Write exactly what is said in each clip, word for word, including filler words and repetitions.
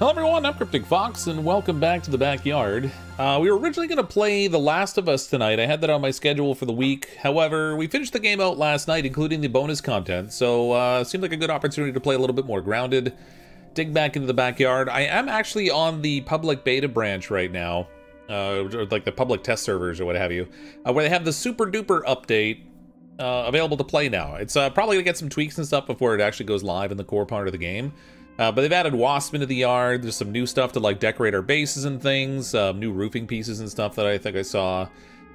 Hello everyone, I'm Cryptic Fox, and welcome back to the backyard. Uh, we were originally going to play The Last of Us tonight. I had that on my schedule for the week. However, we finished the game out last night, including the bonus content, so uh, seemed like a good opportunity to play a little bit more Grounded, dig back into the backyard. I am actually on the public beta branch right now, uh, or like the public test servers or what have you, uh, where they have the Super Duper update uh, available to play now. It's uh, probably going to get some tweaks and stuff before it actually goes live in the core part of the game. Uh, but they've added wasp into the yard. There's some new stuff to like decorate our bases and things, um, new roofing pieces and stuff that I think I saw,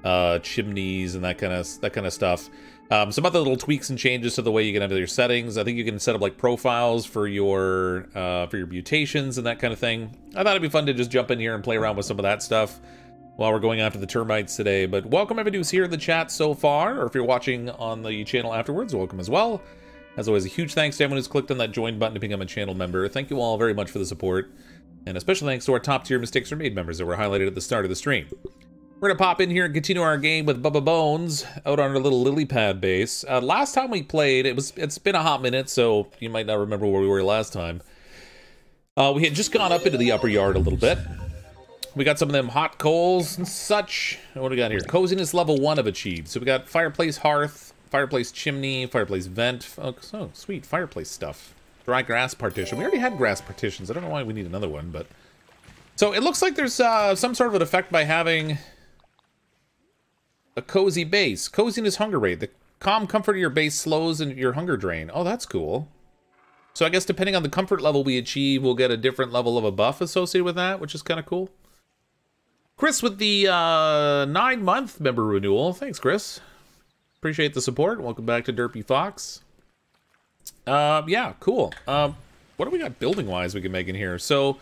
uh, chimneys and that kind of that kind of stuff. Um, some other little tweaks and changes to the way you can enter your settings. I think you can set up like profiles for your uh, for your mutations and that kind of thing. I thought it'd be fun to just jump in here and play around with some of that stuff while we're going after the termites today. But welcome everybody who's here in the chat so far, or if you're watching on the channel afterwards, welcome as well. As always, a huge thanks to everyone who's clicked on that join button to become a channel member. Thank you all very much for the support. And a special thanks to our top tier Mistakes Remade members that were highlighted at the start of the stream. We're going to pop in here and continue our game with Bubba Bones out on our little lily pad base. Uh, last time we played, it was, it's been a hot minute, so you might not remember where we were last time. Uh, we had just gone up into the upper yard a little bit. We got some of them hot coals and such. And what do we got here? Coziness level one have achieved. So we got fireplace hearth, fireplace chimney, fireplace vent. Oh, so sweet, fireplace stuff. Dry grass partition. We already had grass partitions. I don't know why we need another one, but... So it looks like there's uh, some sort of an effect by having a cozy base. Coziness hunger rate. The calm comfort of your base slows and your hunger drain. Oh, that's cool. So I guess depending on the comfort level we achieve, we'll get a different level of a buff associated with that, which is kind of cool. Chris with the uh, nine-month member renewal. Thanks, Chris. Appreciate the support. Welcome back to Derpy Fox. Uh, yeah, cool. Um, what do we got building-wise we can make in here? So,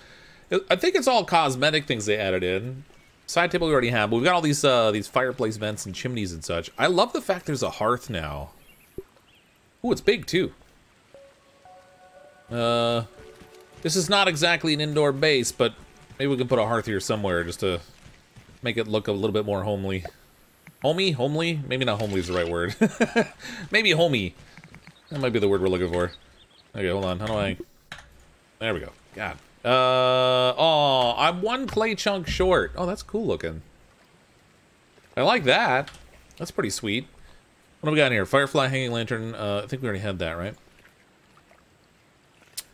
I think it's all cosmetic things they added in. Side table we already have, but we've got all these uh, these fireplace vents and chimneys and such. I love the fact there's a hearth now. Ooh, it's big, too. Uh, this is not exactly an indoor base, but maybe we can put a hearth here somewhere just to make it look a little bit more homely. Homey? Homely? Maybe not homely is the right word. Maybe homey. That might be the word we're looking for. Okay, hold on. How do I... There we go. God. Uh, oh, I'm one clay chunk short. Oh, that's cool looking. I like that. That's pretty sweet. What do we got in here? Firefly, hanging lantern. Uh, I think we already had that, right?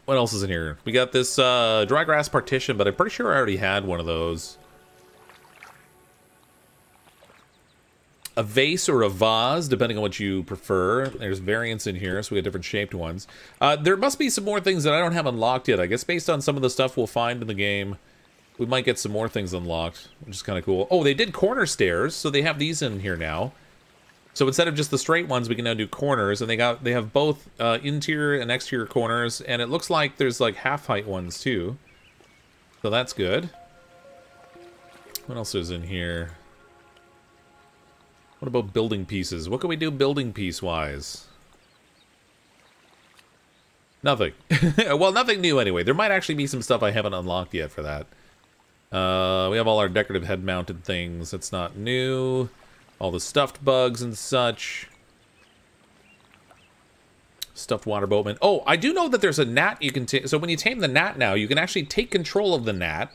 What else is in here? We got this uh, dry grass partition, but I'm pretty sure I already had one of those. A vase or a vase, depending on what you prefer. There's variants in here, so we got different shaped ones. Uh, there must be some more things that I don't have unlocked yet. I guess based on some of the stuff we'll find in the game, we might get some more things unlocked, which is kind of cool. Oh, they did corner stairs, so they have these in here now. So instead of just the straight ones, we can now do corners, and they got they have both uh, interior and exterior corners, and it looks like there's like half-height ones too. So that's good. What else is in here? What about building pieces? What can we do building piece-wise? Nothing. Well, nothing new anyway. There might actually be some stuff I haven't unlocked yet for that. Uh, we have all our decorative head-mounted things. That's not new. All the stuffed bugs and such. Stuffed water boatman. Oh, I do know that there's a gnat you can take. So when you tame the gnat now, you can actually take control of the gnat.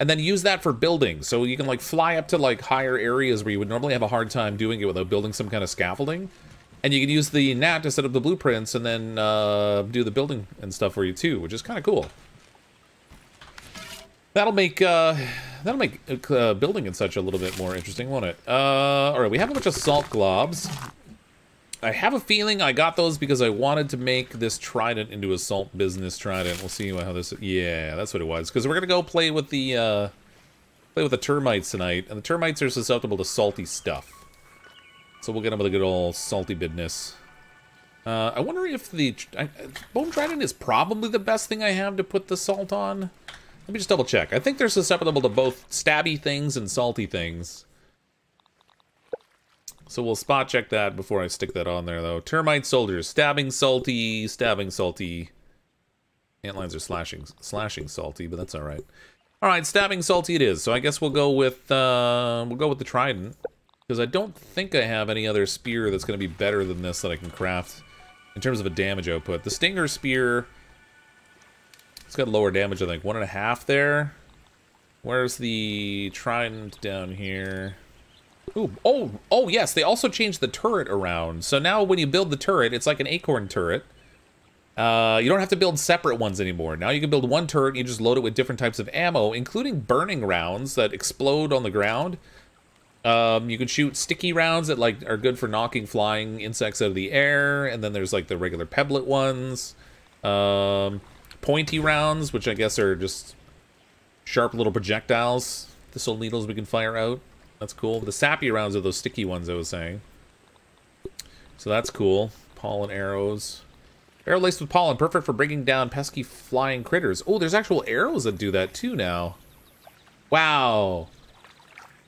And then use that for building, so you can like fly up to like higher areas where you would normally have a hard time doing it without building some kind of scaffolding. And you can use the gnat to set up the blueprints and then uh, do the building and stuff for you too, which is kind of cool. That'll make uh, that'll make uh, building and such a little bit more interesting, won't it? Uh, all right, we have a bunch of salt globs. I have a feeling I got those because I wanted to make this trident into a salt business trident. We'll see how this... Yeah, that's what it was. Because we're gonna go play with the uh, play with the termites tonight, and the termites are susceptible to salty stuff. So we'll get them with a good old salty bidness. Uh, I wonder if the I, bone trident is probably the best thing I have to put the salt on. Let me just double check. I think they're susceptible to both stabby things and salty things. So we'll spot check that before I stick that on there, though. Termite soldiers, stabbing salty, stabbing salty. Antlines are slashing, slashing salty, but that's all right. All right, stabbing salty it is. So I guess we'll go with uh, we'll go with the trident because I don't think I have any other spear that's going to be better than this that I can craft in terms of a damage output. The stinger spear. It's got lower damage, I think. One and a half there. Where's the trident down here? Ooh, oh, oh yes, they also changed the turret around. So now when you build the turret, it's like an acorn turret. Uh, you don't have to build separate ones anymore. Now you can build one turret and you just load it with different types of ammo, including burning rounds that explode on the ground. Um, you can shoot sticky rounds that like are good for knocking flying insects out of the air. And then there's like the regular pebblet ones. Um, pointy rounds, which I guess are just sharp little projectiles. Thistle needles we can fire out. That's cool. The sappy rounds are those sticky ones I was saying. So that's cool. Pollen arrows. Arrow laced with pollen, perfect for bringing down pesky flying critters. Oh, there's actual arrows that do that too now. Wow.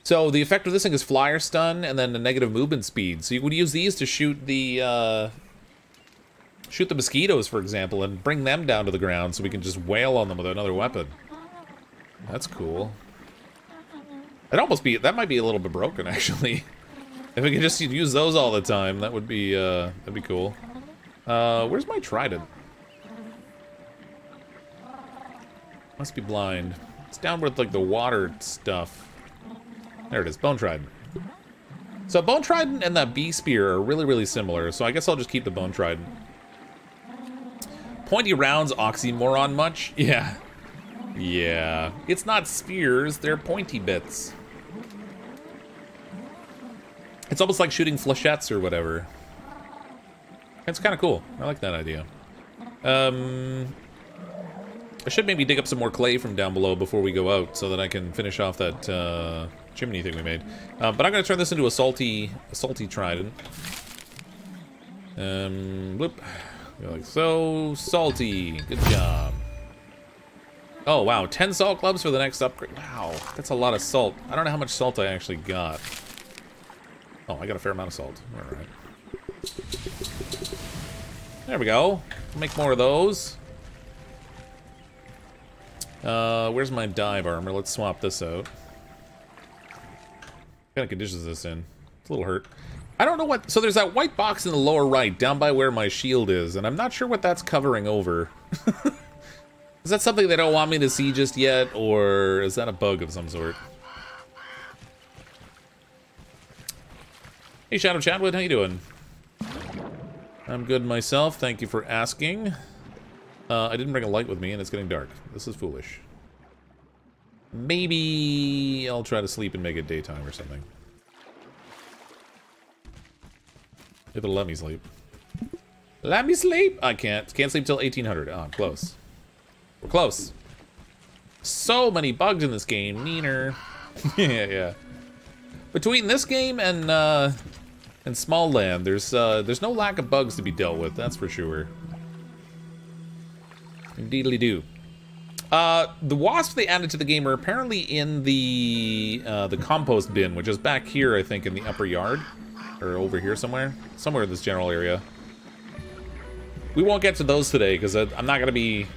So the effect of this thing is flyer stun and then a negative movement speed. So you would use these to shoot the uh, shoot the mosquitoes, for example, and bring them down to the ground so we can just wail on them with another weapon. That's cool. That'd almost be, that might be a little bit broken actually. If we could just use those all the time, that would be uh, that'd be cool. Uh, where's my trident? Must be blind. It's down with like the water stuff. There it is, bone trident. So bone trident and that bee spear are really, really similar. So I guess I'll just keep the bone trident. Pointy rounds, oxymoron much? Yeah, yeah. It's not spears; they're pointy bits. It's almost like shooting flechettes or whatever. It's kind of cool. I like that idea. Um, I should maybe dig up some more clay from down below before we go out so that I can finish off that uh, chimney thing we made. Uh, but I'm going to turn this into a salty a salty trident. Um, bloop. You're like, so salty. Good job. Oh, wow. ten salt clubs for the next upgrade. Wow, that's a lot of salt. I don't know how much salt I actually got. Oh, I got a fair amount of salt. All right. There we go. Make more of those. Uh, where's my dive armor? Let's swap this out. What kind of conditions is this in? It's a little hurt. I don't know what... So there's that white box in the lower right, down by where my shield is, and I'm not sure what that's covering over. Is that something they don't want me to see just yet, or is that a bug of some sort? Hey, Shadow Chatwood, how you doing? I'm good myself, thank you for asking. Uh, I didn't bring a light with me and it's getting dark. This is foolish. Maybe I'll try to sleep and make it daytime or something. If it'll let me sleep. Let me sleep! I can't. Can't sleep till eighteen hundred. Oh, I'm close. We're close. So many bugs in this game. Neener. yeah, yeah. Between this game and... Uh, In Smalland, there's uh, there's no lack of bugs to be dealt with, that's for sure. Indeedly do. Uh, the wasps they added to the game are apparently in the uh, the compost bin, which is back here, I think, in the upper yard, or over here somewhere, somewhere in this general area. We won't get to those today because I'm not gonna be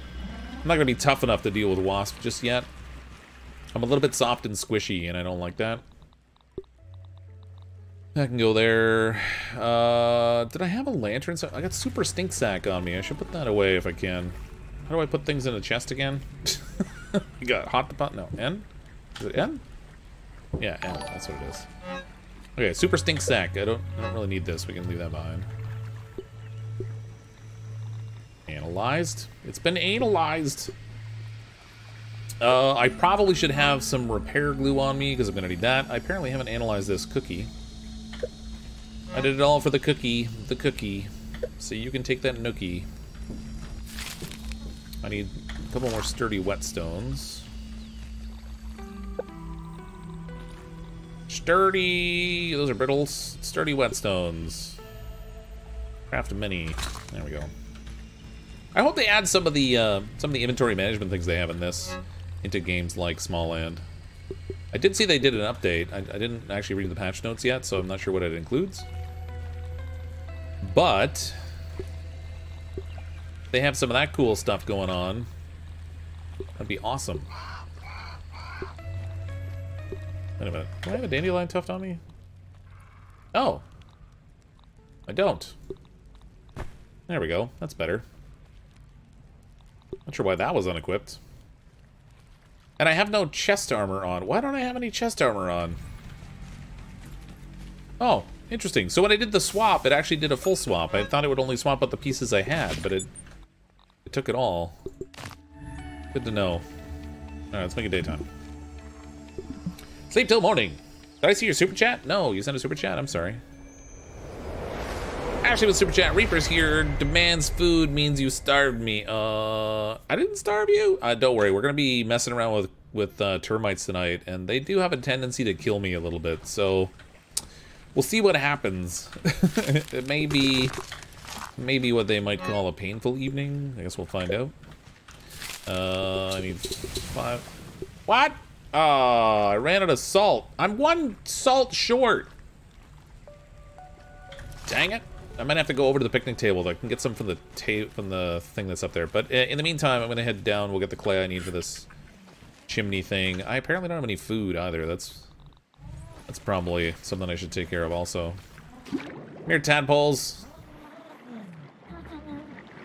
I'm not gonna be tough enough to deal with wasps just yet. I'm a little bit soft and squishy, and I don't like that. I can go there. Uh, did I have a lantern? So I got super stink sack on me. I should put that away if I can. How do I put things in a chest again? I got hot pot. No, N? Is it N? Yeah, N. That's what it is. Okay, super stink sack. I don't. I don't really need this. We can leave that behind. Analyzed. It's been analyzed. Uh, I probably should have some repair glue on me because I'm gonna need that. I apparently haven't analyzed this cookie. I did it all for the cookie, the cookie. So you can take that nookie. I need a couple more sturdy whetstones. Sturdy, those are brittles. Sturdy whetstones. Craft many. There we go. I hope they add some of the uh, some of the inventory management things they have in this into games like Smalland. I did see they did an update. I, I didn't actually read the patch notes yet, so I'm not sure what it includes. But if they have some of that cool stuff going on, that'd be awesome. Wait a minute. Do I have a dandelion tuft on me? Oh. I don't. There we go. That's better. Not sure why that was unequipped. And I have no chest armor on. Why don't I have any chest armor on? Oh, interesting. So when I did the swap, it actually did a full swap. I thought it would only swap out the pieces I had, but it it took it all. Good to know. All right, let's make it daytime. Sleep till morning. Did I see your super chat? No, you sent a super chat? I'm sorry. Ashley with super chat. Reaper's here. Demands food means you starved me. Uh, I didn't starve you. Uh, don't worry. We're going to be messing around with, with uh, termites tonight, and they do have a tendency to kill me a little bit, so we'll see what happens. It may be, may be what they might call a painful evening. I guess we'll find out. Uh, I need five. What? Oh, I ran out of salt. I'm one salt short. Dang it. I might have to go over to the picnic table, though. I can get some from the ta from the thing that's up there. But in the meantime, I'm going to head down. We'll get the clay I need for this chimney thing. I apparently don't have any food either. That's that's probably something I should take care of also. Come here, tadpoles.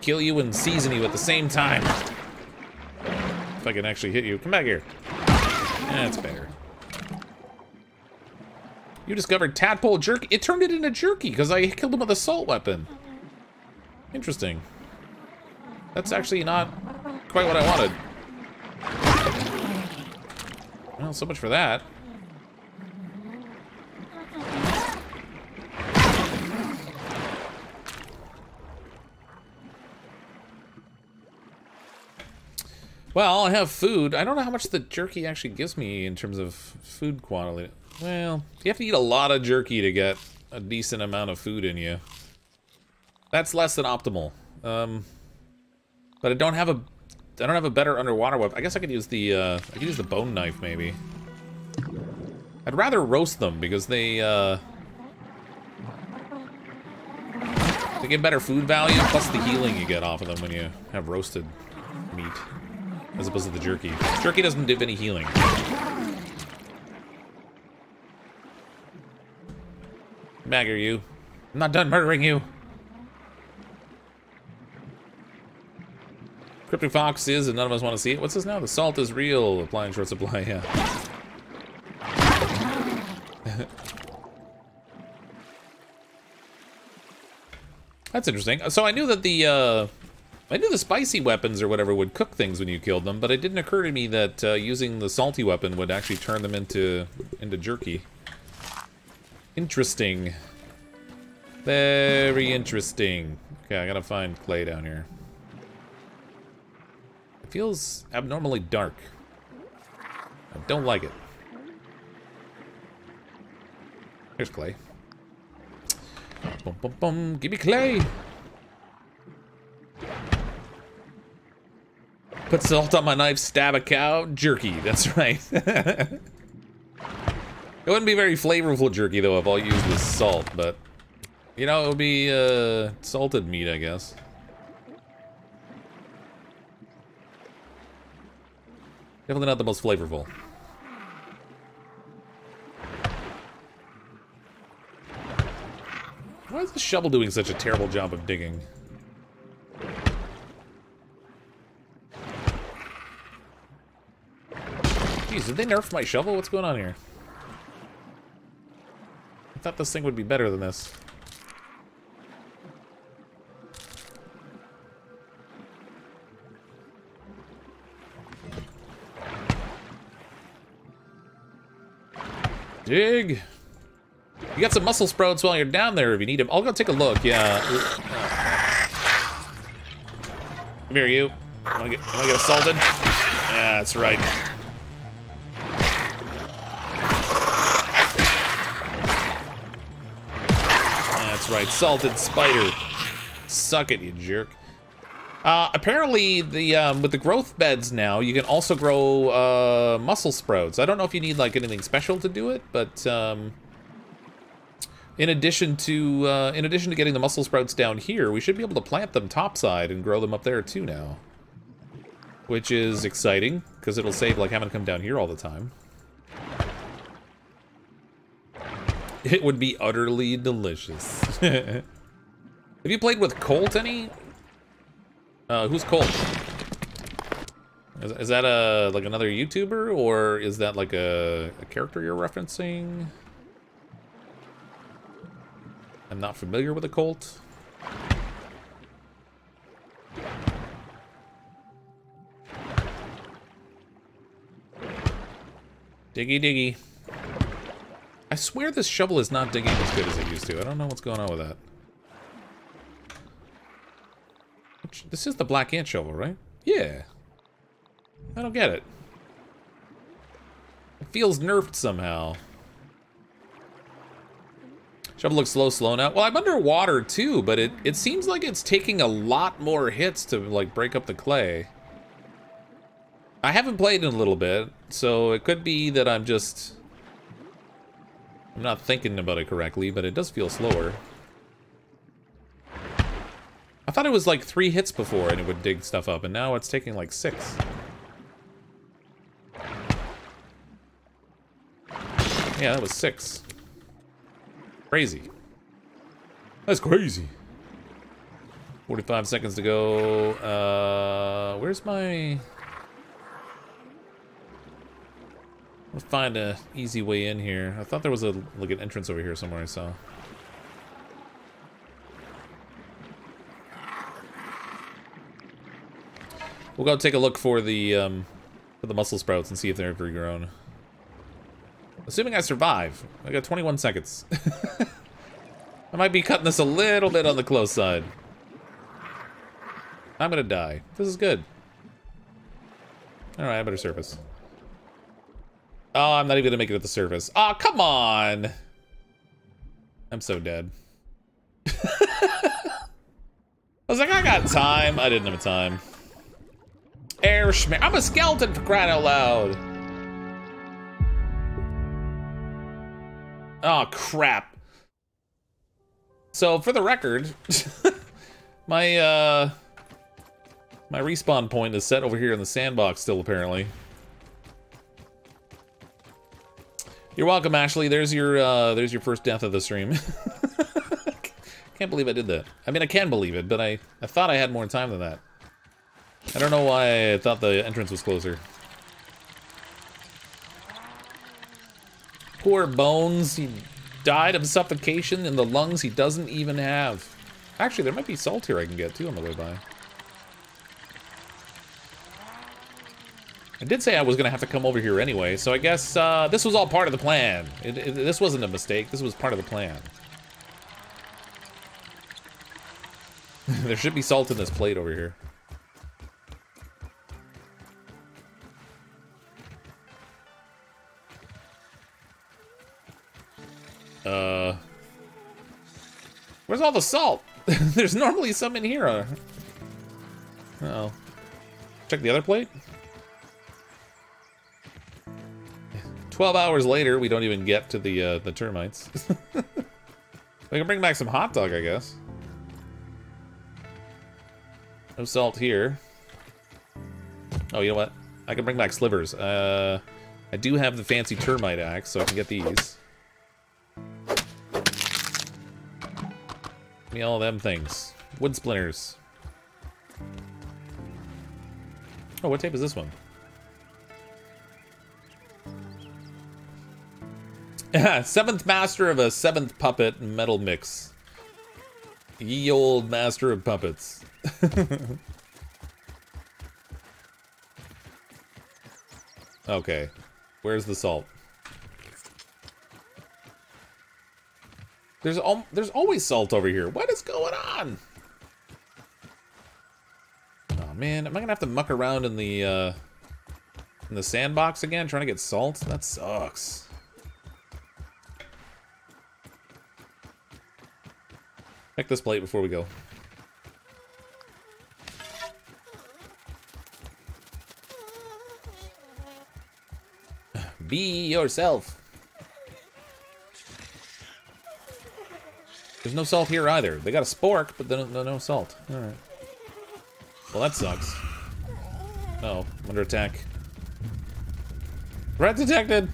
Kill you and season you at the same time. If I can actually hit you. Come back here. That's better. You discovered tadpole jerky. It turned it into jerky because I killed him with a salt weapon. Interesting. That's actually not quite what I wanted. Well, so much for that. Well, I have food. I don't know how much the jerky actually gives me in terms of food quality. Well, you have to eat a lot of jerky to get a decent amount of food in you. That's less than optimal. Um, but I don't have a, I don't have a better underwater weapon. I guess I could use the, uh, I could use the bone knife maybe. I'd rather roast them because they, uh, they get better food value plus the healing you get off of them when you have roasted meat. As opposed to the jerky. Jerky doesn't do any healing. Magger, you. I'm not done murdering you. Cryptic Fox is, and none of us want to see it. What's this now? The salt is real. Applying short supply, yeah. That's interesting. So I knew that the, uh... I knew the spicy weapons or whatever would cook things when you killed them, but it didn't occur to me that uh, using the salty weapon would actually turn them into into jerky. Interesting. Very interesting. Okay, I gotta find clay down here. It feels abnormally dark. I don't like it. Here's clay. Bum, bum, bum. Give me clay! Put salt on my knife, stab a cow, jerky, that's right. It wouldn't be very flavorful jerky, though, if all used was salt, but, you know, it would be uh, salted meat, I guess. Definitely not the most flavorful. Why is the shovel doing such a terrible job of digging? Did they nerf my shovel? What's going on here? I thought this thing would be better than this. Dig! You got some muscle sprouts while you're down there if you need them. I'll go take a look, yeah. Come here, you. I'm gonna get, I'm gonna get assaulted. Yeah, that's right. Right, salted spider. Suck it, you jerk. Uh, apparently, the um, with the growth beds now, you can also grow uh, mussel sprouts. I don't know if you need like anything special to do it, but um, in addition to uh, in addition to getting the mussel sprouts down here, we should be able to plant them topside and grow them up there too now, which is exciting because it'll save like having to come down here all the time. It would be utterly delicious. Have you played with Colt any? Uh, who's Colt? Is, is that a like another YouTuber, or is that like a, a character you're referencing? I'm not familiar with the cult. Diggy diggy. I swear this shovel is not digging as good as it used to. I don't know what's going on with that. This is the black ant shovel, right? Yeah. I don't get it. It feels nerfed somehow. Shovel looks slow, slow now. Well, I'm underwater too, but it, it seems like it's taking a lot more hits to like break up the clay. I haven't played in a little bit, so it could be that I'm just... I'm not thinking about it correctly, but it does feel slower. I thought it was like three hits before and it would dig stuff up, and now it's taking like six. Yeah, that was six. Crazy. That's crazy. forty-five seconds to go. Uh, where's my... Let's find an easy way in here. I thought there was a like an entrance over here somewhere I saw. We'll go take a look for the um, for the mussel sprouts and see if they're ever grown. Assuming I survive, I got twenty-one seconds. I might be cutting this a little bit on the close side. I'm gonna die. This is good. All right, I better surface. Oh, I'm not even gonna make it at the surface. Aw, oh, come on! I'm so dead. I was like, I got time. I didn't have time. Air schme- I'm a skeleton, for crying out loud! Oh, crap. So, for the record, my, uh... my respawn point is set over here in the sandbox still, apparently. You're welcome, Ashley. There's your uh, there's your first death of the stream. Can't believe I did that. I mean, I can believe it, but I, I thought I had more time than that. I don't know why I thought the entrance was closer. Poor Bones. He died of suffocation in the lungs he doesn't even have. Actually, there might be salt here I can get, too, on the way by. I did say I was going to have to come over here anyway, so I guess uh, this was all part of the plan. It, it, this wasn't a mistake. This was part of the plan. There should be salt in this plate over here. Uh, where's all the salt? There's normally some in here. Uh oh. Check the other plate. Twelve hours later, we don't even get to the uh, the termites. We can bring back some hot dog, I guess. No salt here. Oh, you know what? I can bring back slivers. Uh, I do have the fancy termite axe, so I can get these. Give me all them things. Wood splinters. Oh, what tape is this one? Seventh master of a seventh puppet metal mix. Ye old master of puppets. Okay. Where's the salt? There's al there's always salt over here. What is going on? Oh man, am I gonna have to muck around in the uh, in the sandbox again, trying to get salt? That sucks. Check this plate before we go. Be yourself. There's no salt here either. They got a spork, but there's no, no salt. All right. Well, that sucks. Uh-oh, I'm under attack. Rat detected.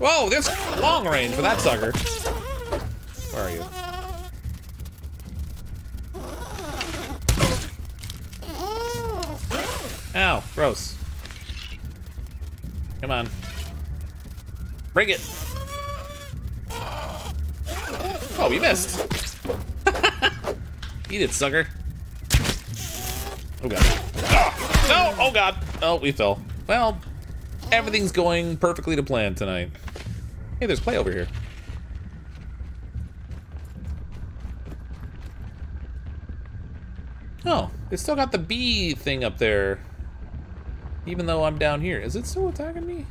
Whoa, there's long range for that sucker. Where are you? Ow, gross. Come on. Bring it. Oh, you missed. Eat it, sucker. Oh, God. Oh, no, oh, God. Oh, we fell. Well, everything's going perfectly to plan tonight. Hey, there's play over here. Oh, it's still got the bee thing up there. Even though I'm down here. Is it still attacking me?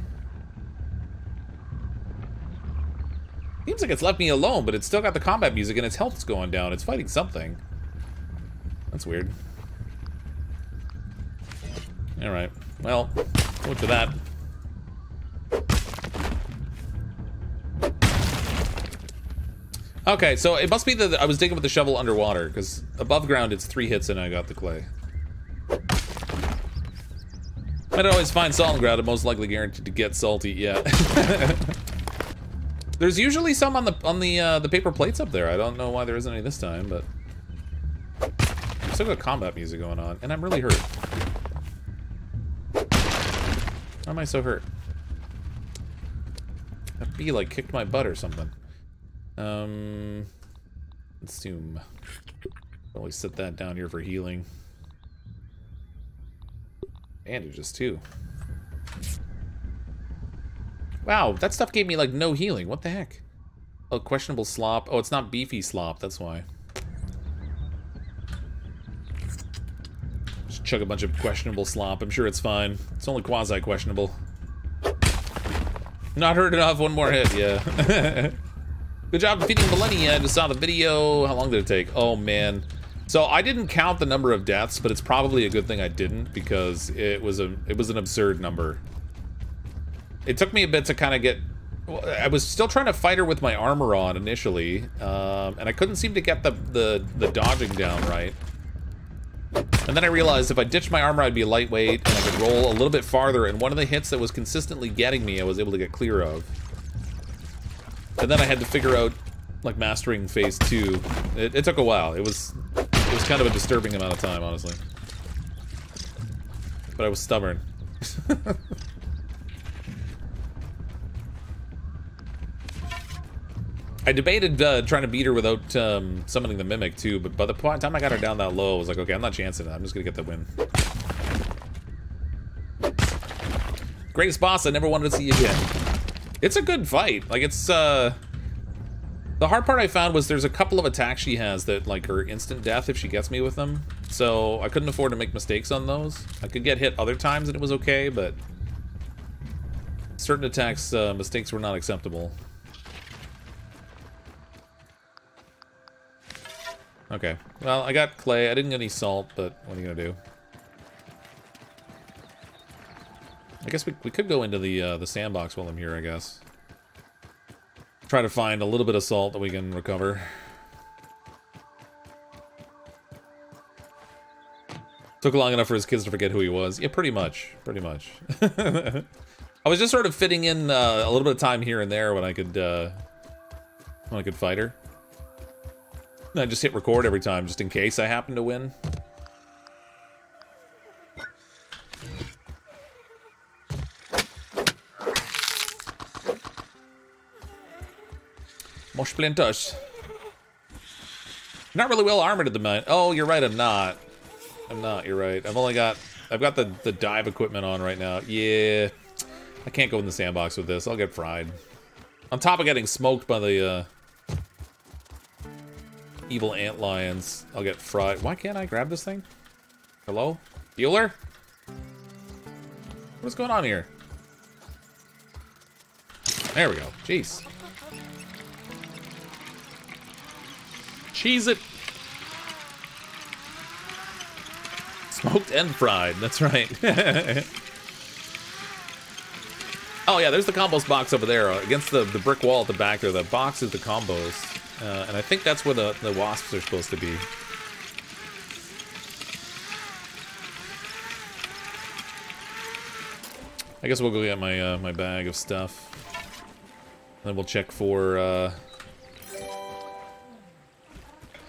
Seems like it's left me alone, but it's still got the combat music and its health's going down. It's fighting something. That's weird. Alright. Well, look for that. Okay, so it must be that I was digging with the shovel underwater, because above ground it's three hits and I got the clay. I'd always find salt in ground, and most likely guaranteed to get salty, yeah. There's usually some on the on the uh, the paper plates up there. I don't know why there isn't any this time, but I've still got combat music going on, and I'm really hurt. Why am I so hurt? That bee like kicked my butt or something. Um, assume. Probably set that down here for healing. Bandages too. Wow, that stuff gave me, like, no healing. What the heck? Oh, questionable slop. Oh, it's not beefy slop, that's why. Just chug a bunch of questionable slop. I'm sure it's fine. It's only quasi-questionable. Not hurt enough. One more hit, yeah. Good job defeating Millennia. I just saw the video. How long did it take? Oh, man. So, I didn't count the number of deaths, but it's probably a good thing I didn't, because it was a it was an absurd number. It took me a bit to kind of get... I was still trying to fight her with my armor on initially, um, and I couldn't seem to get the, the, the dodging down right. And then I realized if I ditched my armor, I'd be lightweight, and I could roll a little bit farther, and one of the hits that was consistently getting me, I was able to get clear of. And then I had to figure out, like, mastering phase two. It, it took a while. It was, it was kind of a disturbing amount of time, honestly. But I was stubborn. I debated uh, trying to beat her without um, summoning the Mimic, too, but by the time I got her down that low, I was like, okay, I'm not chancing it. I'm just going to get the win. Greatest boss I never wanted to see again. It's a good fight. Like, it's, uh... The hard part I found was there's a couple of attacks she has that, like, are instant death if she gets me with them. So, I couldn't afford to make mistakes on those. I could get hit other times and it was okay, but... Certain attacks, uh, mistakes were not acceptable. Okay, well, I got clay. I didn't get any salt, but what are you gonna do? I guess we, we could go into the uh, the sandbox while I'm here, I guess. Try to find a little bit of salt that we can recover. Took long enough for his kids to forget who he was. Yeah, pretty much, pretty much. I was just sort of fitting in uh, a little bit of time here and there when I could uh, when I could fight her. I just hit record every time, just in case I happen to win. More splinters. Not really well armored at the moment. Oh, you're right. I'm not. I'm not. You're right. I've only got. I've got the the dive equipment on right now. Yeah. I can't go in the sandbox with this. I'll get fried. On top of getting smoked by the. Uh, Evil ant lions. I'll get fried. Why can't I grab this thing? Hello? Dealer? What's going on here? There we go. Jeez. Cheese it. Smoked and fried. That's right. Oh, yeah. There's the combos box over there. Against the, the brick wall at the back there. That box is the combos. Uh, and I think that's where the, the wasps are supposed to be. I guess we'll go get my uh, my bag of stuff. And then we'll check for... Uh,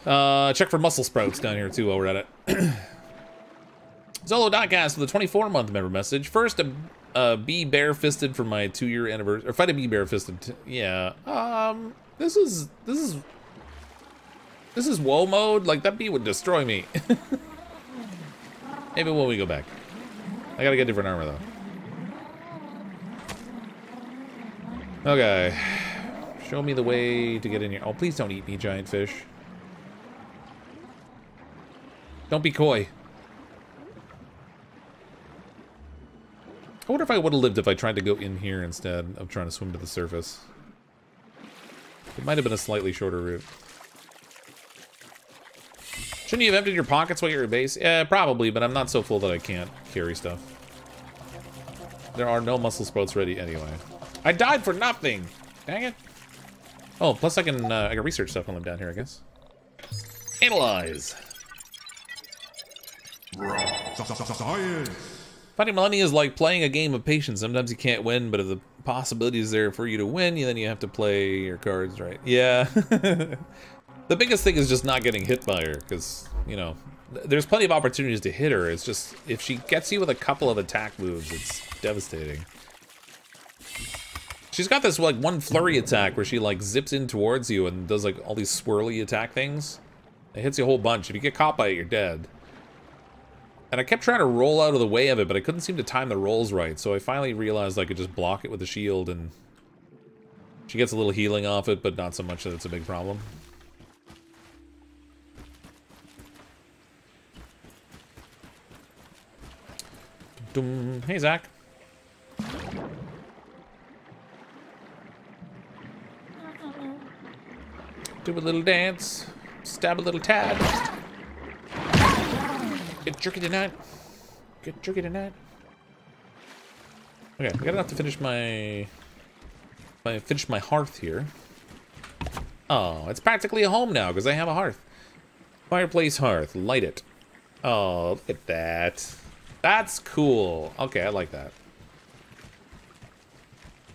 uh, check for mussel sprouts down here, too, while we're at it. Zolo.cast with a twenty-four month member message. First, a, a be bare-fisted for my two-year anniversary. Or fight a be bare-fisted. Yeah. Um, this is, this is, this is woe mode. Like, that bee would destroy me. Maybe when we go back. I gotta get different armor, though. Okay. Show me the way to get in here. Oh, please don't eat me, giant fish. Don't be coy. I wonder if I would have lived if I tried to go in here instead of trying to swim to the surface. It might have been a slightly shorter route. Shouldn't you have emptied your pockets while you're at base? Yeah, probably, but I'm not so full that I can't carry stuff. There are no muscle sprouts ready anyway. I died for nothing! Dang it. Oh, plus I can, uh, I can research stuff while I'm down here, I guess. Analyze! Fighting Millennia is like playing a game of patience. Sometimes you can't win, but if the possibility is there for you to win, then you have to play your cards right. Yeah. The biggest thing is just not getting hit by her, because, you know, th there's plenty of opportunities to hit her. It's just, if she gets you with a couple of attack moves, it's devastating. She's got this, like, one flurry attack where she, like, zips in towards you and does, like, all these swirly attack things. It hits you a whole bunch. If you get caught by it, you're dead. And I kept trying to roll out of the way of it, but I couldn't seem to time the rolls right, so I finally realized I could just block it with a shield, and she gets a little healing off it, but not so much that it's a big problem. Hey, Zach. Do a little dance. Stab a little tad. Get jerky tonight. Get jerky tonight. Okay, I gotta have to finish my... I finish my hearth here. Oh, it's practically a home now, because I have a hearth. Fireplace hearth. Light it. Oh, look at that. That's cool. Okay, I like that.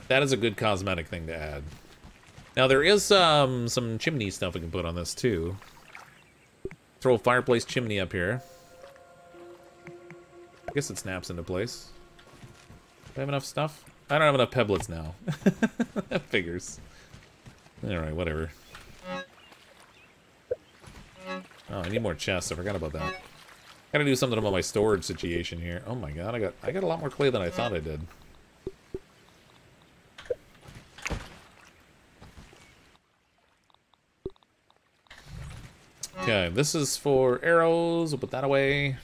That is a good cosmetic thing to add. Now, there is um, some chimney stuff we can put on this, too. Throw a fireplace chimney up here. I guess it snaps into place. Do I have enough stuff? I don't have enough pebblets now. That figures. Alright, whatever. Oh, I need more chests. I forgot about that. Gotta do something about my storage situation here. Oh my god, I got I got a lot more clay than I thought I did. Okay, this is for arrows. We'll put that away.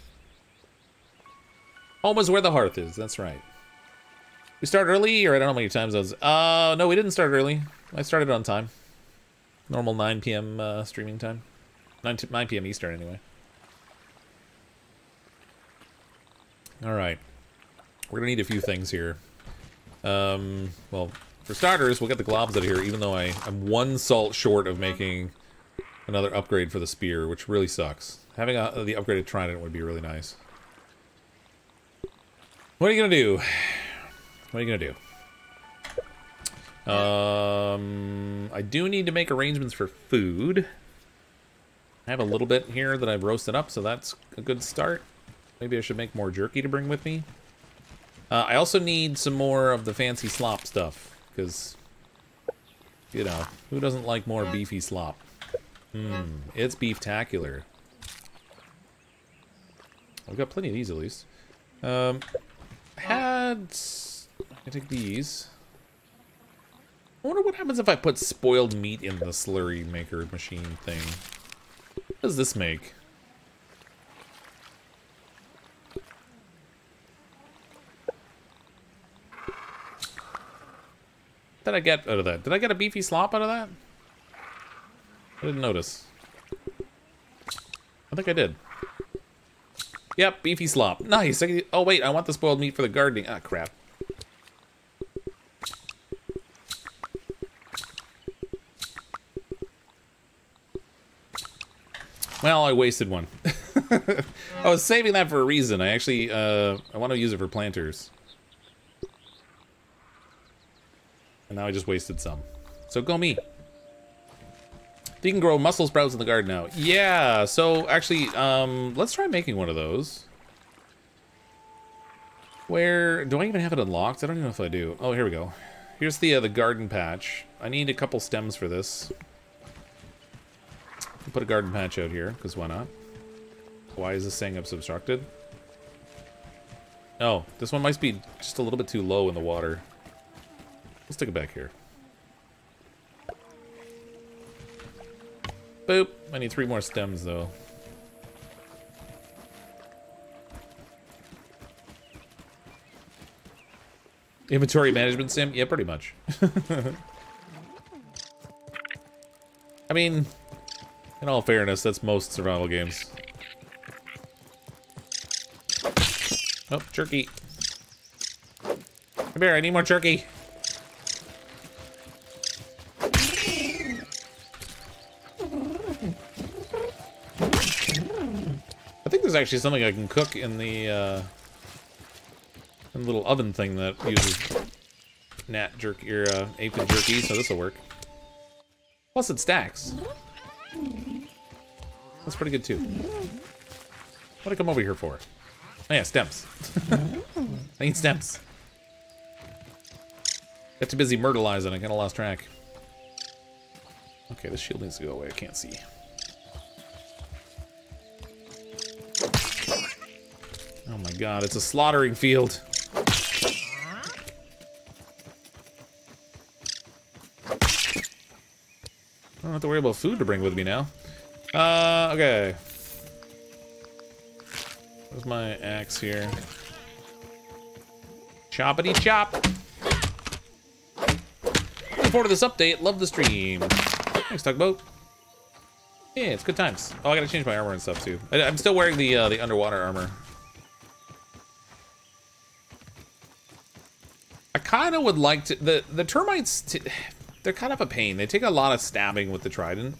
Home is where the hearth is, that's right. We started early, or I don't know how many times I was... Uh, no, we didn't start early. I started on time. Normal nine p m uh, streaming time. nine p m Eastern, anyway. Alright. We're gonna need a few things here. Um, well, for starters, we'll get the globs out of here, even though I, I'm one salt short of making another upgrade for the spear, which really sucks. Having a, the upgraded trident would be really nice. What are you gonna do? What are you gonna do? Um, I do need to make arrangements for food. I have a little bit here that I've roasted up, so that's a good start. Maybe I should make more jerky to bring with me. Uh, I also need some more of the fancy slop stuff, because, you know, who doesn't like more beefy slop? Hmm, it's beef-tacular. We've got plenty of these, at least. Um... Had I take these? I wonder what happens if I put spoiled meat in the slurry maker machine thing. What does this make? What did I get out of that? Did I get a beefy slop out of that? I didn't notice. I think I did. Yep, beefy slop. Nice. I can, oh, wait, I want the spoiled meat for the gardening. Ah, crap. Well, I wasted one. I was saving that for a reason. I actually, uh, I want to use it for planters. And now I just wasted some. So go me. You can grow mussel sprouts in the garden now. Yeah, so actually, um, let's try making one of those. Where do I even have it unlocked? I don't even know if I do. Oh, here we go. Here's the uh, the garden patch. I need a couple stems for this. I'll put a garden patch out here, because why not? Why is this saying it's obstructed? Oh, this one might be just a little bit too low in the water. Let's take it back here. Boop. I need three more stems, though. Inventory management sim? Yeah, pretty much. I mean, in all fairness, that's most survival games. Oh, jerky. Come here, I need more jerky. I think there's actually something I can cook in the, uh... in the little oven thing that uses gnat jerky, or uh, aphid jerky, so this'll work. Plus it stacks. That's pretty good, too. What did I come over here for? Oh yeah, stems. I need stems. Got too busy myrtleizing, I kinda lost track. Okay, this shield needs to go away, I can't see. Oh my god, it's a slaughtering field. I don't have to worry about food to bring with me now. Uh, okay. Where's my axe here? Choppity chop! Looking forward to this update. Love the stream. Thanks, Tugboat. Yeah, it's good times. Oh, I gotta change my armor and stuff too. I, I'm still wearing the uh, the underwater armor. I kind of would like to. The the termites, t they're kind of a pain. They take a lot of stabbing with the trident.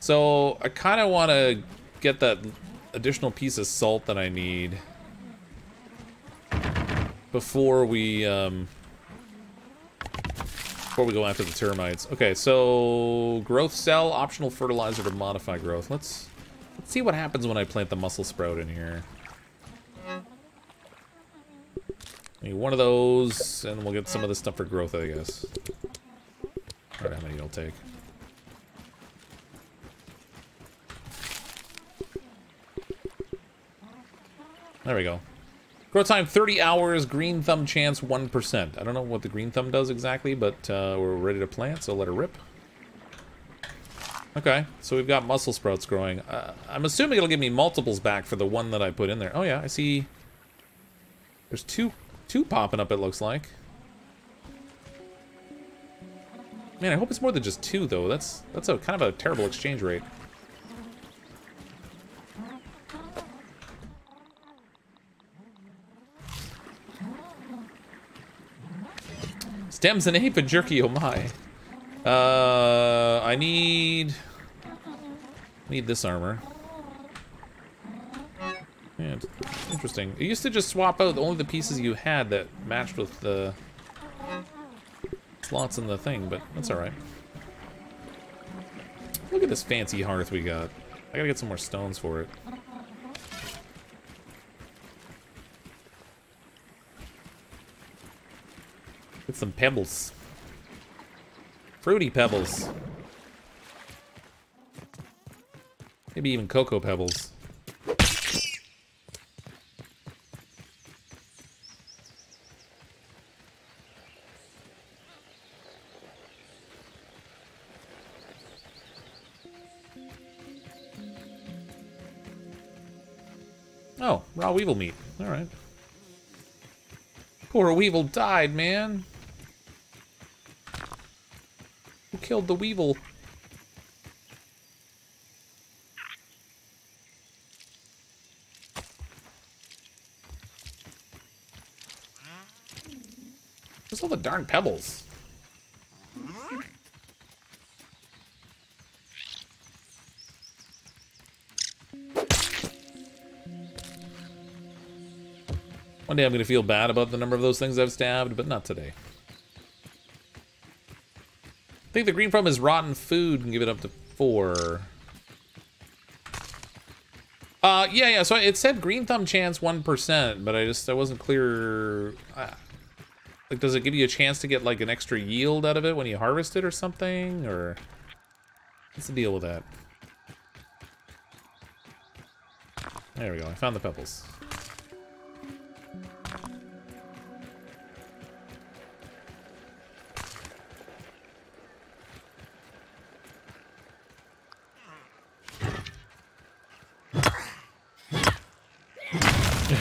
So I kind of want to get that additional piece of salt that I need before we um, before we go after the termites. Okay, so growth cell, optional fertilizer to modify growth. Let's let's see what happens when I plant the mussel sprout in here. Need one of those, and we'll get some of this stuff for growth, I guess. I don't know how many it'll take. There we go. Growth time thirty hours, green thumb chance one percent. I don't know what the green thumb does exactly, but uh, we're ready to plant, so let it rip. Okay, so we've got mussel sprouts growing. Uh, I'm assuming it'll give me multiples back for the one that I put in there. Oh yeah, I see there's two, two popping up, it looks like. Man, I hope it's more than just two, though. That's, that's a kind of a terrible exchange rate. Stems and aphid jerky, oh my. Uh, I need... need this armor. Yeah, interesting. It used to just swap out only the pieces you had that matched with the slots in the thing, but that's alright. Look at this fancy hearth we got. I gotta get some more stones for it. Get some pebbles. Fruity pebbles. Maybe even cocoa pebbles. Oh, raw weevil meat. Alright. Poor weevil died, man. Killed the weevil. Where's all the darn pebbles? One day I'm gonna feel bad about the number of those things I've stabbed, but not today. I think the green problem is rotten food and give it up to four. Uh, yeah, yeah, so it said green thumb chance one percent, but I just, I wasn't clear. Uh, like, does it give you a chance to get, like, an extra yield out of it when you harvest it or something? Or what's the deal with that? There we go, I found the pebbles.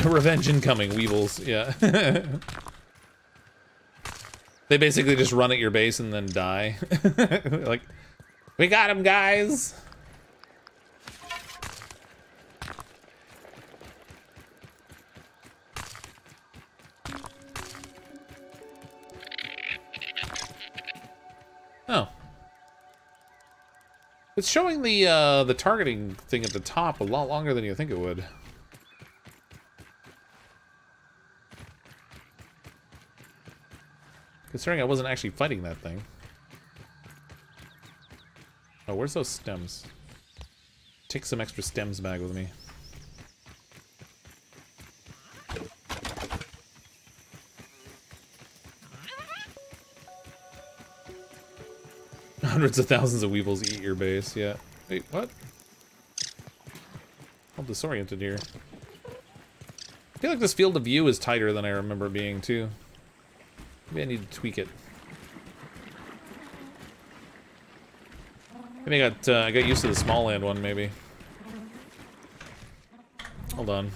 Revenge incoming, weevils. Yeah. They basically just run at your base and then die. Like, we got him, guys! Oh. It's showing the, uh, the targeting thing at the top a lot longer than you think it would. Considering I wasn't actually fighting that thing. Oh, where's those stems? Take some extra stems back with me. Hundreds of thousands of weevils eat your base, yeah. Wait, what? I'm disoriented here. I feel like this field of view is tighter than I remember being, too. Maybe I need to tweak it. Maybe I got uh, I got used to the Smalland one. Maybe. Hold on.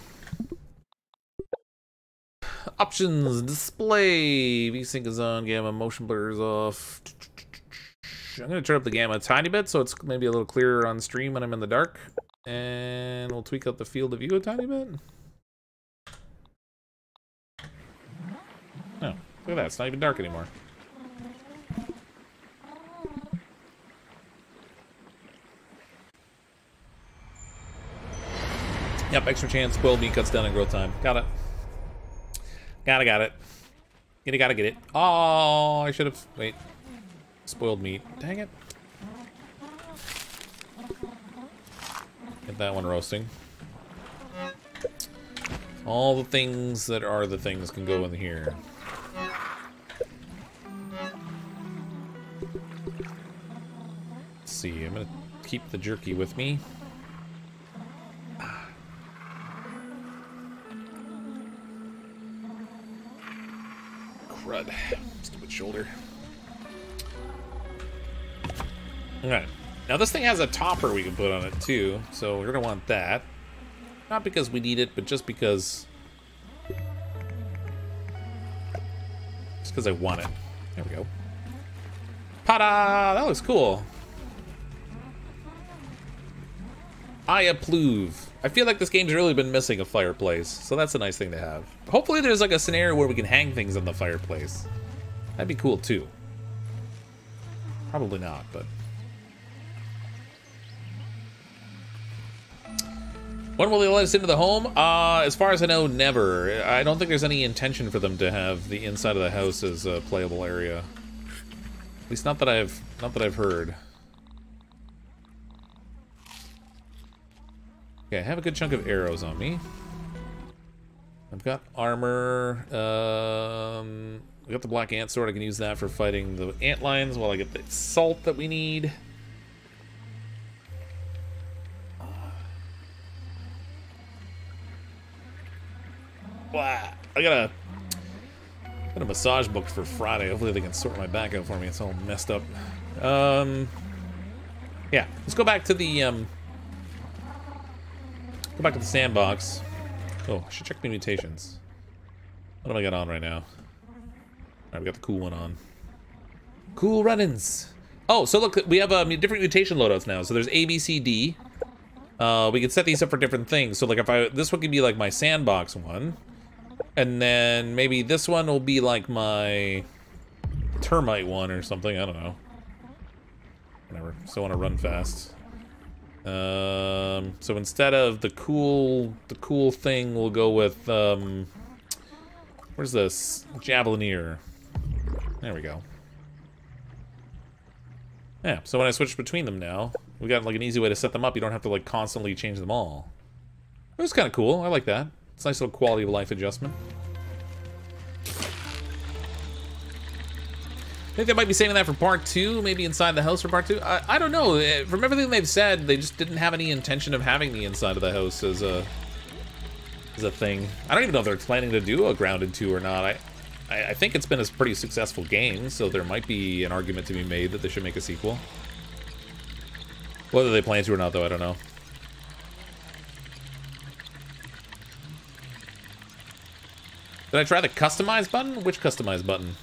Options display. VSync is on. Gamma motion blur is off. I'm gonna turn up the gamma a tiny bit so it's maybe a little clearer on stream when I'm in the dark. And we'll tweak out the field of view a tiny bit. Oh. Look at that, it's not even dark anymore. Yep, extra chance, boiled meat cuts down on growth time. Got it. Gotta got it. Gotta gotta get it. Oh, I should have, wait. Spoiled meat, dang it. Get that one roasting. All the things that are the things can go in here. See, I'm gonna keep the jerky with me. Ah. Crud. Stupid shoulder. Alright. Now this thing has a topper we can put on it too, so we're gonna want that. Not because we need it, but just because... Just because I want it. There we go. Ta-da! That looks cool. I approve. I feel like this game's really been missing a fireplace, so that's a nice thing to have. Hopefully there's like a scenario where we can hang things on the fireplace. That'd be cool too. Probably not, but... When will they let us into the home? Uh, as far as I know, never. I don't think there's any intention for them to have the inside of the house as a playable area. At least not that I've, not that I've heard. Okay, I have a good chunk of arrows on me. I've got armor. Um, I got the black ant sword. I can use that for fighting the ant lions while I get the salt that we need. Wow. I got a, got a massage booked for Friday. Hopefully they can sort my back out for me. It's all messed up. Um, yeah, let's go back to the... Um, Go back to the sandbox. Oh, I should check the mutations. What have I got on right now? Alright, we got the cool one on. Cool run-ins! Oh, so look, we have um, different mutation loadouts now. So there's A, B, C, D. Uh, we can set these up for different things. So like if I, this one could be like my sandbox one. And then maybe this one will be like my termite one or something. I don't know. Whatever. Still want to run fast. Um, so instead of the cool, the cool thing, we'll go with, um, where's this? Javelinier. There we go. Yeah, so when I switch between them now, we got, like, an easy way to set them up. You don't have to, like, constantly change them all. It was kind of cool. I like that. It's a nice little quality of life adjustment. I think they might be saving that for part two, maybe Inside the House for part two. I, I don't know. From everything they've said, they just didn't have any intention of having the Inside of the House as a as a thing. I don't even know if they're planning to do a Grounded two or not. I, I, I think it's been a pretty successful game, so there might be an argument to be made that they should make a sequel. Whether they plan to or not, though, I don't know. Did I try the customize button? Which customize button?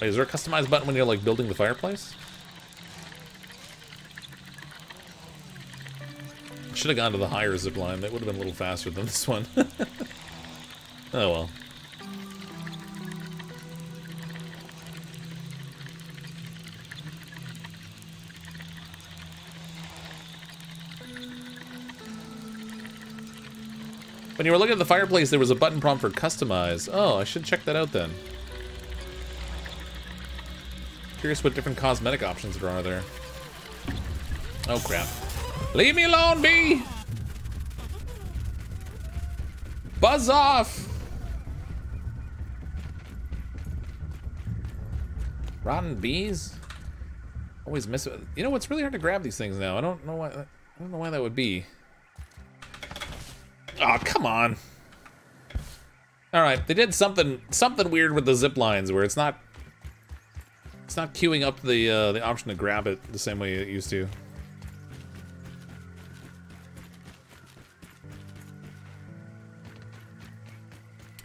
Wait, is there a customize button when you're, like, building the fireplace? Should have gone to the higher zipline. That would have been a little faster than this one. Oh, well. When you were looking at the fireplace, there was a button prompt for customize. Oh, I should check that out, then. Curious what different cosmetic options there are there. Oh crap. Leave me alone, bee! Buzz off! Rotten bees? Always miss it. You know what's really hard to grab these things now. I don't know why I don't know why that would be. Oh, come on. Alright, they did something something weird with the zip lines where it's not It's not queuing up the uh, the option to grab it the same way it used to.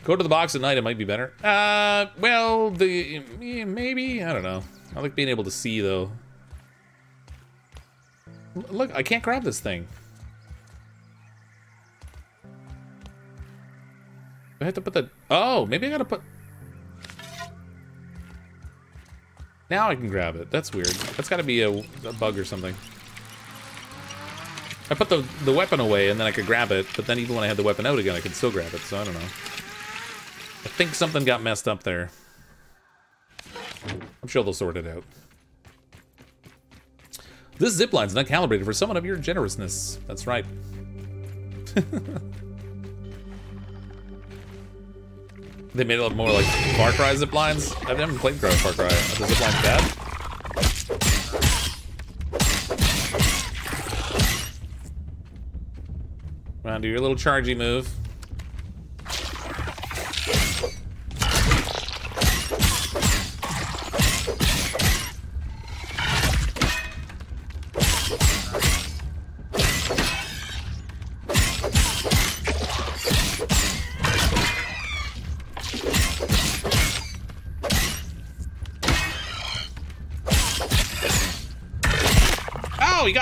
Go to the box at night, it might be better. Uh, well, the maybe, I don't know. I like being able to see, though. L- look, I can't grab this thing. Do I have to put the... Oh, maybe I gotta put... Now I can grab it. That's weird. That's got to be a, a bug or something. I put the, the weapon away and then I could grab it, but then even when I had the weapon out again, I could still grab it, so I don't know. I think something got messed up there. I'm sure they'll sort it out. This zipline's not calibrated for someone of your generousness. That's right. They made it look more like Far Cry ziplines. I've never played Far Cry. Are the ziplines bad? Come on, do your little chargey move.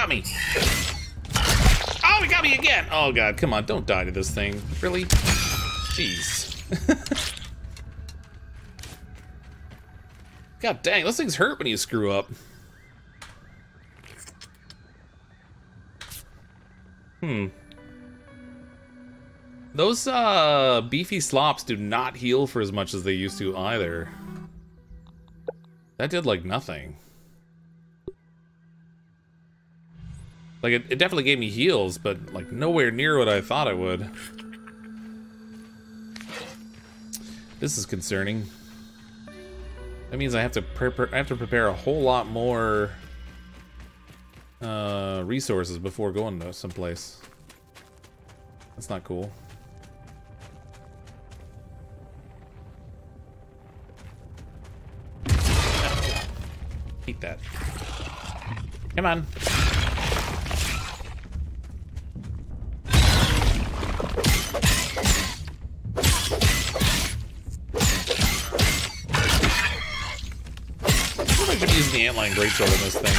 Me. Oh, he got me again! Oh god, come on, don't die to this thing. Really? Jeez. God dang, those things hurt when you screw up. Hmm. Those uh, beefy slops do not heal for as much as they used to either. That did like nothing. Like, it, it definitely gave me heals, but, like, nowhere near what I thought it would. This is concerning. That means I have to prepare, I have to prepare a whole lot more uh, resources before going to someplace. That's not cool. Eat that. Come on. The antlion greatsword on this thing.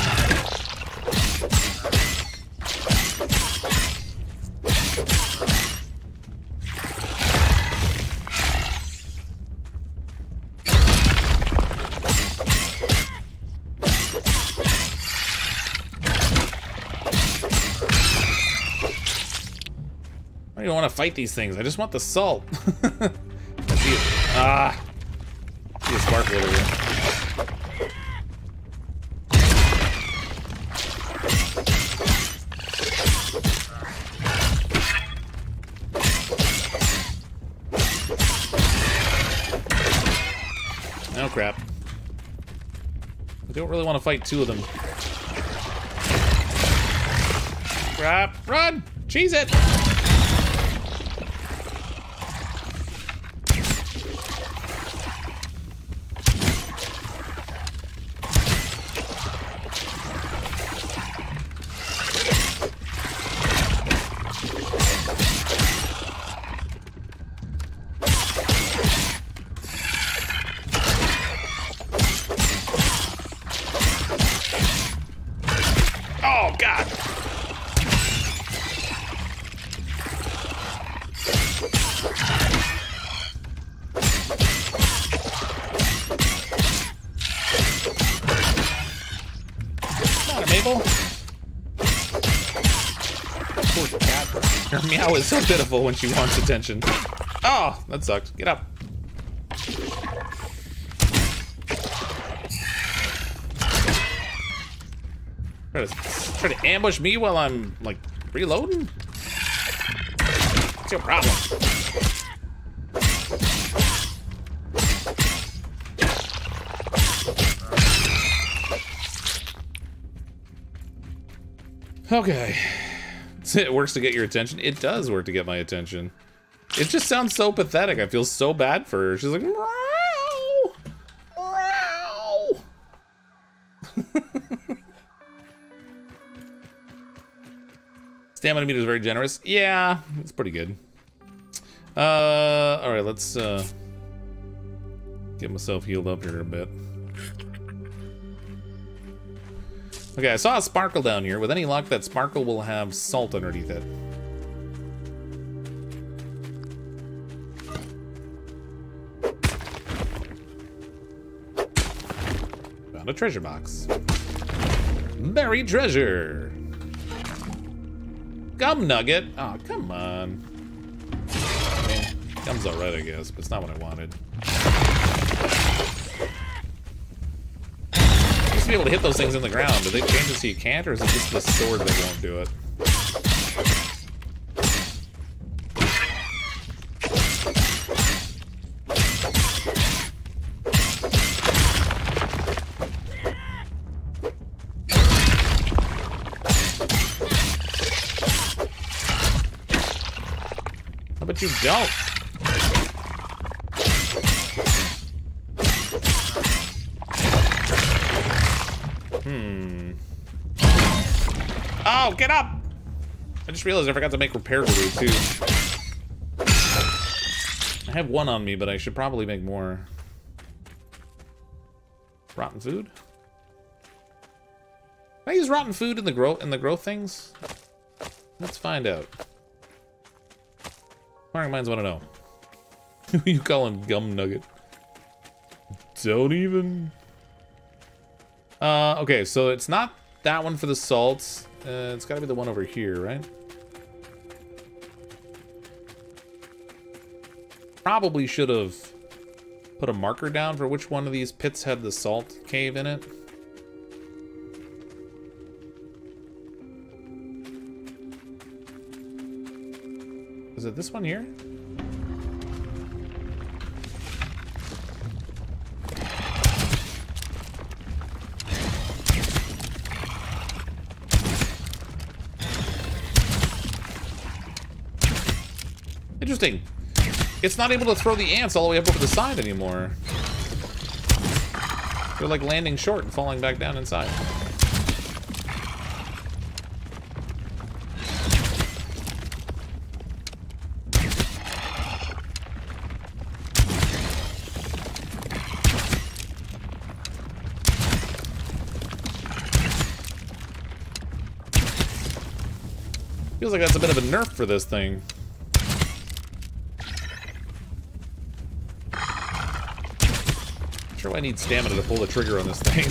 I don't want to fight these things. I just want the salt. I see it. Ah, I see a sparkle over here. Oh crap. I don't really want to fight two of them. Crap, run! Cheese it! Meow is so pitiful when she wants attention. Oh, that sucked. Get up. Try to, try to ambush me while I'm, like, reloading? What's your problem? Okay. It works to get your attention. It does work to get my attention. It just sounds so pathetic. I feel so bad for her. She's like, meow, meow. Stamina meter is very generous. Yeah, it's pretty good. Uh, all right, let's uh, get myself healed up here a bit. Okay, I saw a sparkle down here. With any luck, that sparkle will have salt underneath it. Found a treasure box. Buried treasure! Gum nugget! Aw, oh, come on. I mean, gum's alright, I guess, but it's not what I wanted. Be able to hit those things in the ground. Do they change it so you can't, or is it just the sword that won't do it? How about you don't? Oh, get up! I just realized I forgot to make repair glue, too. I have one on me, but I should probably make more. Rotten food? Can I use rotten food in the growth in the growth things? Let's find out. Inquiring minds want to know. Who you call him Gum Nugget? Don't even. Uh, okay, so it's not that one for the salts. Uh, it's gotta be the one over here, right? Probably should have put a marker down for which one of these pits had the salt cave in it. Is it this one here? Interesting. It's not able to throw the ants all the way up over the side anymore. They're like landing short and falling back down inside. Feels like that's a bit of a nerf for this thing. I need stamina to pull the trigger on this thing.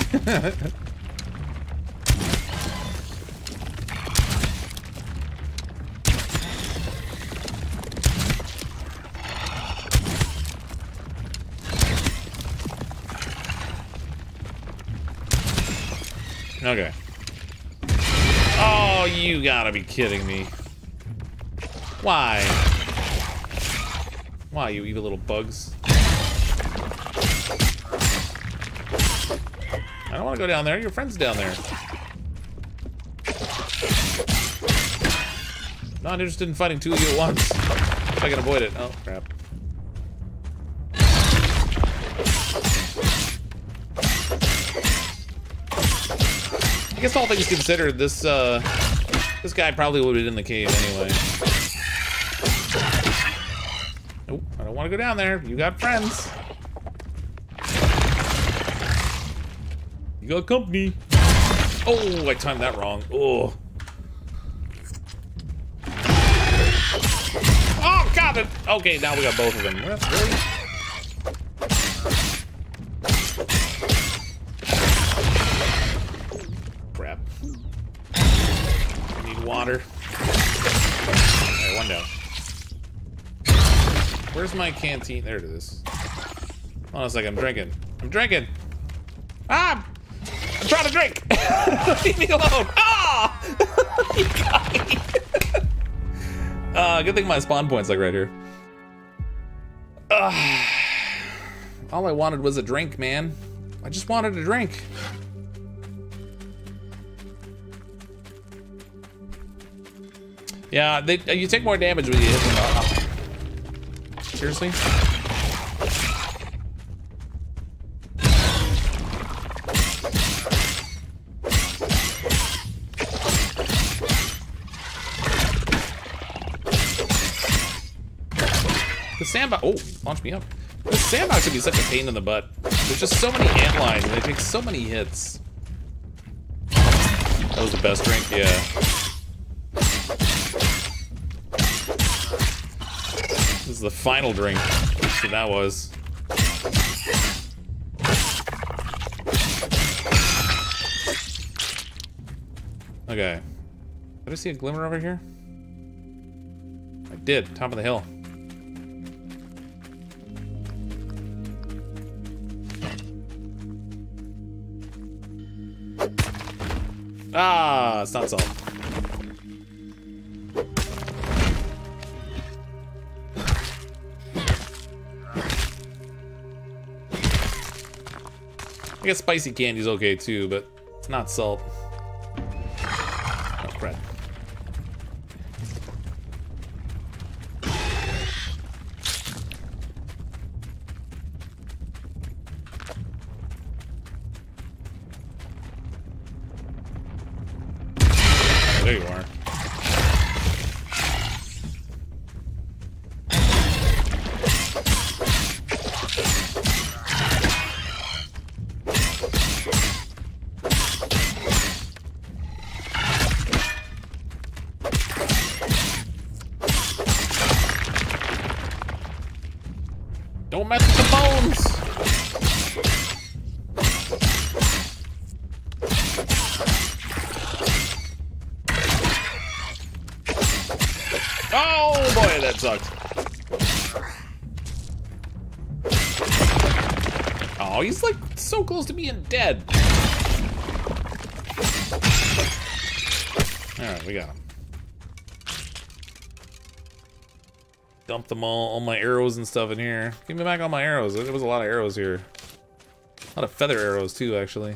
Okay. Oh, you gotta be kidding me. Why? Why, you evil little bugs? I don't want to go down there. Your friend's down there. Not interested in fighting two of you at once. If I can avoid it. Oh, crap. I guess all things considered, this uh, this guy probably would have been in the cave anyway. Nope, I don't want to go down there. You got friends. You got company. Oh, I timed that wrong. Oh. Oh, got it. Okay, now we got both of them. Really? Crap. I need water. Alright, one down. Where's my canteen? There it is. Hold on a second, I'm drinking. I'm drinking! Ah! I'm trying to drink! Leave me alone! Ah! You got me! Uh, good thing my spawn point's like right here. Uh, all I wanted was a drink, man. I just wanted a drink. Yeah, they, you take more damage when you hit them. Uh, seriously? Sandbox. Oh, launch me up. The sandbox would be such a pain in the butt. There's just so many ant lines and they take so many hits. That was the best drink, yeah. This is the final drink. So that was. Okay. Did I see a glimmer over here? I did. Top of the hill. Ah, it's not salt. I guess spicy candy's okay too, but it's not salt. Oh, crap. There you are. Don't mess with the bones. Sucked. Oh, he's like so close to being dead. Alright, we got him. Dump them all, all my arrows and stuff in here. Give me back all my arrows. There was a lot of arrows here. A lot of feather arrows too, actually.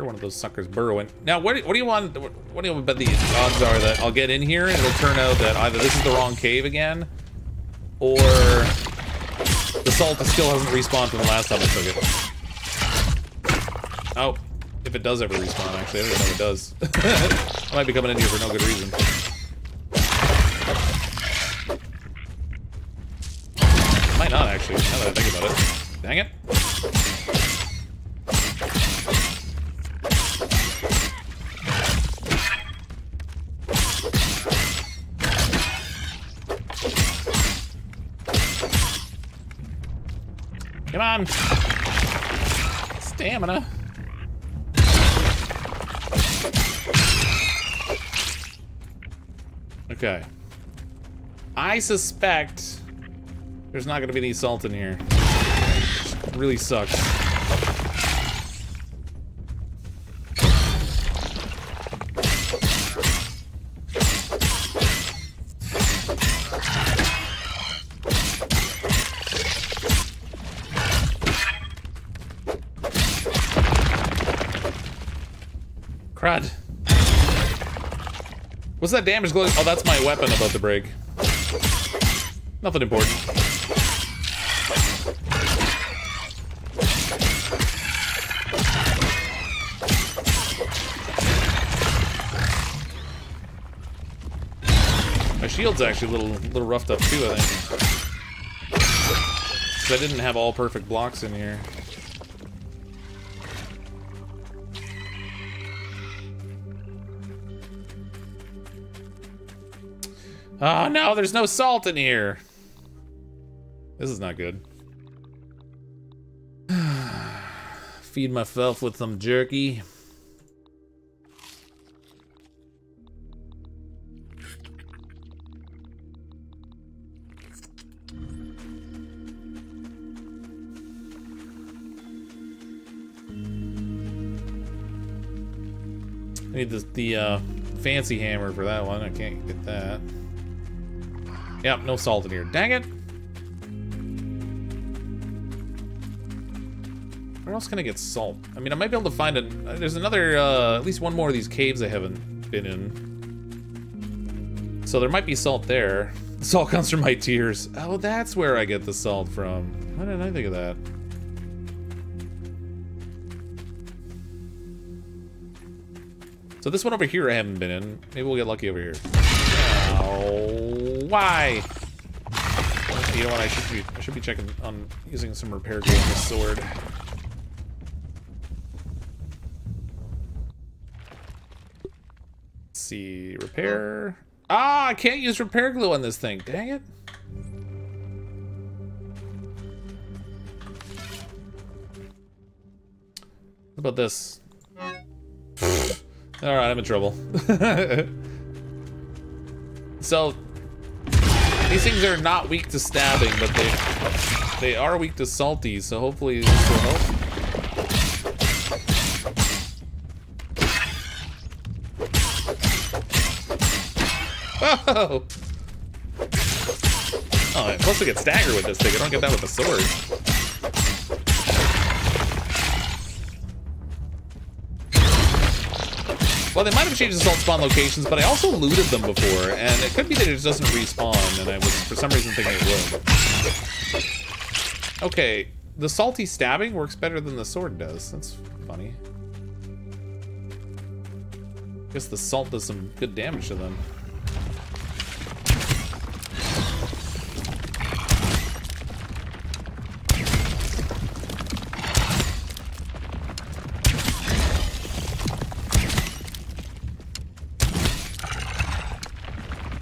One of those suckers burrowing. Now, what, what do you want? What do you bet the odds are that I'll get in here and it'll turn out that either this is the wrong cave again, or the salt still hasn't respawned from the last time I took it. Oh, if it does ever respawn, actually, I don't know if it does. I might be coming in here for no good reason. Might not actually. Now that I think about it. Dang it. Come on! Stamina! Okay. I suspect there's not gonna be any salt in here. It really sucks. Crud. What's that damage glitch? Oh, that's my weapon about to break. Nothing important. My shield's actually a little, little roughed up too, I think. 'Cause I didn't have all perfect blocks in here. Oh no, there's no salt in here. This is not good. Feed myself with some jerky. I need the, the uh, fancy hammer for that one. I can't get that. Yep, no salt in here. Dang it! Where else can I get salt? I mean, I might be able to find it. There's another, uh, at least one more of these caves I haven't been in. So there might be salt there. The salt comes from my tears. Oh, that's where I get the salt from. Why didn't I think of that? So this one over here I haven't been in. Maybe we'll get lucky over here. Oh, why? You know what? I should be I should be checking on using some repair gear on this sword. Let's see, repair. Ah, I can't use repair glue on this thing. Dang it. What about this? All right, I'm in trouble. So, these things are not weak to stabbing, but they they are weak to salty, so hopefully this will help. Whoa! Oh, I'm supposed to get staggered with this thing. I don't get that with the sword. Well, they might have changed the salt spawn locations, but I also looted them before, and it could be that it just doesn't respawn, and I was, for some reason, thinking it would. Okay, the salty stabbing works better than the sword does. That's funny. I guess the salt does some good damage to them.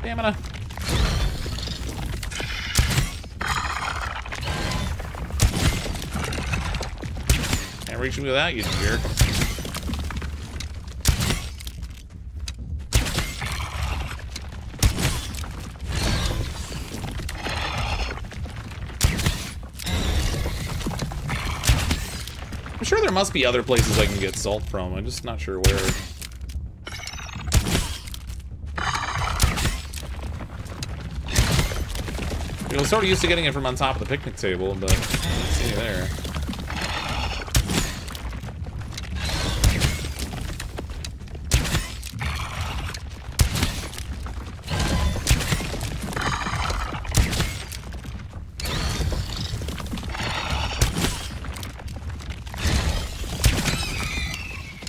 Stamina. Can't reach me without you, jerk. I'm sure there must be other places I can get salt from. I'm just not sure where. I was sort of used to getting it from on top of the picnic table, but I didn't see you there.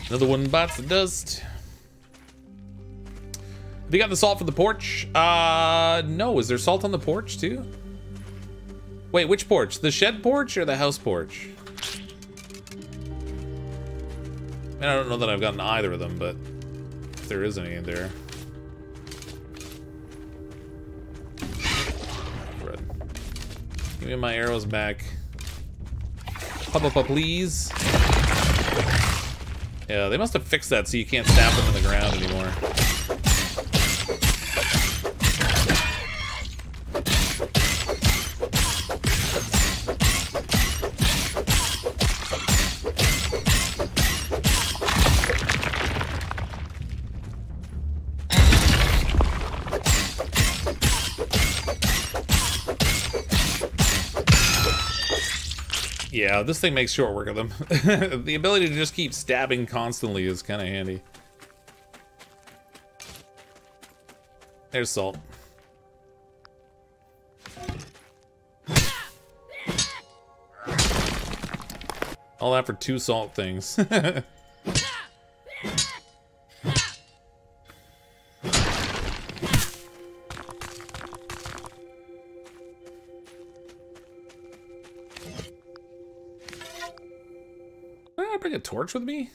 Another one bites the dust. Have you got the salt for the porch? Uh, no. Is there salt on the porch too? Wait, which porch? The shed porch or the house porch? And I don't know that I've gotten either of them, but if there is any in there. Red. Give me my arrows back. Pop up, please. Yeah, they must have fixed that so you can't stab them in the ground anymore. Yeah, this thing makes short work of them. The ability to just keep stabbing constantly is kind of handy. There's salt. All that for two salt things. Bring a torch with me?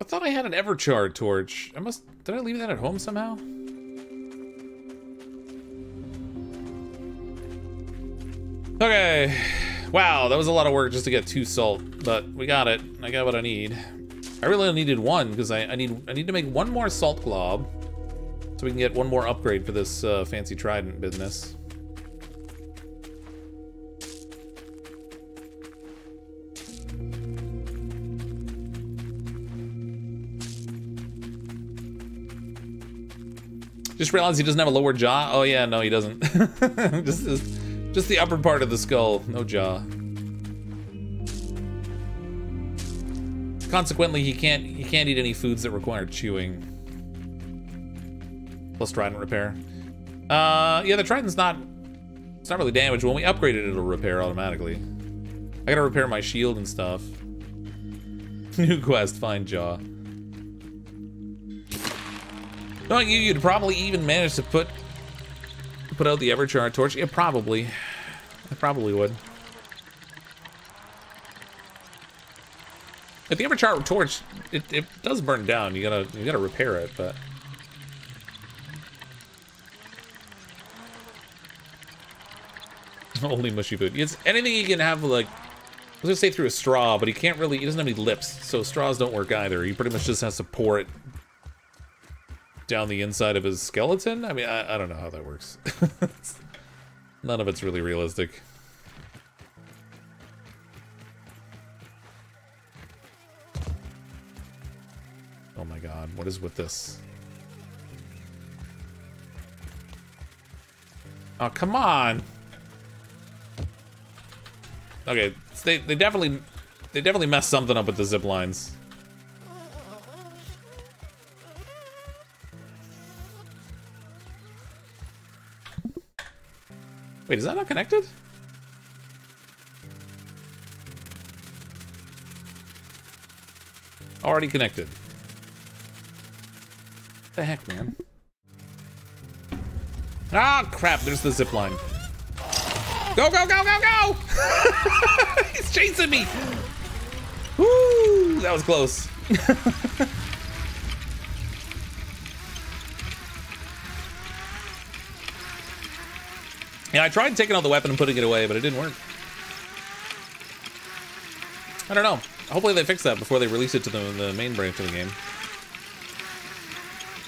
I thought I had an Everchar torch. I must... Did I leave that at home somehow? Okay. Wow, that was a lot of work just to get two salt, but we got it. I got what I need. I really only needed one because I, I need I need to make one more salt glob so we can get one more upgrade for this uh, fancy trident business. Just realized he doesn't have a lower jaw. Oh yeah, no, he doesn't. just, just, just the upper part of the skull, no jaw. Consequently, he can't he can't eat any foods that require chewing. Plus trident repair. Uh, yeah, the trident's not it's not really damaged. When we upgrade it, it'll repair automatically. I gotta repair my shield and stuff. New quest, find jaw. Knowing you, you'd probably even manage to put put out the Everchar torch. Yeah, probably. I probably would. If the Everchar torch, it, it does burn down. You gotta you gotta repair it, but only mushy food. It's anything you can have like. I was gonna say through a straw, but he can't really. He doesn't have any lips, so straws don't work either. He pretty much just has to pour it down the inside of his skeleton? I mean, I, I don't know how that works. None of it's really realistic. Oh my god, what is with this? Oh, come on! Okay, they, they definitely they definitely messed something up with the zip lines. Wait, is that not connected? Already connected. What the heck, man? Ah, crap, there's the zipline. Go, go, go, go, go! He's chasing me! Woo! That was close. Yeah, I tried taking out the weapon and putting it away, but it didn't work. I don't know. Hopefully they fix that before they release it to the, the main branch of the game.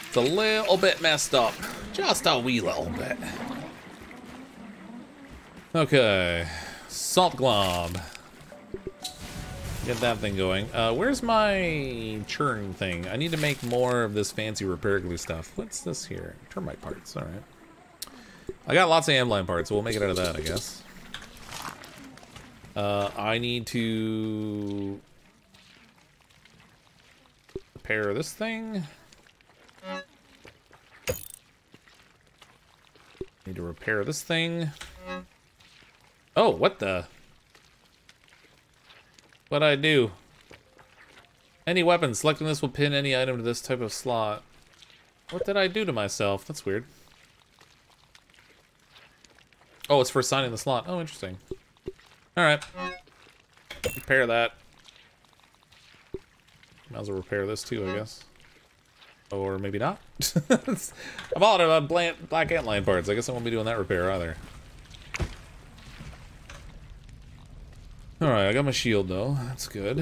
It's a little bit messed up. Just a wee little bit. Okay. Salt glob. Get that thing going. Uh, where's my churn thing? I need to make more of this fancy repair glue stuff. What's this here? Termite parts, all right. I got lots of amline parts, so we'll make it out of that, I guess. Uh, I need to repair this thing. Need to repair this thing. Oh, what the? What'd I do? Any weapon. Selecting this will pin any item to this type of slot. What did I do to myself? That's weird. Oh, it's for assigning the slot. Oh, interesting. Alright. Repair that. Might as well repair this too, I guess. Or maybe not. I'm all out of black, black antline parts. I guess I won't be doing that repair either. Alright, I got my shield though. That's good.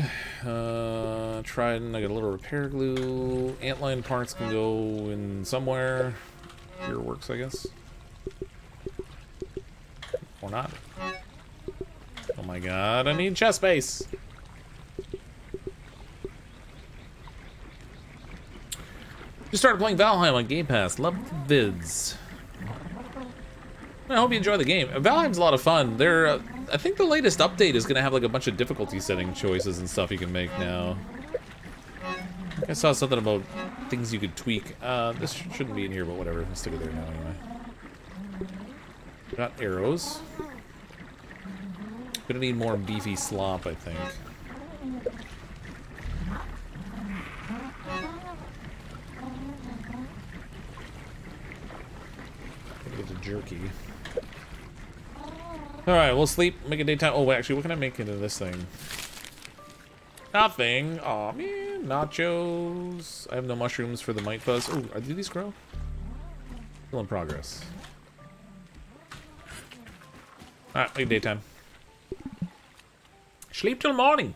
Uh, trident, I got a little repair glue. Antline parts can go in somewhere. Here works, I guess. Or not. Oh my god, I need chest space. Just started playing Valheim on Game Pass. Love vids. I hope you enjoy the game. Valheim's a lot of fun. They're, uh, I think the latest update is going to have like a bunch of difficulty setting choices and stuff you can make now. I saw something about things you could tweak. Uh, this shouldn't be in here, but whatever. Let's stick it there now anyway. Got arrows. Gonna need more beefy slop, I think. It's a jerky. Alright, we'll sleep, make it daytime. Oh, wait, actually, what can I make into this thing? Nothing. Aw, man. Nachos. I have no mushrooms for the mite fuzz. Oh, do these grow? Still in progress. Alright, make it daytime. Sleep till morning.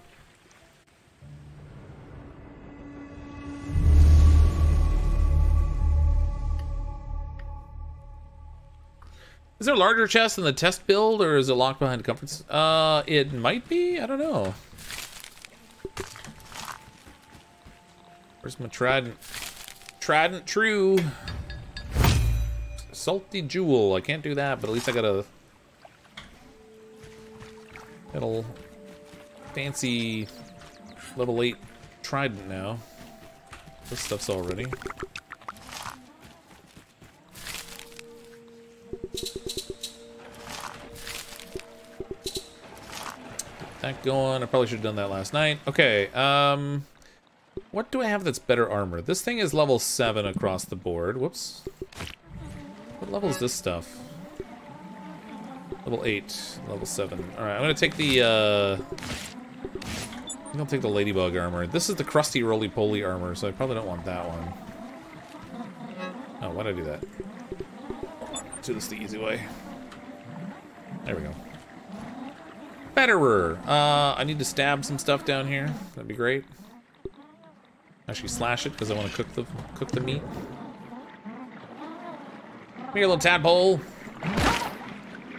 Is there a larger chest in the test build, or is it locked behind comforts? Uh, it might be. I don't know. Where's my trident? Trident true. Salty jewel. I can't do that, but at least I got a little fancy level eight trident now. This stuff's all ready. That going. I probably should have done that last night. Okay, um, what do I have that's better armor? This thing is level seven across the board. Whoops. What level is this stuff? Level eight, level seven. All right, I'm gonna take the. Uh, I'm gonna take the ladybug armor. This is the crusty roly-poly armor, so I probably don't want that one. Oh, why'd I do that? Let's do this the easy way. There we go. Betterer! Uh, I need to stab some stuff down here. That'd be great. Actually slash it, because I want to cook the cook the meat. Come here, little tadpole. I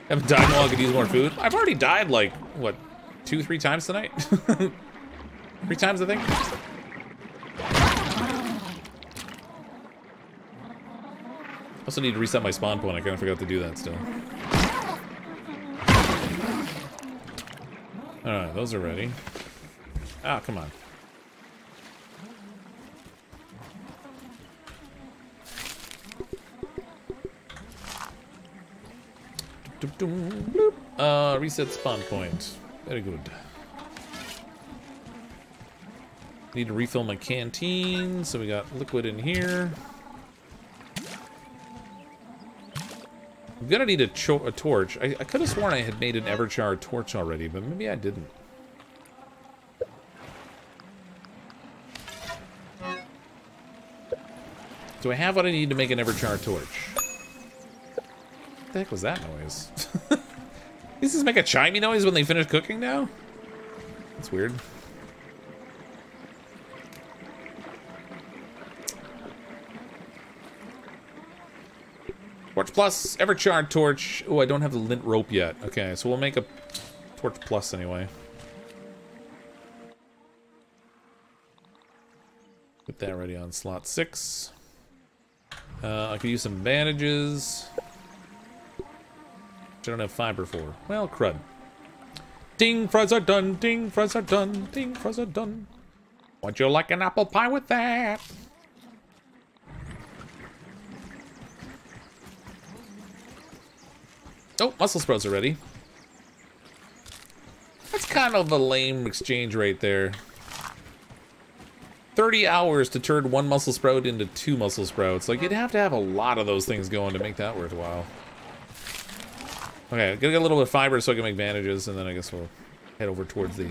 haven't died while I could use more food. I've already died like, what, two, three times tonight? Three times, I think. Also need to reset my spawn point. I kind of forgot to do that still. Alright, those are ready. Ah, come on. Uh, reset spawn point. Very good. Need to refill my canteen, so we got liquid in here. I'm gonna need a, cho a torch. I, I could have sworn I had made an Everchar torch already, but maybe I didn't. Do I have what I need to make an Everchar torch? What the heck was that noise? These just make a chimey noise when they finish cooking now? That's weird. Torch plus, Everchar torch. Oh, I don't have the lint rope yet. Okay, so we'll make a torch plus anyway. Put that ready on slot six. Uh, I could use some bandages. Which I don't have fiber for. Well, crud. Ding, fries are done. Ding, fries are done. Ding, fries are done. Would you like an apple pie with that? Oh, mussel sprouts are ready. That's kind of a lame exchange right there. thirty hours to turn one mussel sprout into two mussel sprouts. Like, you'd have to have a lot of those things going to make that worthwhile. Okay, I'm gonna get a little bit of fiber so I can make bandages, and then I guess we'll head over towards the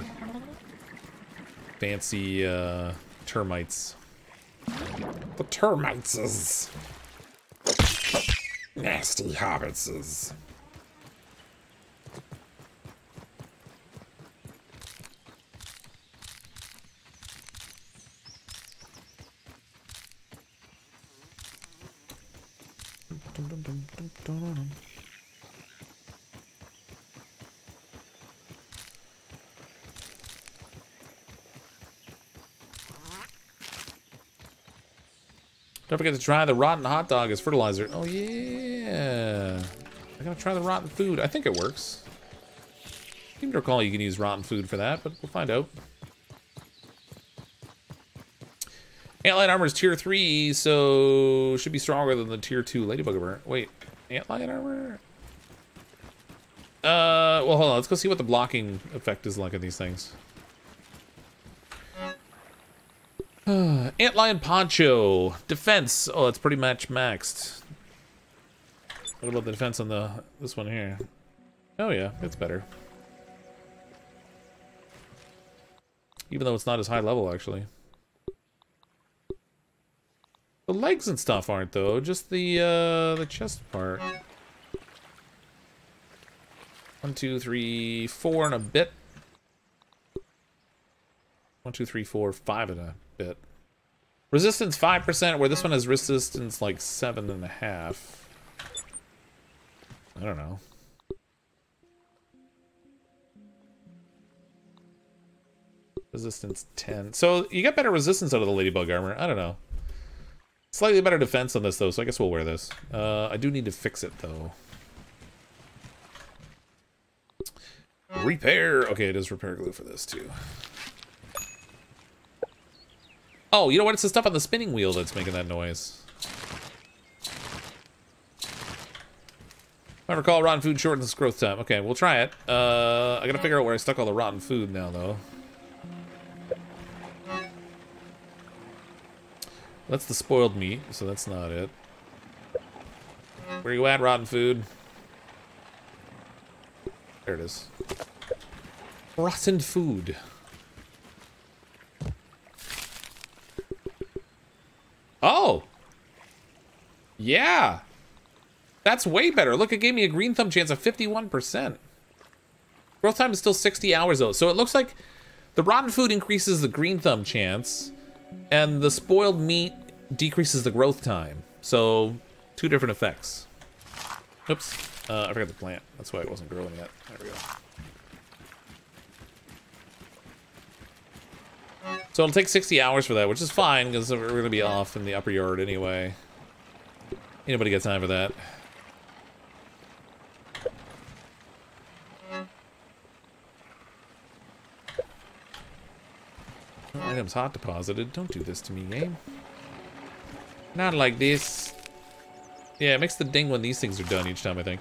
fancy uh, termites. The termites. Nasty hobbitses. Don't forget to try the rotten hot dog as fertilizer. Oh yeah, I gotta try the rotten food. I think it works. I seem to recall you can use rotten food for that, but we'll find out. Antlion armor is tier three, so should be stronger than the tier two ladybug armor. Wait, antlion armor? Uh, well, hold on. Let's go see what the blocking effect is like on these things. Uh, antlion poncho. Defense. Oh, that's pretty much maxed. I would love the defense on the this one here. Oh, yeah. It's better. Even though it's not as high level, actually. The legs and stuff aren't, though. Just the, uh, the chest part. One, two, three, four and a bit. One, two, three, four, five and a bit. Resistance five percent, where this one has resistance like seven and a half. I don't know. Resistance ten. So you get better resistance out of the ladybug armor. I don't know. Slightly better defense on this, though, so I guess we'll wear this. Uh, I do need to fix it, though. Repair! Okay, it is repair glue for this, too. Oh, you know what? It's the stuff on the spinning wheel that's making that noise. If I recall, rotten food shortens growth time. Okay, we'll try it. Uh, I gotta figure out where I stuck all the rotten food now, though. That's the spoiled meat, so that's not it. Where you at, rotten food? There it is. Rotten food. Oh! Yeah! That's way better. Look, it gave me a green thumb chance of fifty-one percent. Growth time is still sixty hours, though. So it looks like the rotten food increases the green thumb chance, and the spoiled meat decreases the growth time. So, two different effects. Oops. Uh, I forgot the plant. That's why it wasn't growing yet. There we go. So it'll take sixty hours for that, which is fine, because we're going to be off in the upper yard anyway. Anybody got time for that? No item's hot deposited. Don't do this to me, game. Not like this. Yeah, it makes the ding when these things are done each time, I think.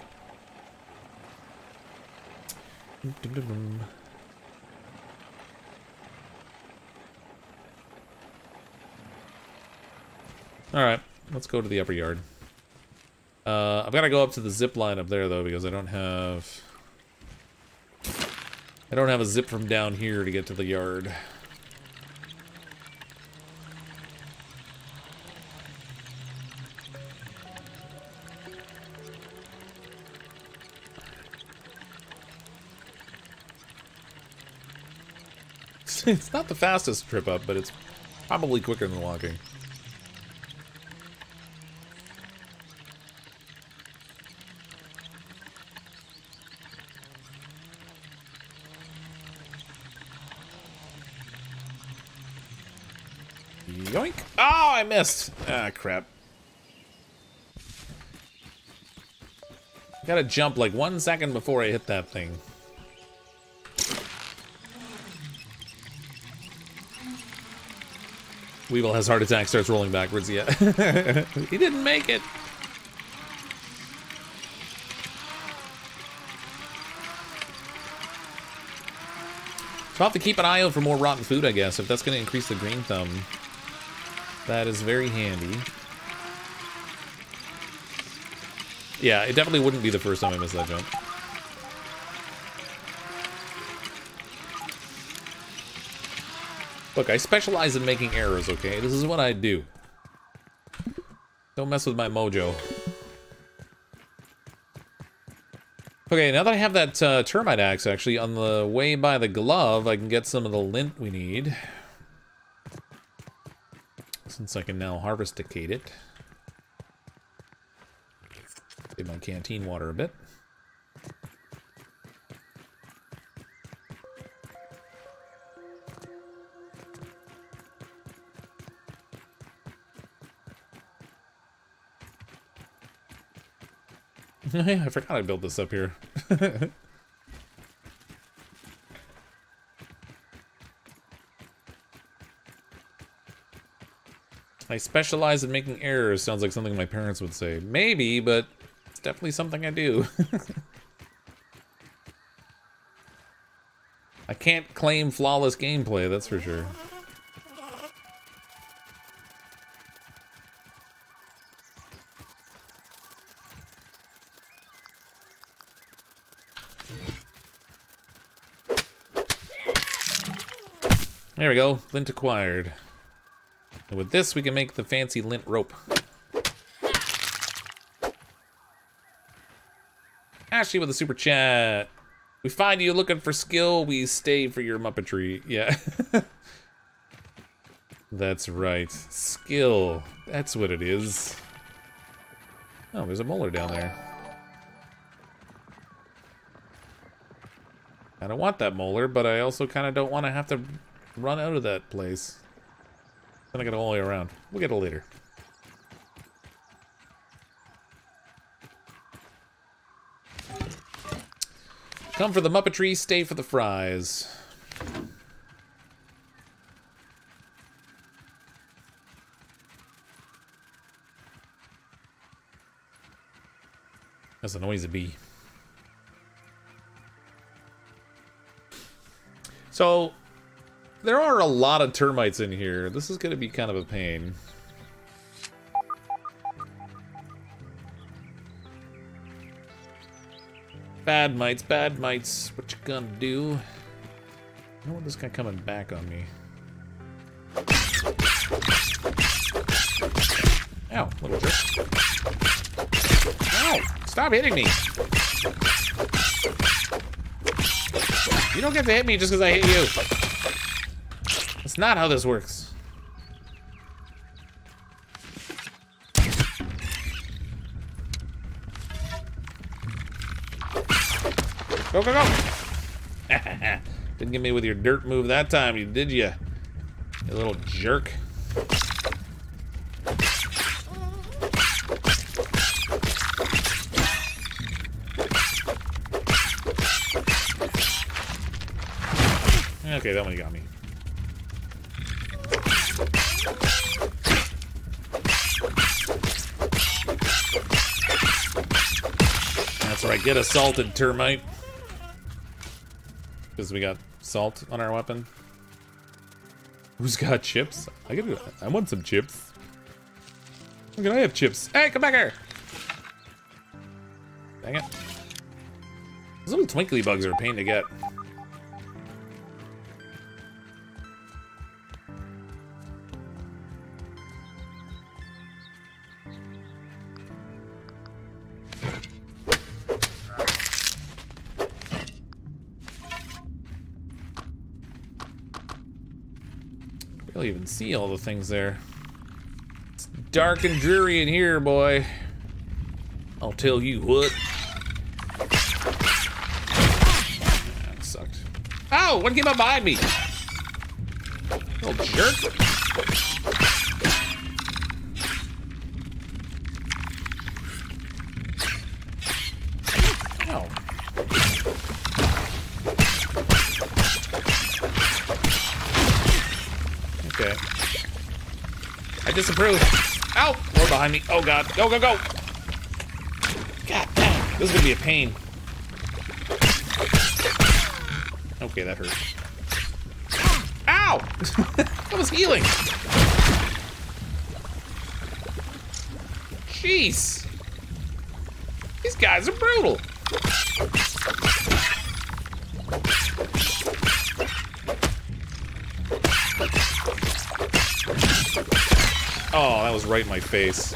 Alright, let's go to the upper yard. Uh, I've got to go up to the zip line up there, though, because I don't have... I don't have a zip from down here to get to the yard. It's not the fastest trip up, but it's probably quicker than walking. Yoink! Oh, I missed! Ah, crap. Gotta jump like one second before I hit that thing. Weevil has heart attack, starts rolling backwards, yeah. He didn't make it! So I'll have to keep an eye out for more rotten food, I guess, if that's going to increase the green thumb. That is very handy. Yeah, it definitely wouldn't be the first time I missed that jump. Look, I specialize in making errors, okay? This is what I do. Don't mess with my mojo. Okay, now that I have that uh, termite axe, actually, on the way by the glove, I can get some of the lint we need. Since I can now harvesticate it. Save my canteen water a bit. Oh yeah, I forgot I built this up here. I specialize in making errors, sounds like something my parents would say. Maybe, but it's definitely something I do. I can't claim flawless gameplay, that's for sure. There we go, lint acquired. And with this, we can make the fancy lint rope. Ashley with a super chat. We find you looking for skill, we stay for your muppetry. Yeah. That's right. Skill. That's what it is. Oh, there's a molar down there. I don't want that molar, but I also kind of don't want to have to run out of that place. Then I gotta go all the way around. We'll get it later. Come for the muppetry, stay for the fries. That's a noisy bee. So there are a lot of termites in here. This is going to be kind of a pain. Bad mites, bad mites. What you gonna do? I don't want this guy coming back on me. Ow, little jerk. Ow, stop hitting me. You don't get to hit me just because I hit you. That's not how this works. Go, go, go! Didn't get me with your dirt move that time, you did ya? You little jerk. Okay, that one got me. Right, get assaulted, termite. Because we got salt on our weapon. Who's got chips? I gotta, I want some chips. How can I have chips? Hey, come back here! Dang it. Those little twinkly bugs are a pain to get. Even see all the things there. It's dark and dreary in here, boy. I'll tell you what. That sucked. Ow! One came up behind me! Little jerk. Ow. Disapprove. Ow! More behind me. Oh god. Go, go, go! God damn. This is gonna be a pain. Okay, that hurt. Ow! That was healing! Jeez! These guys are brutal! Oh, that was right in my face.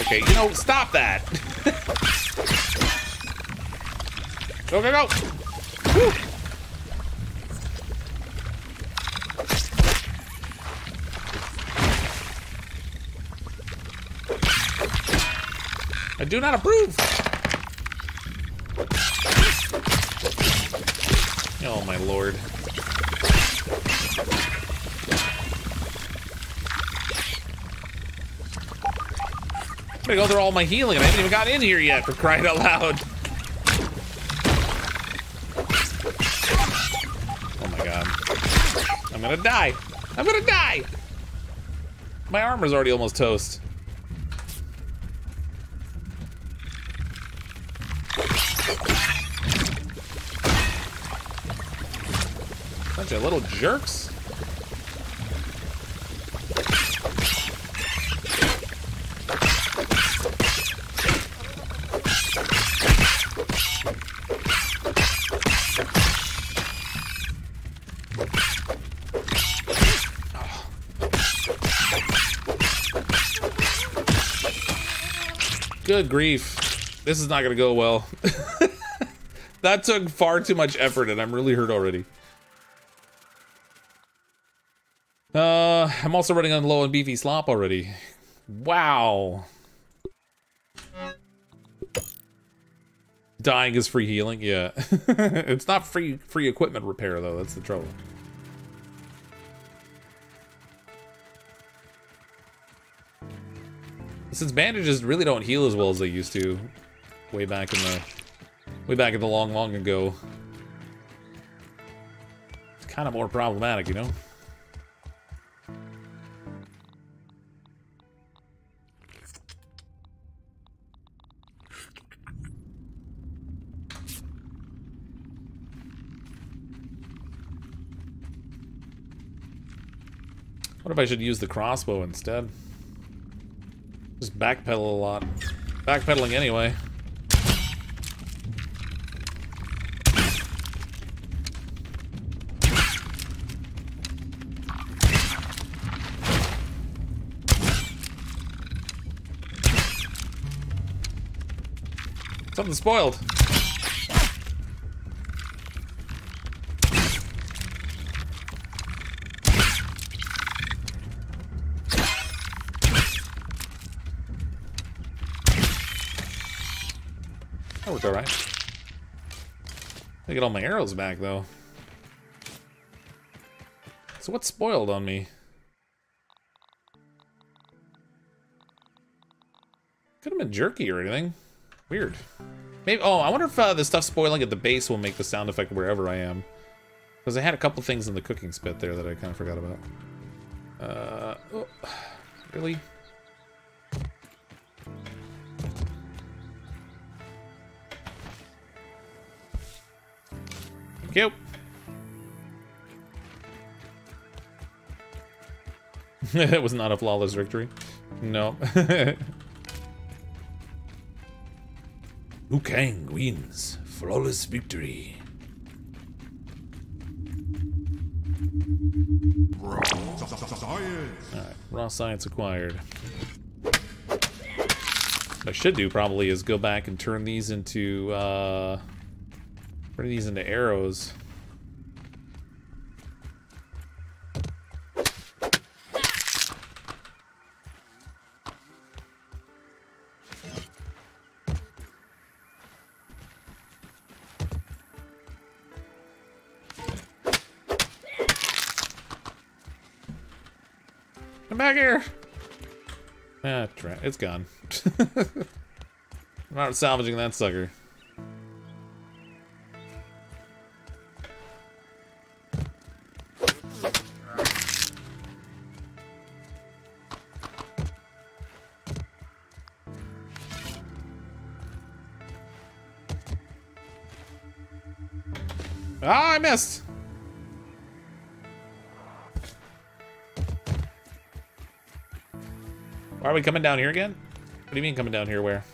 Okay, you know, stop that! Go, go, go! Woo. I do not approve! Oh my lord. I'm gonna go through all my healing. I haven't even got in here yet, for crying out loud. Oh my god. I'm gonna die. I'm gonna die! My armor's already almost toast. Bunch of little jerks. Good grief. This is not gonna go well. That took far too much effort and I'm really hurt already. Uh, I'm also running on low and beefy slop already. Wow. Dying is free healing, yeah. It's not free free equipment repair though, that's the trouble. Since bandages really don't heal as well as they used to, way back in the, way back in the long, long ago, it's kind of more problematic, you know. What if I should use the crossbow instead? Just backpedal a lot. Backpedaling anyway. Something spoiled. All right. I get all my arrows back though. So what's spoiled on me? Could have been jerky or anything. Weird. Maybe. Oh, I wonder if uh, the stuff spoiling at the base will make the sound effect wherever I am. Because I had a couple things in the cooking spit there that I kind of forgot about. Uh, oh, really? Thank you. That was not a flawless victory. No. Liu Kang wins. Flawless victory. Raw science. All right. Raw science acquired. What I should do probably is go back and turn these into... Uh, turn these into arrows. Come back here! Ah, it's gone. I'm not salvaging that sucker. Ah, I missed! Why are we coming down here again? What do you mean coming down here where?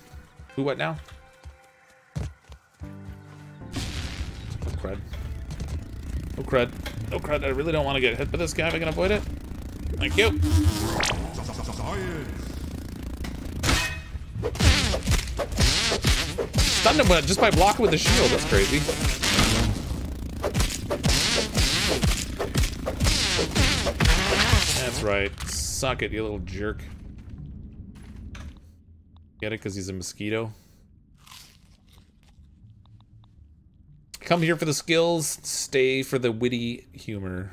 Who, what now? Oh, crud. Oh, crud. Oh, crud. I really don't want to get hit by this guy if I can avoid it. Thank you. Stunned him just by blocking with the shield. That's crazy. That's right. Suck it, you little jerk. Get it? Because he's a mosquito. Come here for the skills, stay for the witty humor.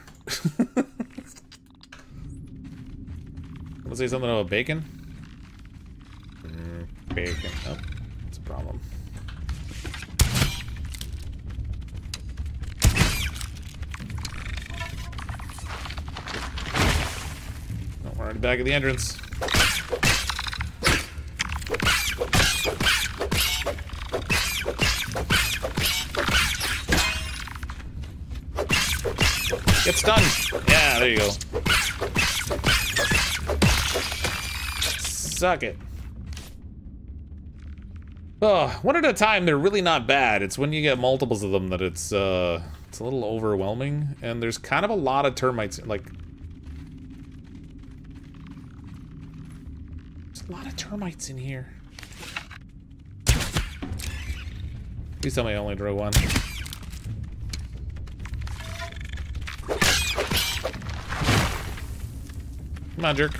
Let's say something about bacon. Mm, bacon. Oh, that's a problem. Oh, we're already back at the entrance. Get stunned! Yeah, there you go. Suck it. Oh, one at a time, they're really not bad. It's when you get multiples of them that it's uh, it's a little overwhelming. And there's kind of a lot of termites, like... There's a lot of termites in here. Please tell me I only drew one. Come on, jerk.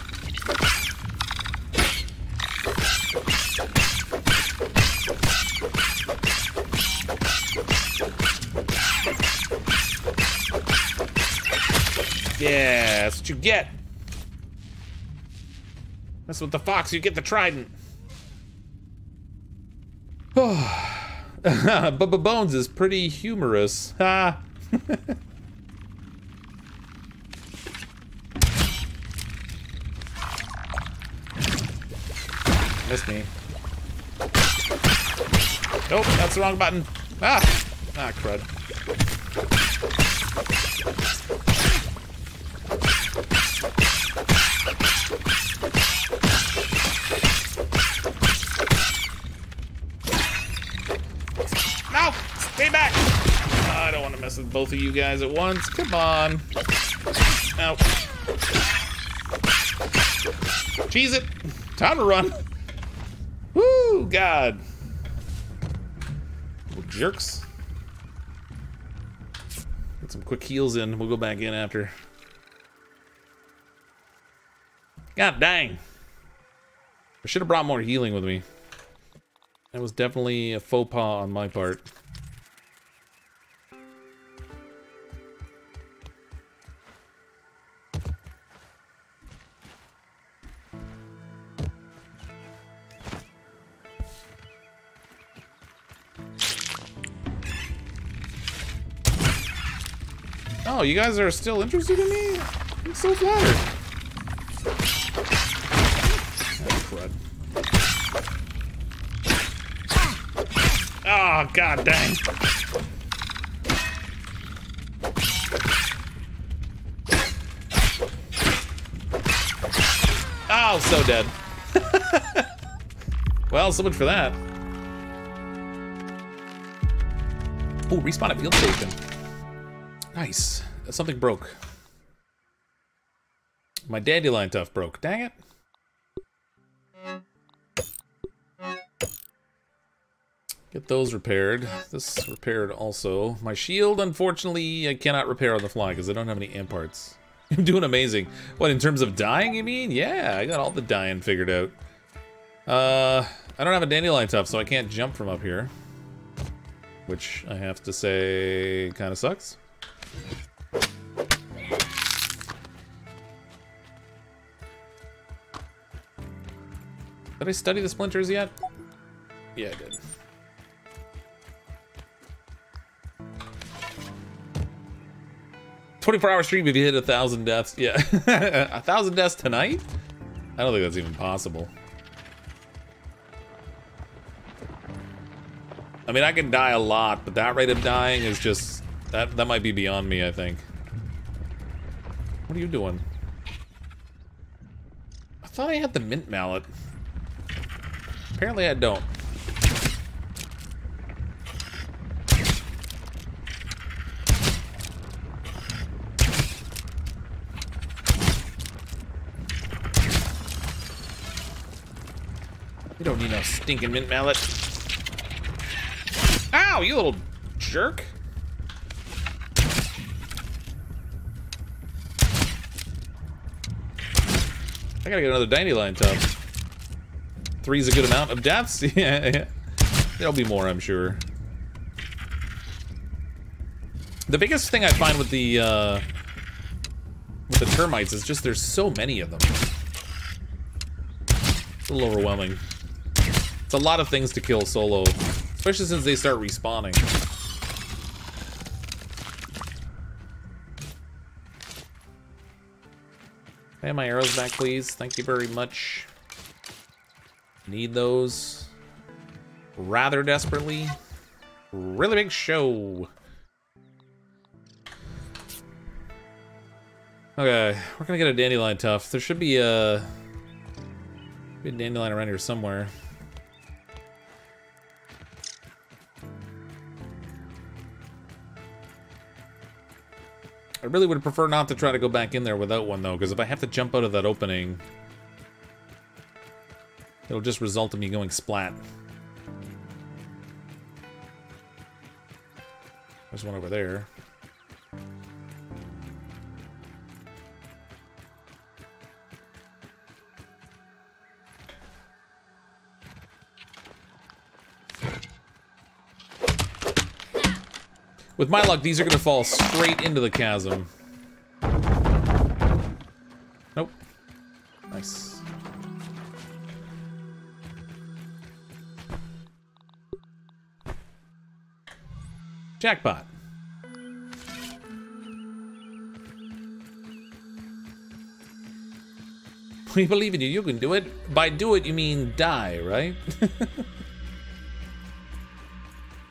Yeah, that's what you get. That's what the fox, you get the trident. Bubba Bones is pretty humorous. Ha! Missed me. Nope, that's the wrong button. Ah! Ah, crud. No! Stay back! Oh, I don't want to mess with both of you guys at once. Come on. No. Cheese it. Time to run. Woo, God. Little jerks. Get some quick heals in. We'll go back in after. God dang. I should have brought more healing with me. That was definitely a faux pas on my part. Oh, you guys are still interested in me? I'm so flattered. Oh, crud. Oh, god dang. Oh, so dead. Well, so much for that. Oh, respawn at field station. Nice. Something broke. My dandelion tuft broke. Dang it. Get those repaired. This repaired also. My shield, unfortunately, I cannot repair on the fly because I don't have any amp parts. I'm doing amazing. What, in terms of dying, you mean? Yeah, I got all the dying figured out. Uh, I don't have a dandelion tuft, so I can't jump from up here. Which, I have to say, kind of sucks. Did I study the splinters yet? Yeah, I did. twenty-four hour stream if you hit a thousand deaths. Yeah, a thousand deaths tonight? I don't think that's even possible. I mean, I can die a lot, but that rate of dying is just... That, that might be beyond me, I think. What are you doing? I thought I had the mint mallet. Apparently I don't. You don't need no stinking mint mallet. Ow, you little jerk. I gotta get another dandelion tub. Three's a good amount of deaths. Yeah, yeah. There'll be more, I'm sure. The biggest thing I find with the uh, with the termites is just there's so many of them. It's a little overwhelming. It's a lot of things to kill solo, especially since they start respawning. Can I have my arrows back, please? Thank you very much. Need those rather desperately. Really big show. Okay, we're gonna get a dandelion tuft. There should be a, be a dandelion around here somewhere. I really would prefer not to try to go back in there without one though, because if I have to jump out of that opening, it'll just result in me going splat. There's one over there. With my luck, these are gonna fall straight into the chasm. Nope. Nice. Jackpot. We believe in you, you can do it. By do it, you mean die, right?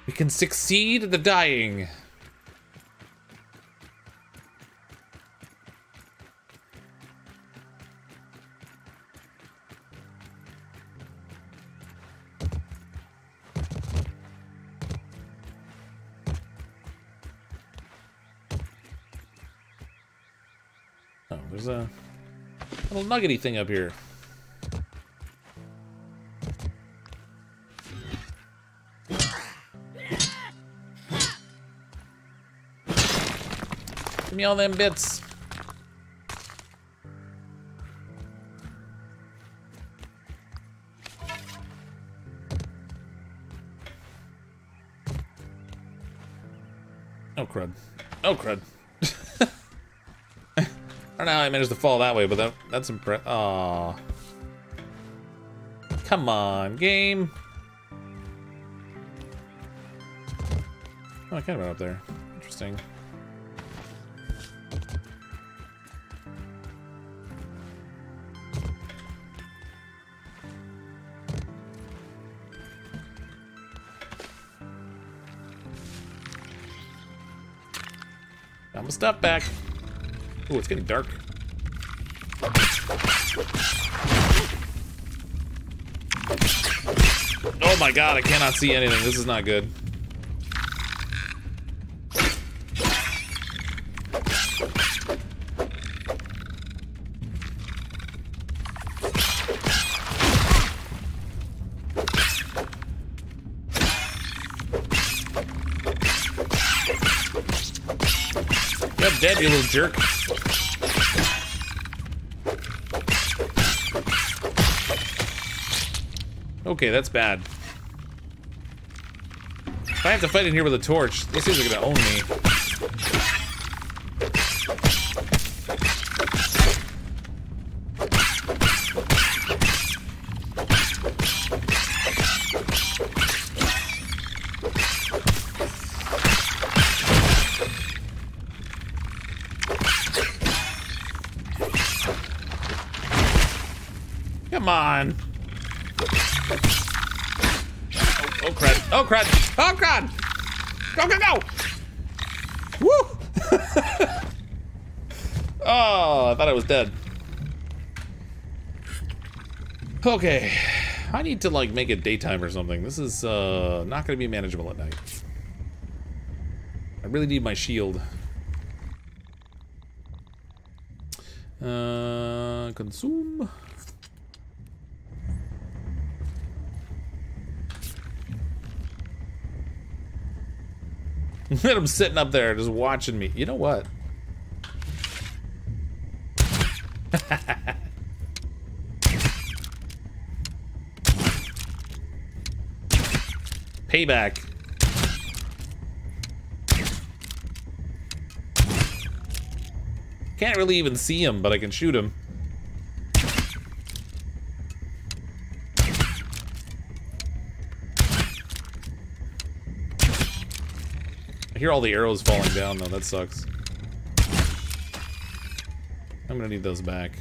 We can succeed at the dying. Nuggety thing up here. Give me all them bits. Oh crud. Oh crud. I don't know how I managed to fall that way, but that, that's impressive. Aw. Come on, game. Oh, I kind of went up there. Interesting. Got my stuff back. Ooh, it's getting dark. Oh my god, I cannot see anything. This is not good. You're dead, you little jerk. Okay, that's bad. If I have to fight in here with a torch, those things are gonna own me. Come on. Oh crud! Oh crud! Go go go! Woo! Oh, I thought I was dead. Okay, I need to like make it daytime or something. This is uh, not going to be manageable at night. I really need my shield. Uh, consume. Look at him sitting up there, just watching me. You know what? Payback. Can't really even see him, but I can shoot him. I hear all the arrows falling down, though. That sucks. I'm gonna need those back.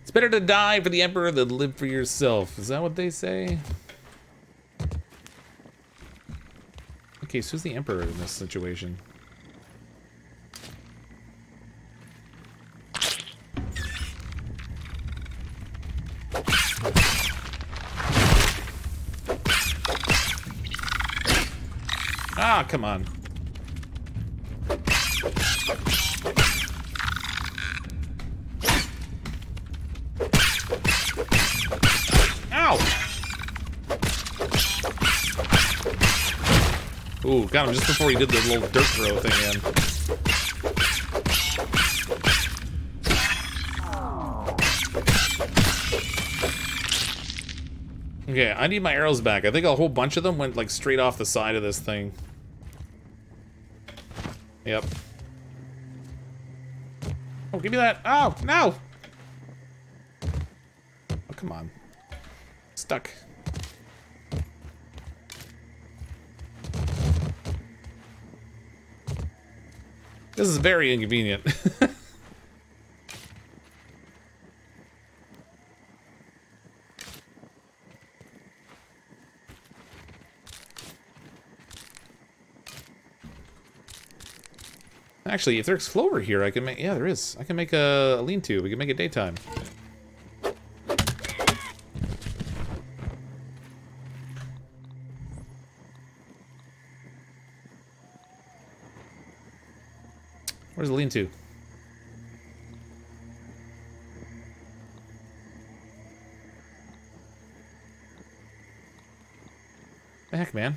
It's better to die for the Emperor than live for yourself. Is that what they say? Okay, so who's the Emperor in this situation? Ah, come on. Ow! Ooh, got him just before he did the little dirt throw thing in. Okay, I need my arrows back. I think a whole bunch of them went like straight off the side of this thing. Yep. Oh, give me that. Oh, no! Oh, come on. Stuck. This is very inconvenient. Actually, if there's clover here, I can make... Yeah, there is. I can make a, a lean-to. We can make it daytime. Where's the lean-to? The heck, man.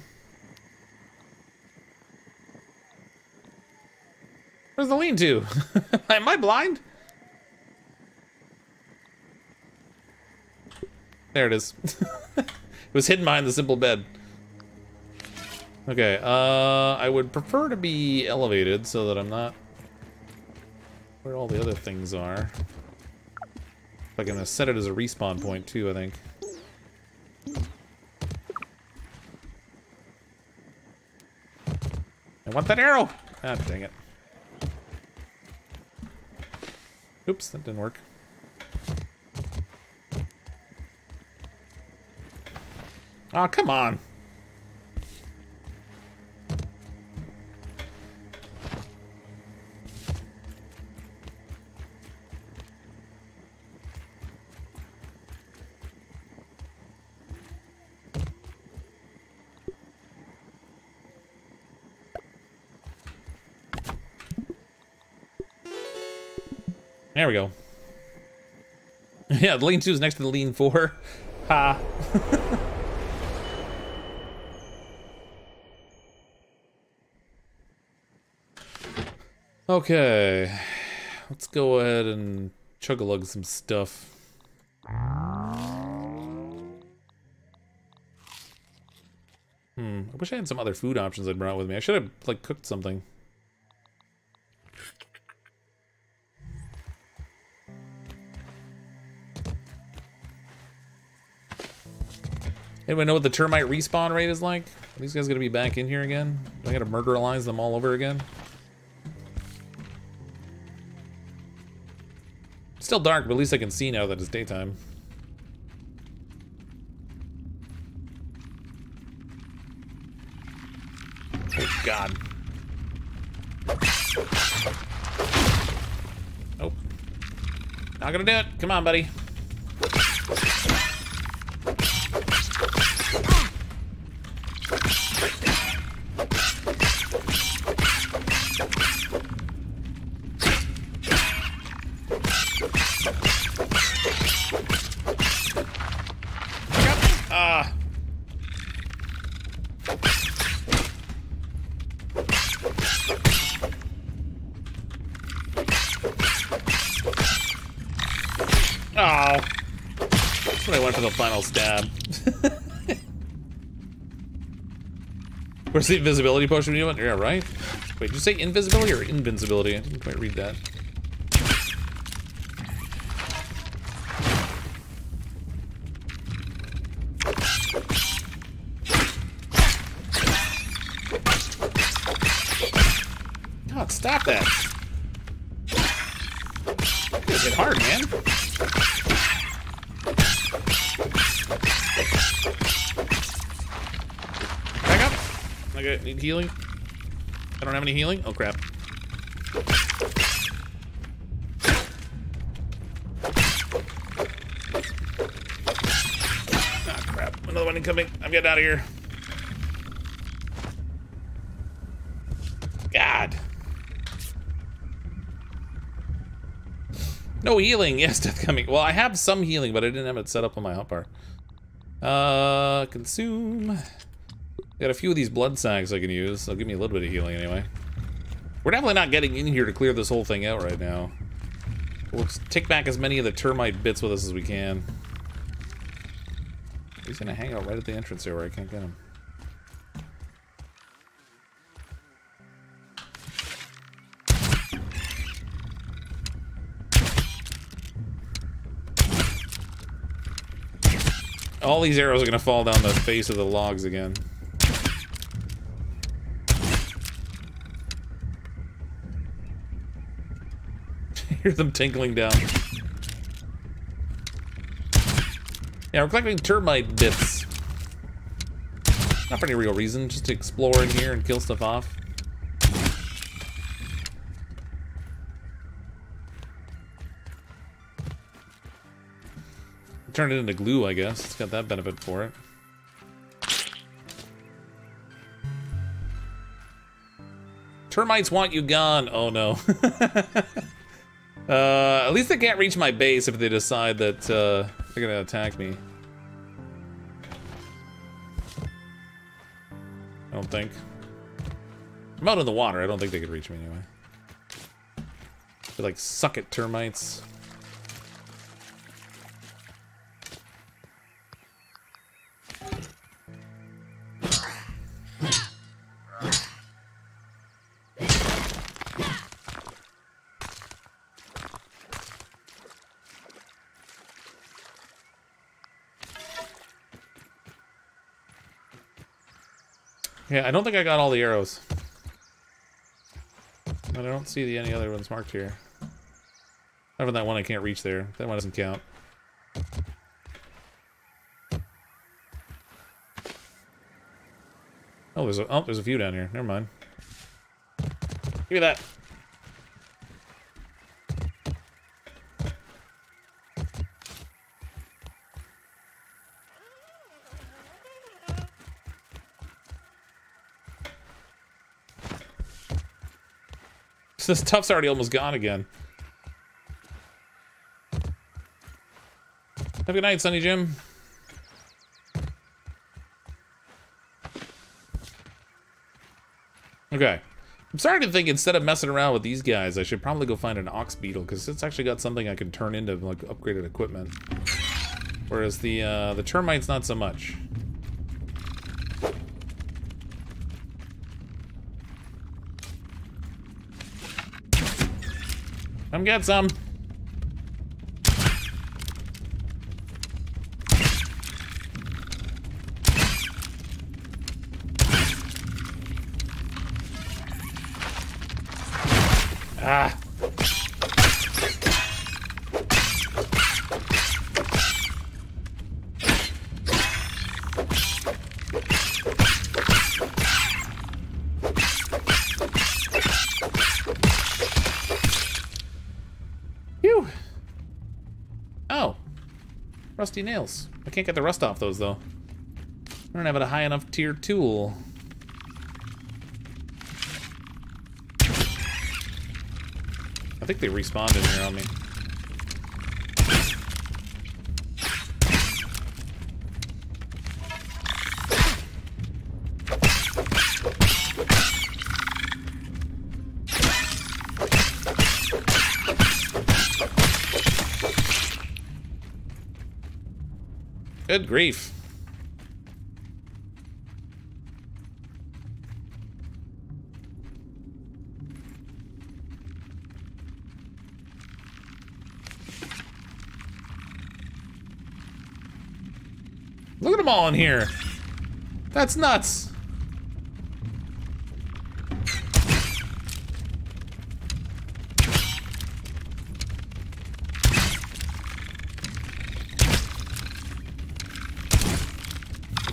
Where's the lean-to? Am I blind? There it is. It was hidden behind the simple bed. Okay, uh, I would prefer to be elevated so that I'm not where all the other things are. I'm gonna set it as a respawn point too, I think. I want that arrow! Ah, dang it. Oops, that didn't work. Aw, oh, come on. There we go. Yeah, the lean two is next to the lean four. Ha. Okay. Let's go ahead and chug-a-lug some stuff. Hmm. I wish I had some other food options I'd brought with me. I should have, like, cooked something. Anyone know what the termite respawn rate is like? Are these guys gonna be back in here again? Do I gotta murderalize them all over again? It's still dark, but at least I can see now that it's daytime. Oh god. Oh. Not gonna do it. Come on, buddy. I going for the final stab. Where's the invisibility potion you want? Yeah, right? Wait, did you say invisibility or invincibility? I didn't quite read that. God, stop that. It's hit hard, man. I need healing. I don't have any healing. Oh crap. Ah crap. Another one incoming. I'm getting out of here. God. No healing. Yes, death coming. Well, I have some healing, but I didn't have it set up on my hotbar. Uh, consume. Got a few of these blood sacks I can use. They'll give me a little bit of healing anyway. We're definitely not getting in here to clear this whole thing out right now. We'll take back as many of the termite bits with us as we can. He's gonna hang out right at the entrance here where I can't get him. All these arrows are gonna fall down the face of the logs again. Hear them tinkling down. Yeah, we're collecting termite bits. Not for any real reason, just to explore in here and kill stuff off. Turn it into glue, I guess. It's got that benefit for it. Termites want you gone. Oh no. Uh, at least they can't reach my base if they decide that uh, they're gonna attack me. I don't think. I'm out in the water. I don't think they could reach me anyway. They're like, suck it, termites. Yeah, I don't think I got all the arrows. But I don't see the, any other ones marked here. Other than that one I can't reach there. That one doesn't count. Oh, there's a, oh, there's a few down here. Never mind. Give me that. This tuff's already almost gone again. Have a good night, Sunny Jim. Okay. I'm starting to think instead of messing around with these guys, I should probably go find an ox beetle, because it's actually got something I can turn into like upgraded equipment. Whereas the uh, the termites, not so much. Come get some. Ah. Rusty nails. I can't get the rust off those though. I don't have a high enough tier tool. I think they respawned in here on me. Good grief. Look at them all in here. That's nuts.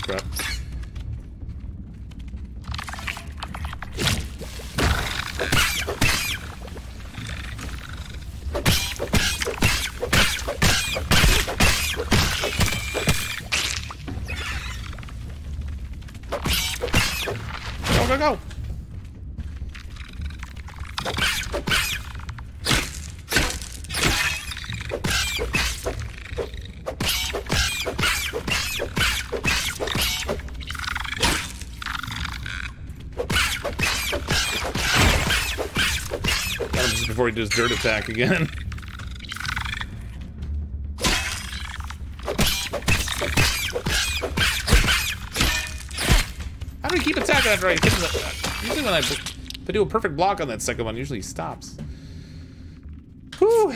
Crap. Go, go, just before he does dirt attack again. Keep attacking after I hit him. Usually when I do a perfect block on that second one, usually he stops. Whew.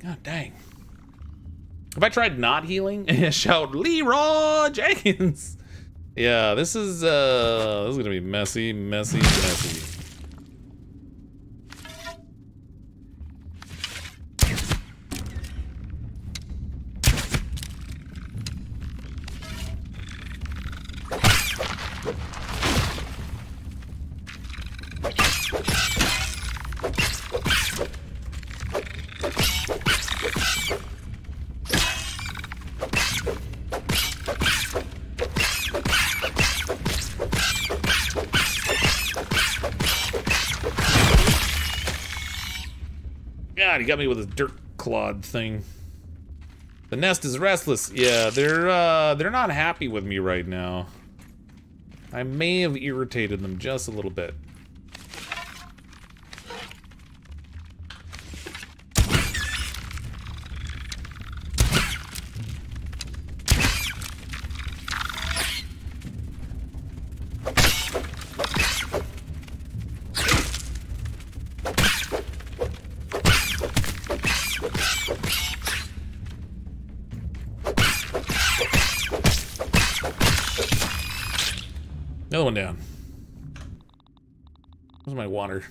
God dang. Have I tried not healing? Shout Leroy Jenkins. Yeah, this is uh this is gonna be messy, messy, messy. He got me with his dirt clod thing. The nest is restless. Yeah, they're uh, they're not happy with me right now. I may have irritated them just a little bit. Another one down. Where's my water?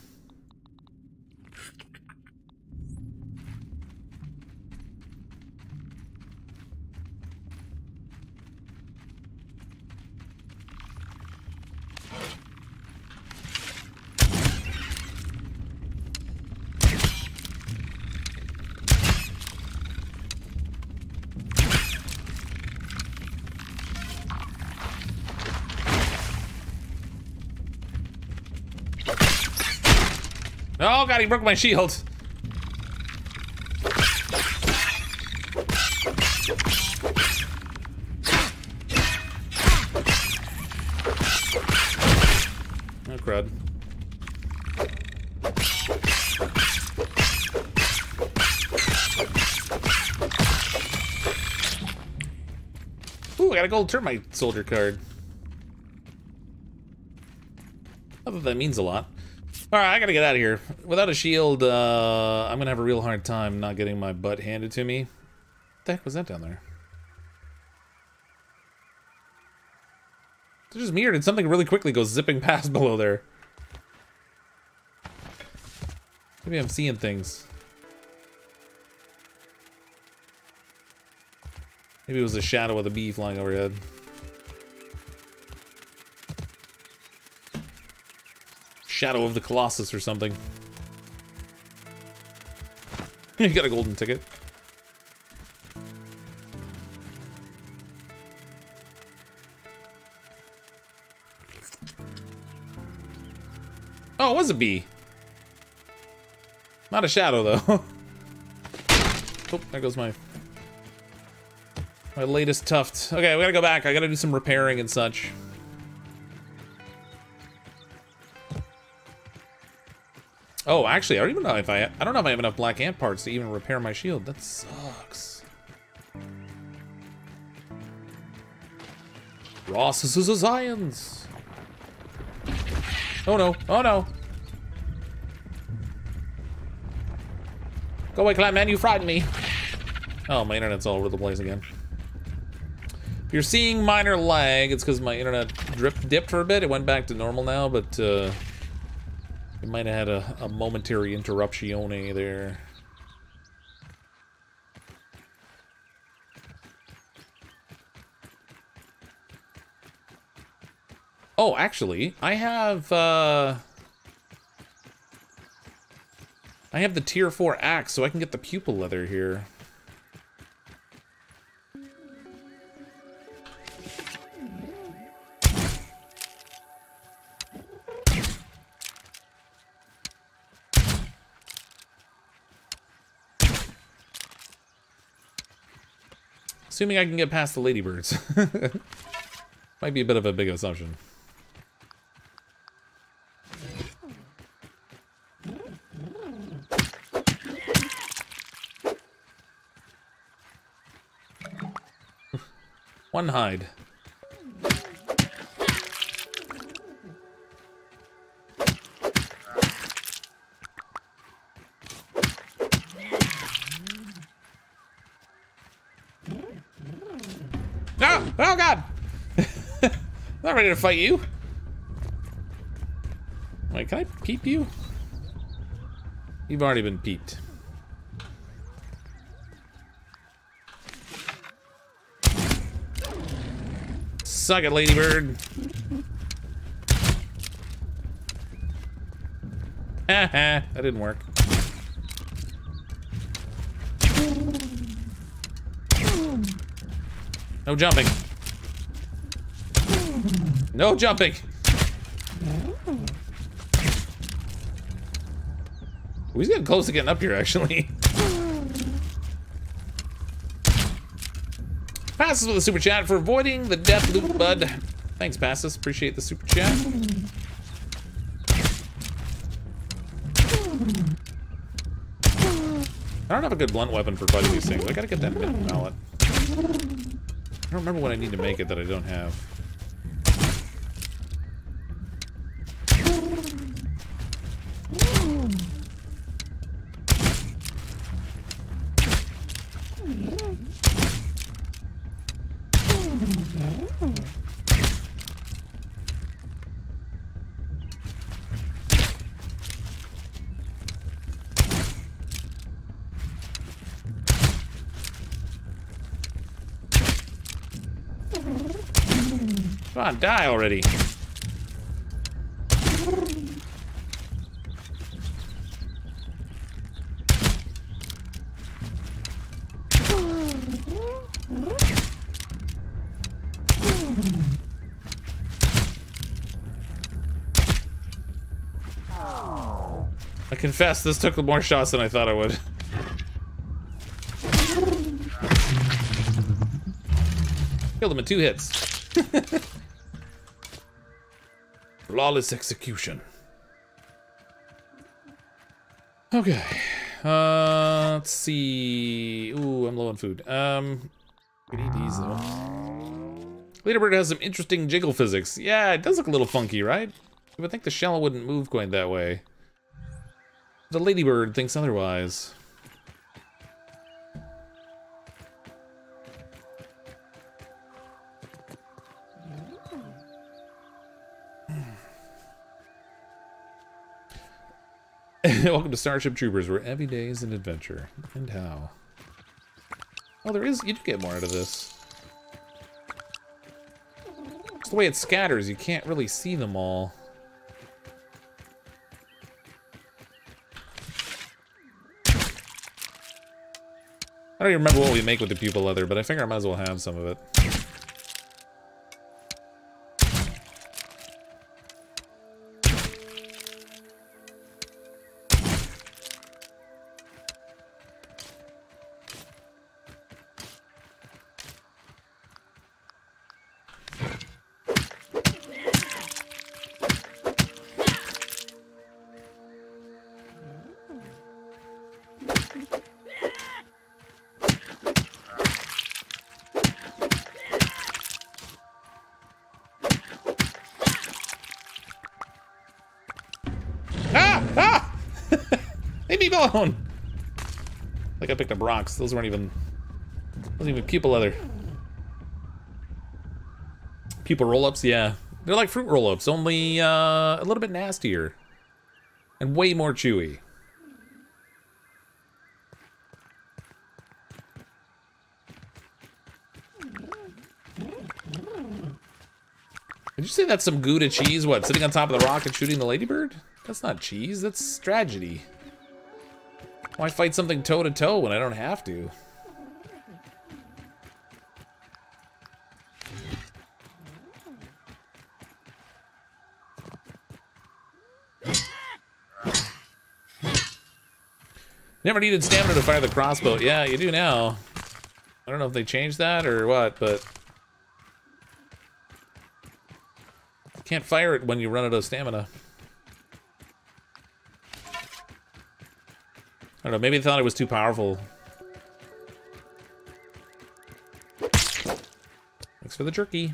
Oh god, he broke my shield. Oh crud. Ooh, I got a gold termite soldier card. Not that that means a lot. Alright, I gotta get out of here. Without a shield, uh, I'm gonna have a real hard time not getting my butt handed to me. What the heck was that down there? It's just weird, and something really quickly goes zipping past below there. Maybe I'm seeing things. Maybe it was a shadow of a bee flying overhead. Shadow of the Colossus or something. You got a golden ticket. Oh, it was a bee. Not a shadow though. Oh, there goes my my latest tuft. Okay, we gotta go back. I gotta do some repairing and such. Oh, actually, I don't even know if I I don't know if I have enough black ant parts to even repair my shield. That sucks. Ross is a science. Oh no, oh no. Go away, Clam Man, you frightened me. Oh, my internet's all over the place again. If you're seeing minor lag, it's because my internet drip, dipped for a bit. It went back to normal now, but uh, it might have had a, a momentary interruptione there. Oh, actually, I have, uh... I have the tier four axe, so I can get the pupil leather here. Assuming I can get past the ladybirds. Might be a bit of a big assumption. One hide. No! Oh God! I'm not ready to fight you. Wait, can I peep you? You've already been peeped. Suck it, ladybird. Haha, that didn't work. No jumping. No jumping. We're getting close to getting up here, actually. Passes with a super chat for avoiding the death loop, bud. Thanks, Passes. Appreciate the super chat. I don't have a good blunt weapon for fighting these things. I gotta get that bit mallet. I don't remember what I need to make it that I don't have. Come on, die already. I confess, this took more shots than I thought I would. Killed him in two hits. Flawless execution. Okay. Uh, let's see. Ooh, I'm low on food. Um, we need these though. Leaderbird has some interesting jiggle physics. Yeah, it does look a little funky, right? I would think the shell wouldn't move quite that way. The ladybird thinks otherwise. Welcome to Starship Troopers, where every day is an adventure. And how? Oh, there is. You do get more out of this. It's the way it scatters, you can't really see them all. I don't even remember what we make with the pupil leather, but I figure I might as well have some of it. going? Like I picked up rocks. Those weren't even. Wasn't even pupil leather. Pupil roll-ups, yeah. They're like fruit roll-ups, only uh, a little bit nastier. And way more chewy. Did you say that's some Gouda cheese? What, sitting on top of the rock and shooting the ladybird? That's not cheese, that's tragedy. Why fight something toe-to-toe when I don't have to? Never needed stamina to fire the crossbow. Yeah, you do now. I don't know if they changed that or what, but... You can't fire it when you run out of stamina. I don't know, maybe they thought it was too powerful. Thanks for the jerky.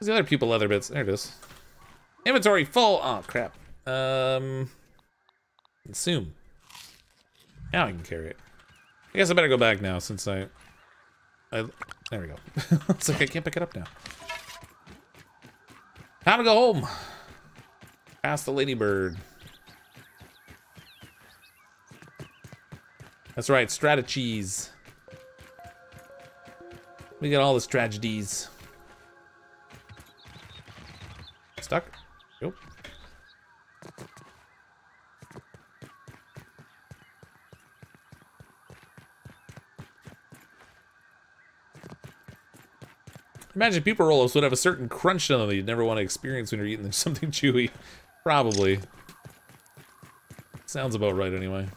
The other pupil leather bits. There it is. Inventory full. Oh crap. Um, consume. Now I can carry it. I guess I better go back now since I. I there we go. It's like I can't pick it up now. Time to go home. Past the ladybird. That's right. Strategies. We got all the tragedies. Stuck? Nope. Imagine pupil roll-ups would have a certain crunch to them that you'd never want to experience when you're eating something chewy. Probably. Sounds about right anyway.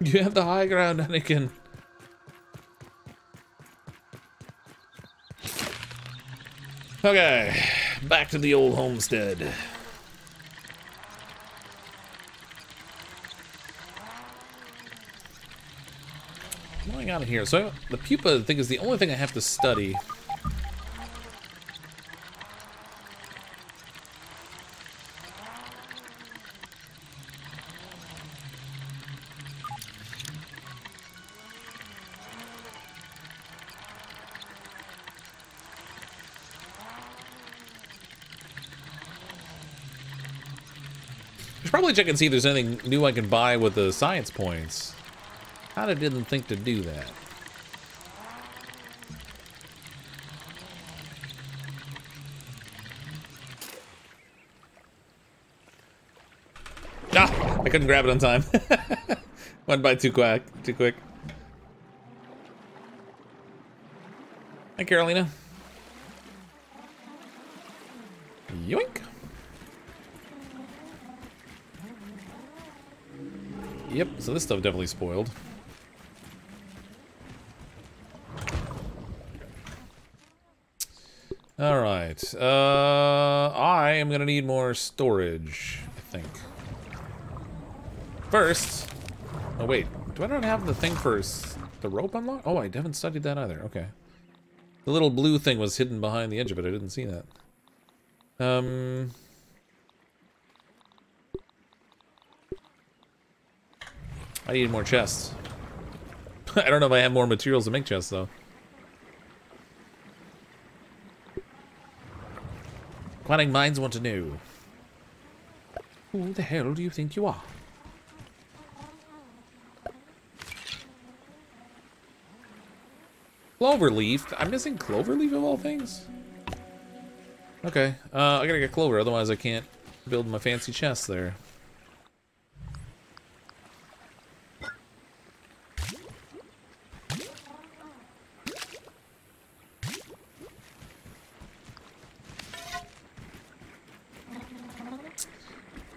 You have the high ground, Anakin. Okay, back to the old homestead. Going on here. So the pupa thing is the only thing I have to study. Check and see if there's anything new I can buy with the science points. Kinda didn't think to do that. Ah! I couldn't grab it on time. Went by too quick. Too quick. Hi, Carolina. Yoink! Yep, so this stuff definitely spoiled. Alright, uh, I am gonna need more storage, I think. First, oh wait, do I not have the thing for the rope unlock? Oh, I haven't studied that either, okay. The little blue thing was hidden behind the edge of it, I didn't see that. Um... I need more chests. I don't know if I have more materials to make chests, though. Inquiring minds want to know. Who the hell do you think you are? Cloverleaf? I'm missing cloverleaf of all things? Okay, uh, I gotta get clover, otherwise I can't build my fancy chests there.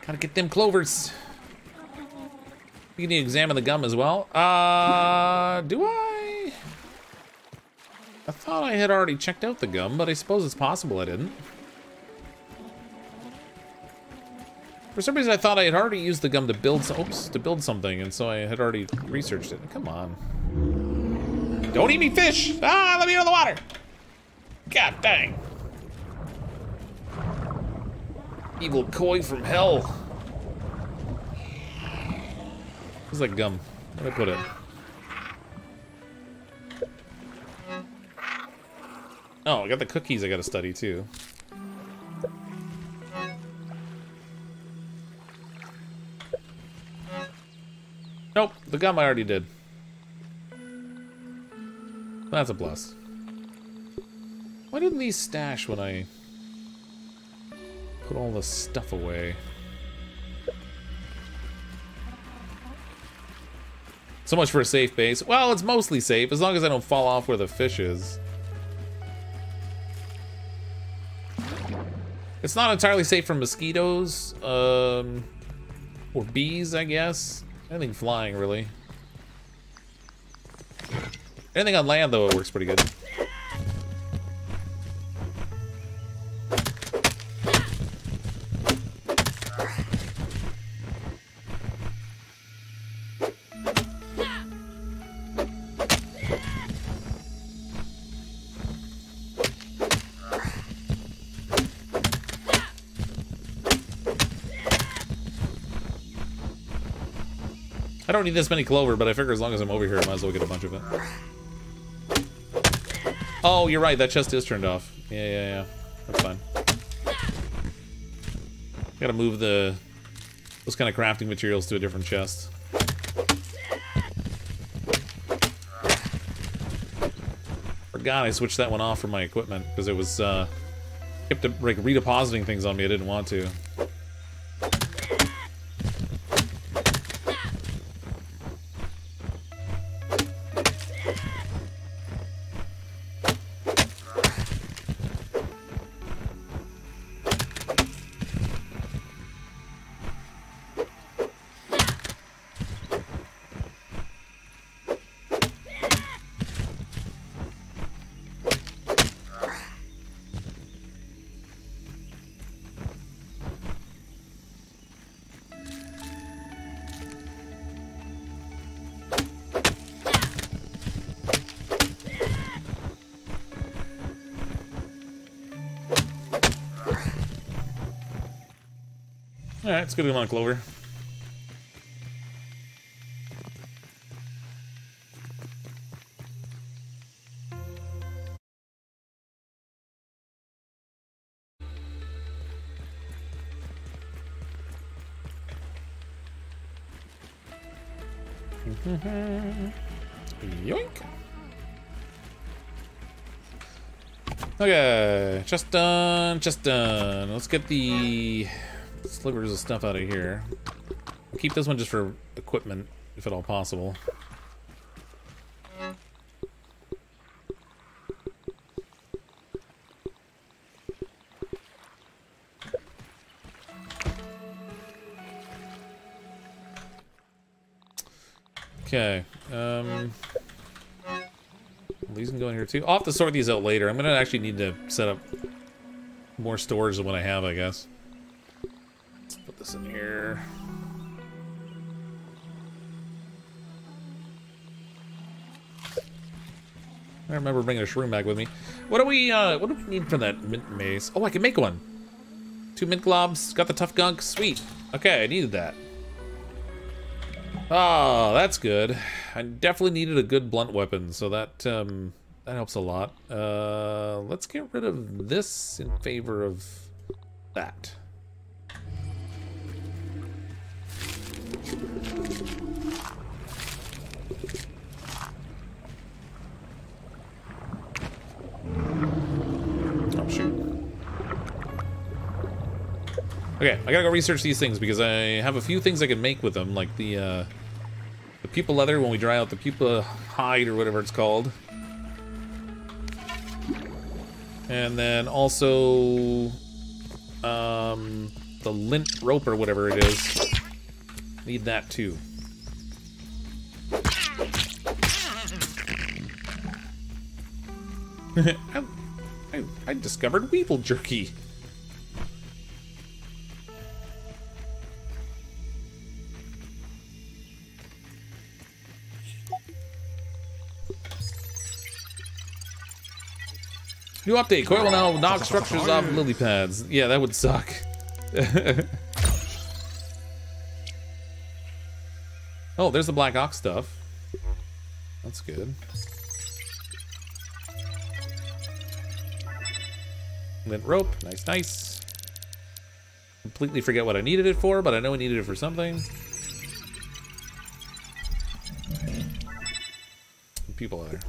Gotta get them clovers. We need to examine the gum as well. Uh, do I? I thought I had already checked out the gum, but I suppose it's possible I didn't. For some reason, I thought I had already used the gum to build, oops, to build something, and so I had already researched it. Come on. Don't eat me, fish! Ah, let me out of the water! God dang. Evil koi from hell. Where's that gum? Where'd I put it? Oh, I got the cookies I gotta study, too. Nope, the gum I already did. That's a plus. Why didn't these stash when I put all this stuff away? So much for a safe base. Well, it's mostly safe, as long as I don't fall off where the fish is. It's not entirely safe from mosquitoes, um, or bees, I guess. Anything flying, really. Anything on land, though, it works pretty good. I don't need this many clover, but I figure as long as I'm over here, I might as well get a bunch of it. Oh, you're right, that chest is turned off. Yeah, yeah, yeah. That's fine. Gotta move the those kind of crafting materials to a different chest. Forgot I switched that one off for my equipment, because it was uh kept like redepositing things on me I didn't want to. Alright, let's go to the clover. Yoink! Okay, just done, just done. Let's get the slivers of stuff out of here. I'll keep this one just for equipment, if at all possible. Okay. Um, these can go in here too. I'll have to sort these out later. I'm gonna actually need to set up more storage than what I have, I guess. In here. I remember bringing a shroom bag with me. What do we, uh, what do we need for that mint maze? Oh, I can make one. Two mint globs, got the tough gunk, sweet. Okay, I needed that. Oh, that's good. I definitely needed a good blunt weapon, so that, um, that helps a lot. Uh, let's get rid of this in favor of that. Oh, shoot. Okay, I gotta go research these things because I have a few things I can make with them, like the uh, the pupa leather when we dry out the pupa hide or whatever it's called. And then also um, the lint rope or whatever it is. Need that too. I, I, I discovered weevil jerky. New update, Coil now will knock structures off lily pads. Yeah, that would suck. Oh, there's the black ox stuff. That's good. Lint rope, nice, nice. Completely forget what I needed it for, but I know I needed it for something. People are there.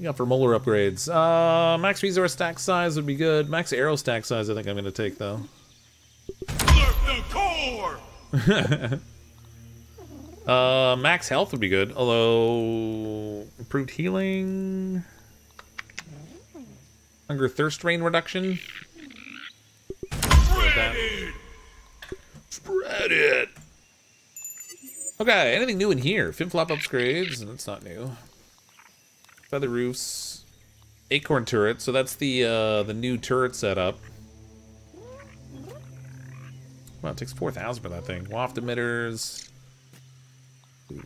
Yeah, for molar upgrades. Uh, max resource stack size would be good. Max arrow stack size, I think I'm gonna take though. Alert the core! uh, max health would be good. Although improved healing, hunger thirst drain reduction. Spread it. Spread it. Okay, anything new in here? Fin flop upgrades. That's not new. Feather roofs, acorn turret. So that's the uh, the new turret setup. Wow, it takes four thousand for that thing. Waft emitters,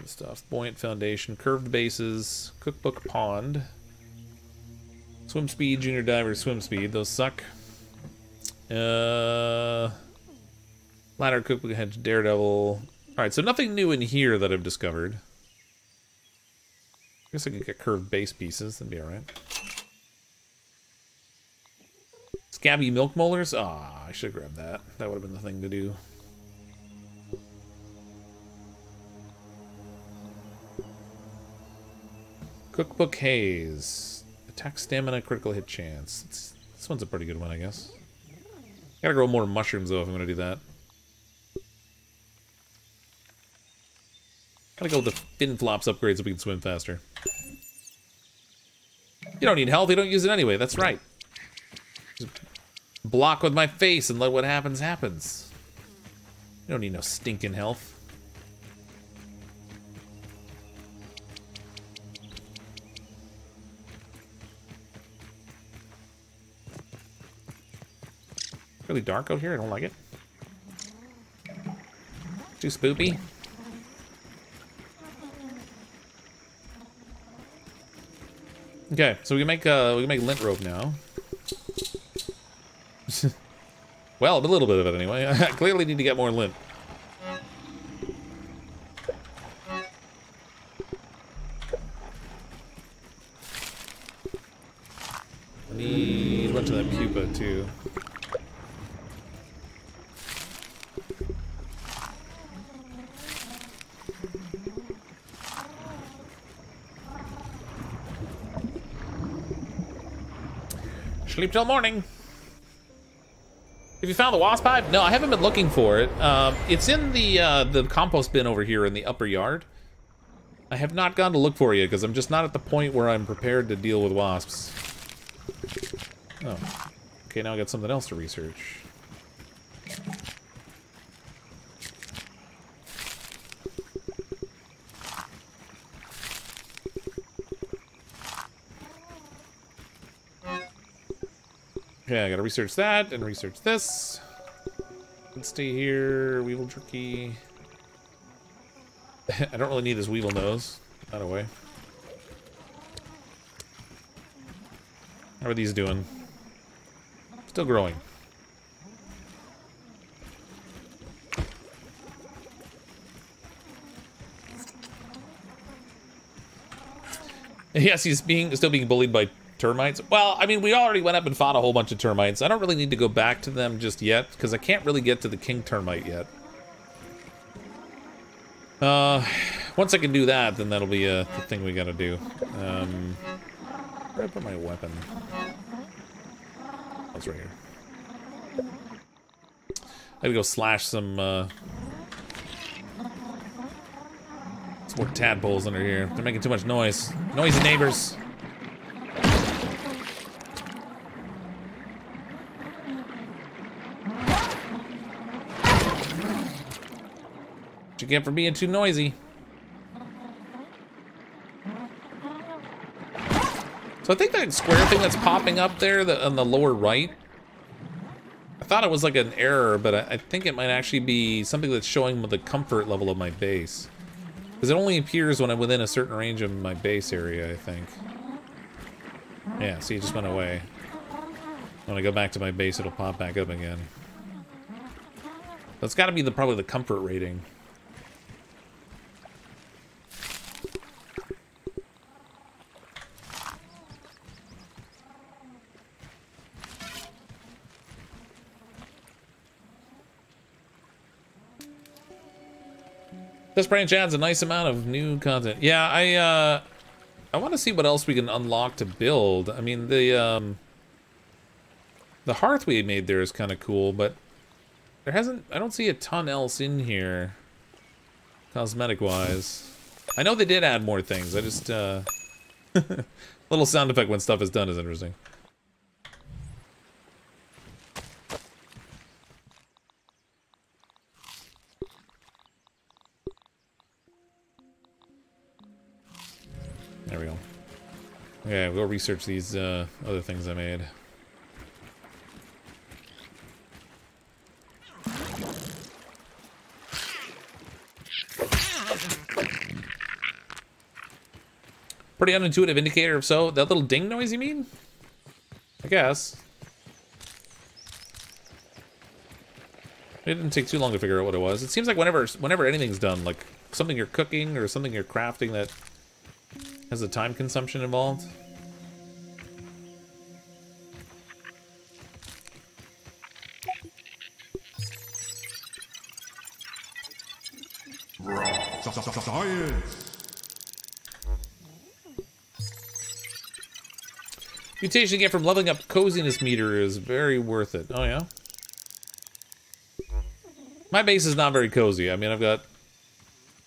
stuff, buoyant foundation, curved bases, cookbook pond, swim speed, junior diver swim speed. Those suck. Uh, ladder, cookbook hedge, daredevil. All right, so nothing new in here that I've discovered. I guess I could get curved base pieces, that'd be alright. Scabby milk molars? Ah, I should have grabbed that. That would have been the thing to do. Cookbook haze. Attack stamina, critical hit chance. It's, this one's a pretty good one, I guess. Gotta grow more mushrooms, though, if I'm gonna do that. Gotta go with the fin flops upgrade so we can swim faster. You don't need health, you don't use it anyway, that's right. Just block with my face and let what happens happens. You don't need no stinking health. Really dark out here, I don't like it. Too spoopy. Okay, so we can make uh, we can make lint rope now. Well, a little bit of it anyway. I clearly need to get more lint. I need a bunch of that pupa too. Sleep till morning. Have you found the wasp hive? No, I haven't been looking for it. Um, it's in the uh, the compost bin over here in the upper yard. I have not gone to look for you because I'm just not at the point where I'm prepared to deal with wasps. Oh, okay. Now I got something else to research. Yeah, I gotta research that and research this. Let's stay here. Weevil jerky. I don't really need this weevil nose. Out of the way. How are these doing? Still growing. Yes, he's being still being bullied by termites? Well, I mean, we already went up and fought a whole bunch of termites. I don't really need to go back to them just yet, because I can't really get to the king termite yet. Uh, once I can do that, then that'll be uh, the thing we gotta do. Um, where did I put my weapon? Oh, it's right here. I gotta go slash some, uh... some more tadpoles under here. They're making too much noise. Noisy neighbors! What you get for being too noisy. So I think that square thing that's popping up there the, on the lower right, I thought it was like an error, but I, I think it might actually be something that's showing the comfort level of my base. Because it only appears when I'm within a certain range of my base area, I think. Yeah, see, it just went away. When I go back to my base, it'll pop back up again. That's gotta be the probably the comfort rating. This branch adds a nice amount of new content. Yeah, I uh, I want to see what else we can unlock to build. I mean, the um, the hearth we made there is kind of cool, but there hasn't. I don't see a ton else in here, cosmetic-wise. I know they did add more things. I just uh, little sound effect when stuff is done is interesting. There we go. Okay, we'll research these uh, other things I made. Pretty unintuitive indicator, if so. That little ding noise, you mean? I guess. It didn't take too long to figure out what it was. It seems like whenever, whenever anything's done, like something you're cooking or something you're crafting that has the time consumption involved. Science. Mutation you get from leveling up coziness meter is very worth it. Oh yeah? My base is not very cozy. I mean, I've got,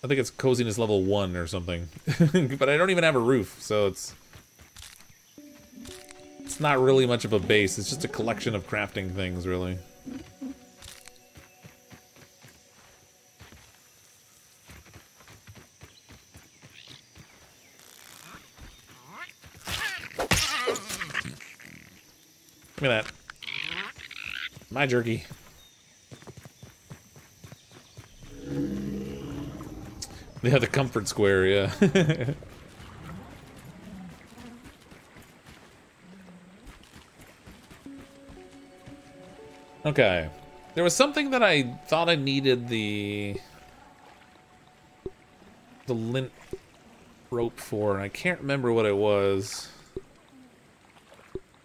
I think it's coziness level one or something. But I don't even have a roof, so it's it's not really much of a base. It's just a collection of crafting things, really. Look at that. My jerky. Yeah, the comfort square, yeah. Okay. There was something that I thought I needed the... the lint rope for, and I can't remember what it was.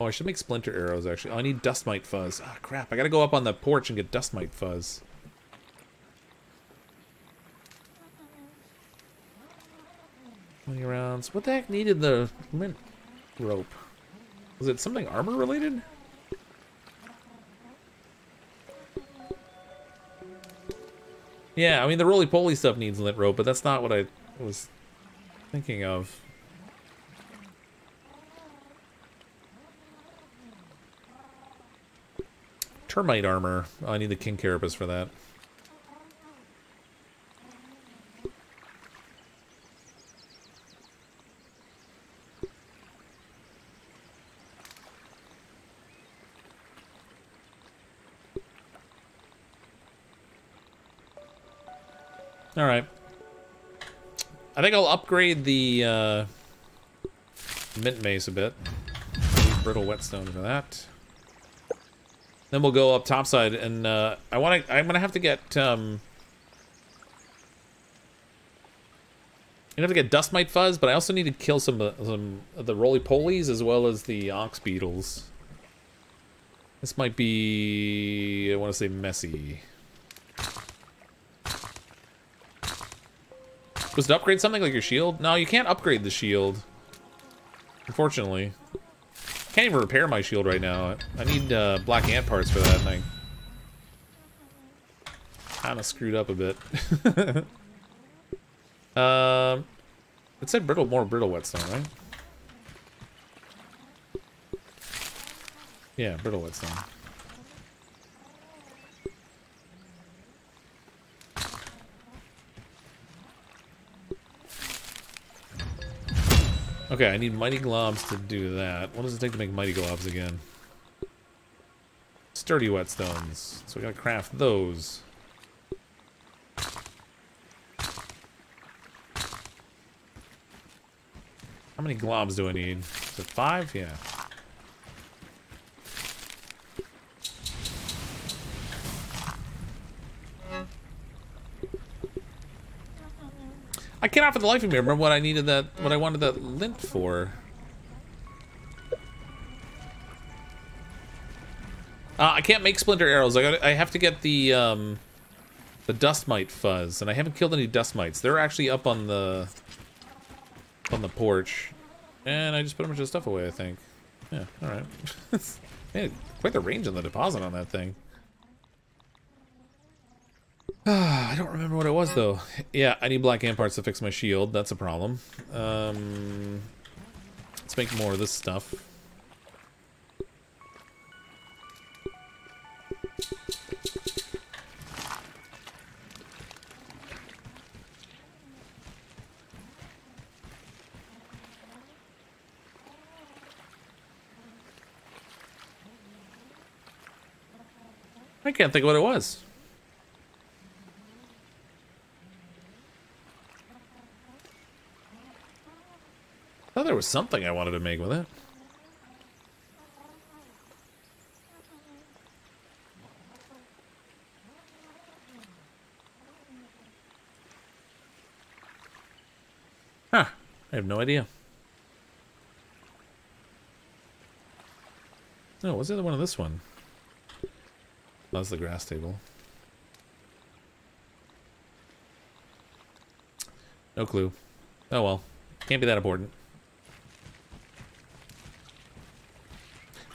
Oh, I should make splinter arrows, actually. Oh, I need dustmite fuzz. Ah, crap. I gotta go up on the porch and get dustmite fuzz. twenty rounds. What the heck needed the lint rope? Was it something armor related? Yeah, I mean the roly-poly stuff needs lint rope, but that's not what I was thinking of. Termite armor. Oh, I need the king carapace for that. All right. I think I'll upgrade the uh, mint mace a bit. Brittle whetstone for that. Then we'll go up topside, and uh, I want to. I'm gonna have to get. Um, I'm gonna have to get dustmite fuzz, but I also need to kill some uh, some of the roly-polies as well as the ox beetles. This might be. I want to say messy. Was to upgrade something like your shield? No, you can't upgrade the shield. Unfortunately. Can't even repair my shield right now. I need uh, black ant parts for that thing. Kinda screwed up a bit. um, it said brittle, more brittle whetstone, right? Yeah, brittle whetstone. Okay, I need mighty globs to do that. What does it take to make mighty globs again? Sturdy whetstones. So we gotta craft those. How many globs do I need? Is it five? Yeah. I cannot for the life of me remember what I needed that, what I wanted that lint for. Uh, I can't make splinter arrows. I got. I have to get the um, the dust mite fuzz, and I haven't killed any dust mites. They're actually up on the on the porch, and I just put a bunch of stuff away. I think. Yeah. All right. Man, quite the range on the deposit on that thing. I don't remember what it was though. Yeah, I need black amp parts to fix my shield. That's a problem. Um, let's make more of this stuff. I can't think of what it was. I thought there was something I wanted to make with it. Huh. I have no idea. No, what's the other one of this one? That's the grass table. No clue. Oh well. Can't be that important.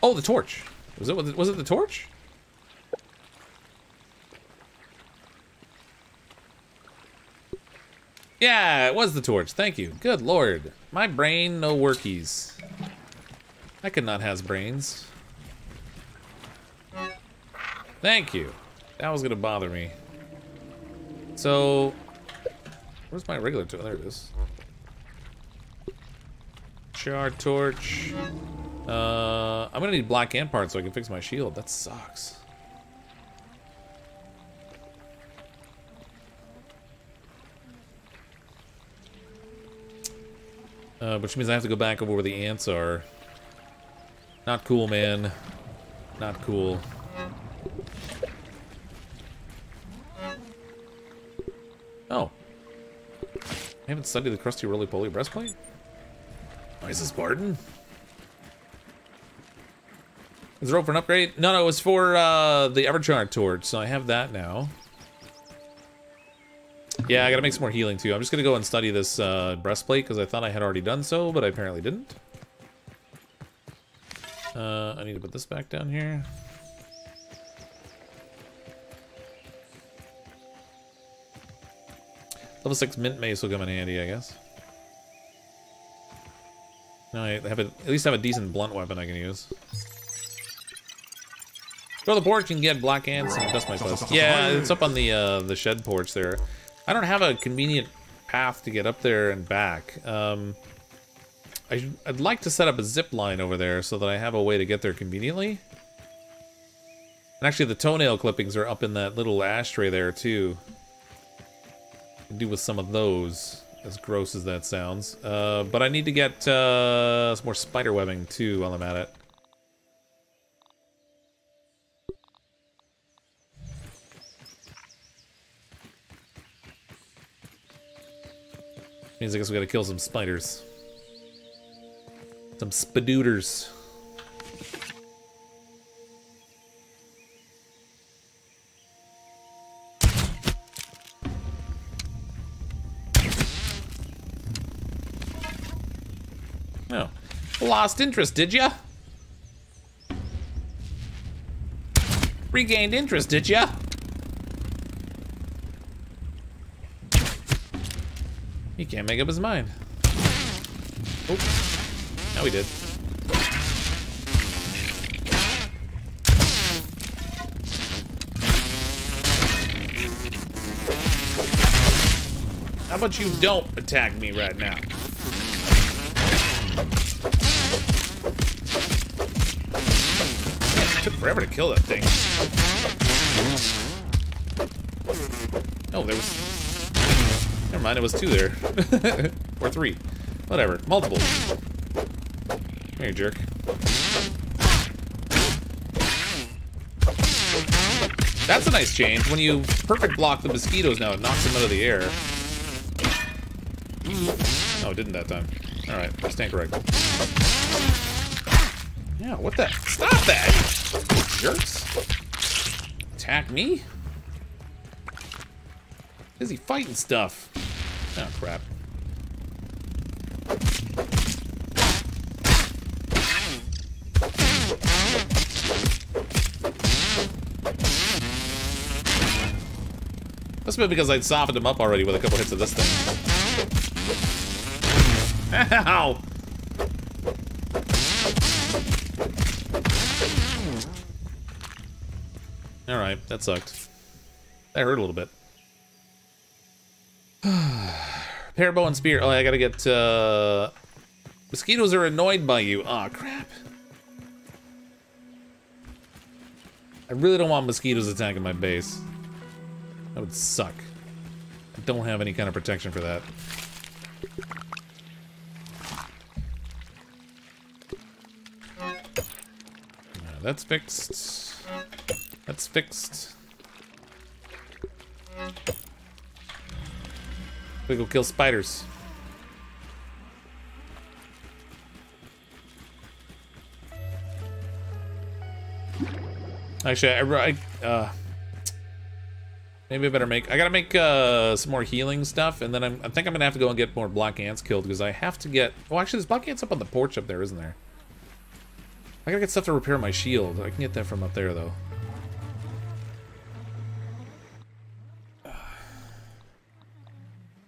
Oh, the torch. Was it? Was it the torch? Yeah, it was the torch. Thank you. Good lord, my brain no workies. I could not has brains. Thank you. That was gonna bother me. So, where's my regular torch? There it is. Char torch. Uh, I'm gonna need black amp parts so I can fix my shield. That sucks. Uh, which means I have to go back over where the ants are. Not cool, man. Not cool. Oh. I haven't studied the crusty roly-poly breastplate? Oh, is this Barden? Is the rope for an upgrade? No, no, it was for uh, the Everchar torch, so I have that now. Yeah, I gotta make some more healing too. I'm just gonna go and study this uh, breastplate because I thought I had already done so, but I apparently didn't. Uh, I need to put this back down here. Level six mint mace will come in handy, I guess. Now I have a, at least have a decent blunt weapon I can use. Go to the porch and get black ants and dust my fuzz. Yeah, it's up on the uh, the shed porch there. I don't have a convenient path to get up there and back. Um, I should, I'd like to set up a zip line over there so that I have a way to get there conveniently. And actually, the toenail clippings are up in that little ashtray there too. Could do with some of those, as gross as that sounds. Uh, but I need to get uh, some more spider webbing too while I'm at it. Means I guess we gotta kill some spiders. Some spadooters. Oh. Lost interest, did ya? Regained interest, did ya? He can't make up his mind. Oh, now he did. How about you don't attack me right now? forever to kill that thing. Oh, there was... Never mind, it was two there. Or three. Whatever. Multiple. Come here, jerk. That's a nice change. When you perfect block the mosquitoes now, it knocks them out of the air. No, it didn't that time. Alright, I stand corrected. Yeah, what the? Stop that! Jerks! Attack me? Busy fighting stuff. Oh, crap. That's been because I'd softened him up already with a couple hits of this thing. Ow! Alright, that sucked. That hurt a little bit. Pair bow and spear. Oh, I gotta get, uh... mosquitoes are annoyed by you. Aw, crap. I really don't want mosquitoes attacking my base. That would suck. I don't have any kind of protection for that. Yeah, that's fixed. That's fixed. We go kill spiders. Actually, I... I uh, Maybe I better make... I gotta make uh, some more healing stuff, and then I'm, I think I'm gonna have to go and get more black ants killed, because I have to get... Oh, actually, there's black ants up on the porch up there, isn't there? I gotta get stuff to repair my shield. I can get that from up there, though.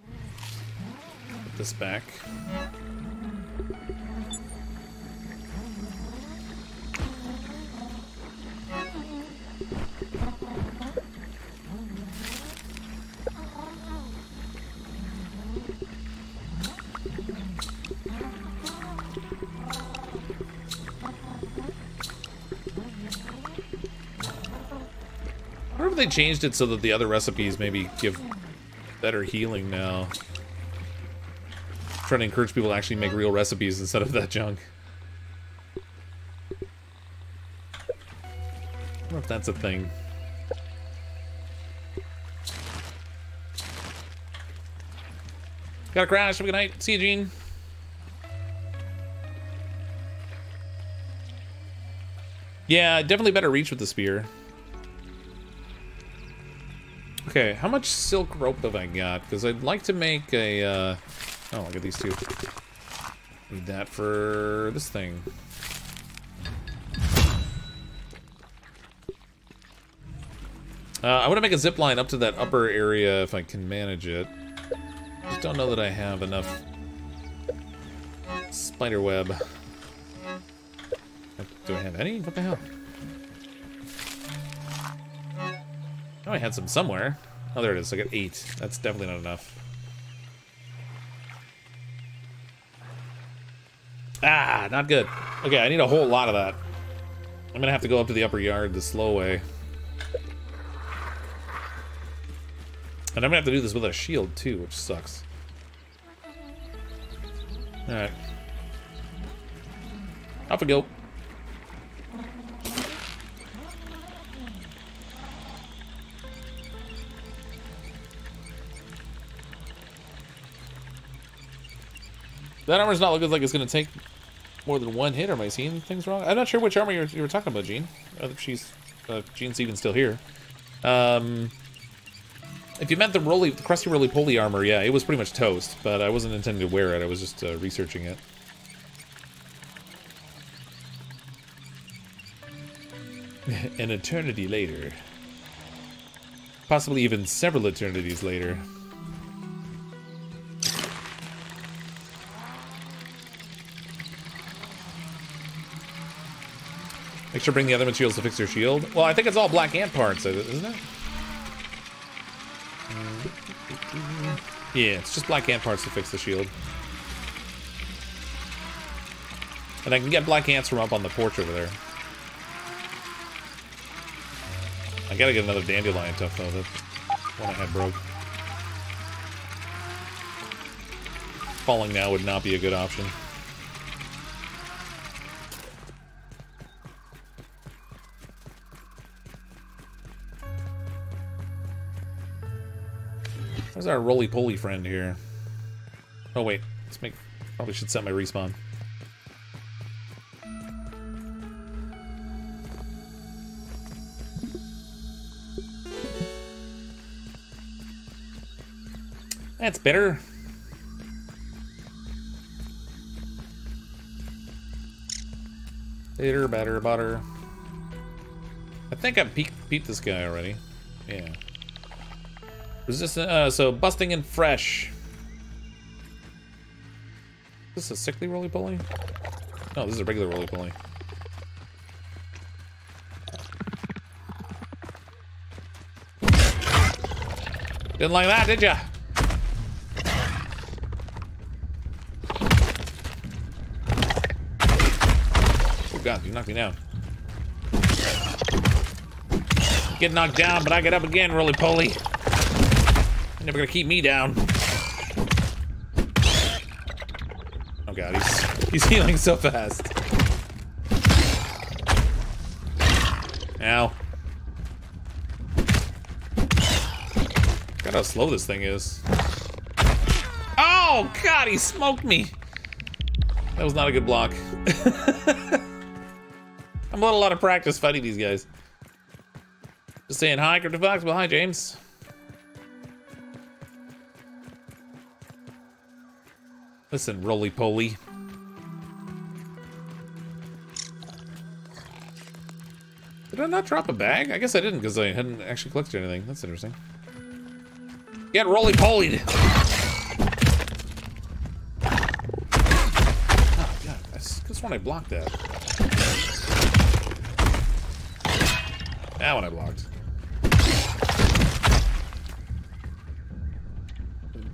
Put this back. They changed it so that the other recipes maybe give better healing now. I'm trying to encourage people to actually make real recipes instead of that junk. I don't know if that's a thing. Gotta crash. Have a good night. See you, Gene. Yeah, definitely better reach with the spear. Okay, how much silk rope have I got? Because I'd like to make a, uh... oh, look at these two. Need that for this thing. Uh, I want to make a zip line up to that upper area if I can manage it. Just don't know that I have enough spider web. Do I have any? What the hell? Oh, I had some somewhere. Oh, there it is. I got eight. That's definitely not enough. Ah, not good. Okay, I need a whole lot of that. I'm going to have to go up to the upper yard the slow way. And I'm going to have to do this with a shield, too, which sucks. Alright. Off we go. That armor's not looking like it's going to take more than one hit. Am I seeing things wrong? I'm not sure which armor you were, you were talking about, Gene. Uh, she's, uh, Gene's even still here. Um, if you meant the roly, the crusty roly-poly armor, yeah, it was pretty much toast, but I wasn't intending to wear it. I was just uh, researching it. An eternity later. Possibly even several eternities later. Make sure to bring the other materials to fix your shield. Well, I think it's all black ant parts, isn't it? Yeah, it's just black ant parts to fix the shield. And I can get black ants from up on the porch over there. I gotta get another dandelion tuft though. That one I had broke. Falling now would not be a good option. Where's our roly-poly friend here? Oh wait, let's make... Probably should set my respawn. That's better. Bitter, batter, butter. I think I peeped, peeped this guy already. Yeah. Resistant, uh, so busting and fresh. Is this a sickly roly-poly? No, this is a regular roly-poly. Didn't like that, did ya? God, you knocked me down. Get knocked down, but I get up again, roly-poly. You're never gonna keep me down. Oh god, he's he's healing so fast. Ow. God, how slow this thing is. Oh god, he smoked me. That was not a good block. I'm not a lot of practice fighting these guys. Just saying hi, Cryptic Fox. Well, hi, James. Listen, roly-poly. Did I not drop a bag? I guess I didn't because I hadn't actually collected anything. That's interesting. Get roly-polied. Oh, God. I just want to block that. That one I blocked.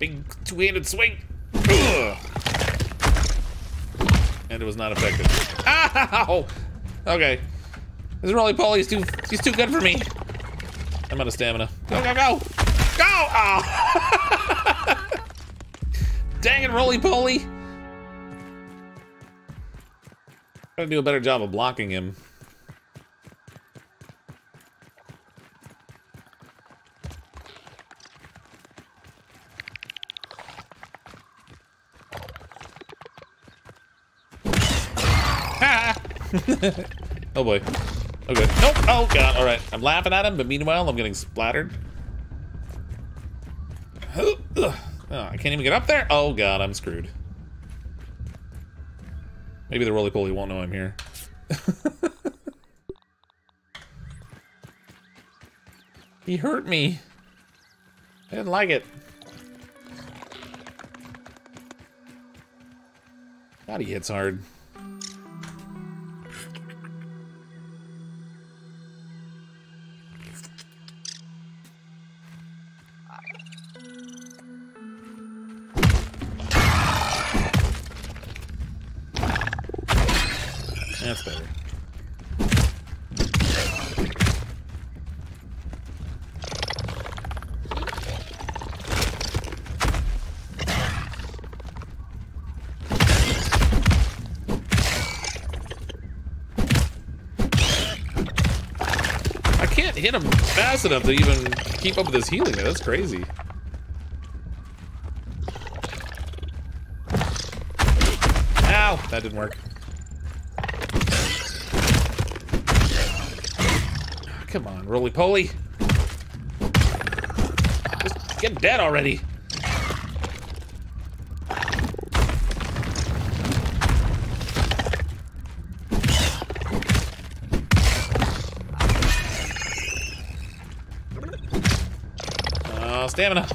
Big two-handed swing. Ugh. And it was not effective. Ow! Okay. This roly-poly is too, he's too good for me. I'm out of stamina. Go, go, go! Go! Oh. Dang it, roly-poly! Gotta do a better job of blocking him. Oh boy. Okay. Nope. Oh god. Alright. I'm laughing at him, but meanwhile, I'm getting splattered. Oh, I can't even get up there. Oh god, I'm screwed. Maybe the roly-poly won't know I'm here. He hurt me. I didn't like it. God, he hits hard. That's better. I can't hit him fast enough to even keep up with his healing, man. That's crazy. Ow! That didn't work. Come on, roly-poly. Just get dead already. Oh, stamina.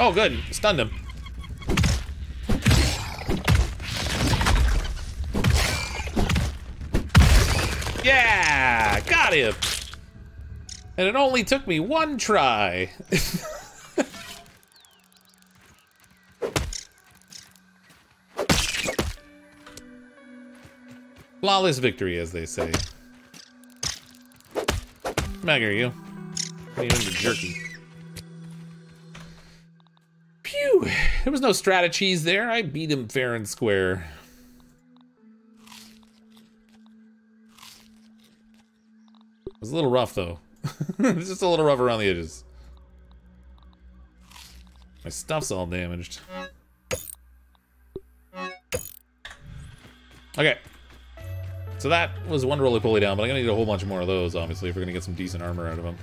Oh, good. Stunned him. Yeah! Got him! And it only took me one try. Flawless victory, as they say. Back here, you. What are you doing to jerky? Phew! There was no strategies there. I beat him fair and square. It was a little rough, though. It's just a little rough around the edges. My stuff's all damaged. Okay. So that was one roly poly down, but I'm gonna need a whole bunch more of those, obviously, if we're gonna get some decent armor out of them.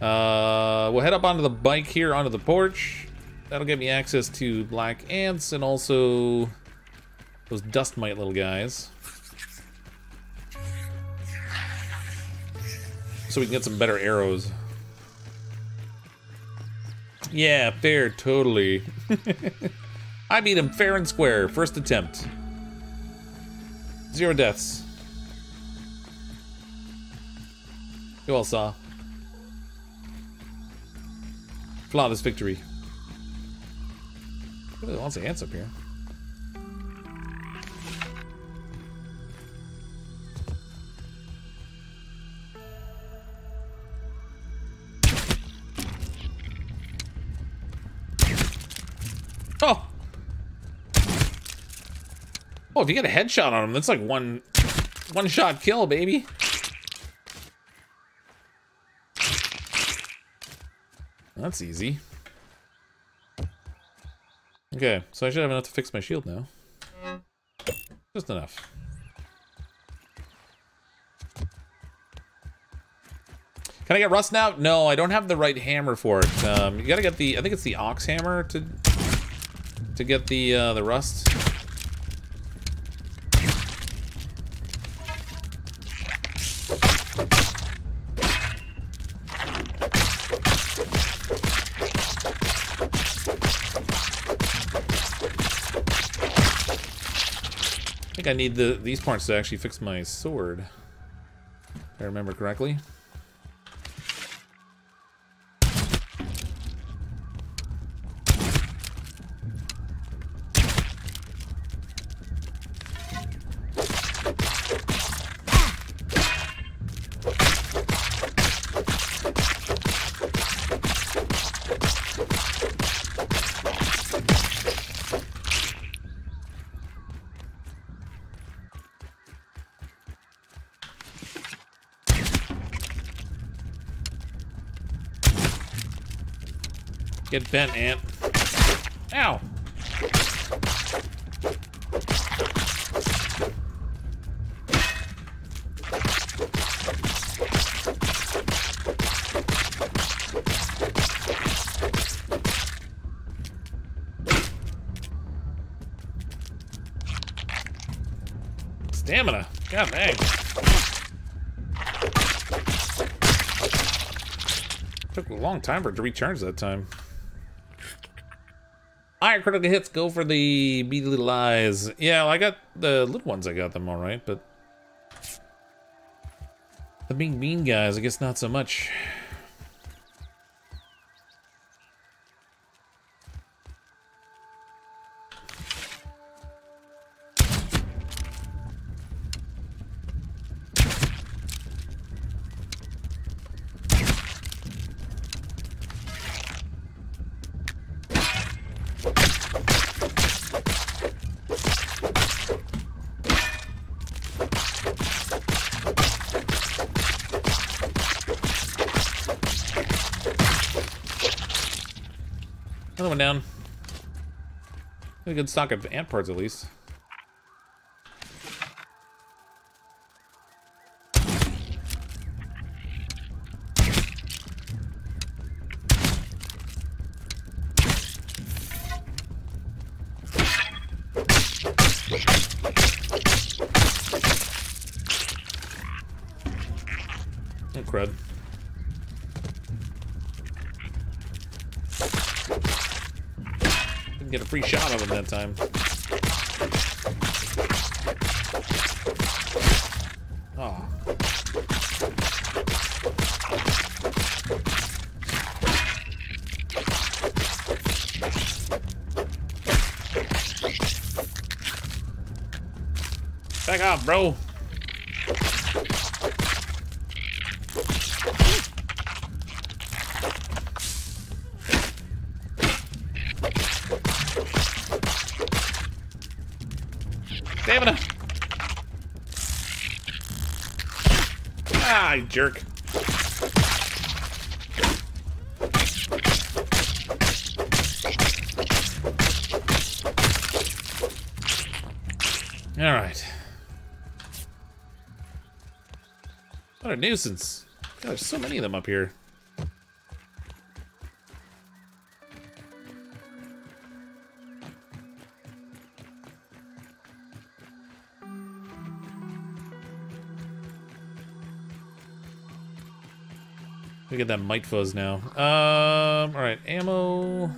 Uh, we'll head up onto the bike here, onto the porch. That'll give me access to black ants and also those dust mite little guys. So we can get some better arrows. Yeah, fair, totally. I beat him fair and square, first attempt. Zero deaths. You all saw. Flawless victory. Really wants ants up here. Oh! Oh, if you get a headshot on him, that's like one, one shot kill, baby. That's easy. Okay, so I should have enough to fix my shield now. Just enough. Can I get rust now? No, I don't have the right hammer for it. Um, you gotta get the, I think it's the ox hammer to to get the uh, the rust. I need the these parts to actually fix my sword, if I remember correctly. Get bent, ant. Ow! Stamina. God dang. Took a long time for it to recharge that time. Higher critical hits, go for the beady little eyes. Yeah, well, I got the little ones, I got them all right, but the big bean guys, I guess not so much. Down. Got a good stock of ant parts at least. Oh, crud. Get a free shot of him that time. Oh. Back off, bro. Stamina. Ah, you jerk. All right. What a nuisance. God, there's so many of them up here. Look at that mite fuzz now. Um, all right, ammo.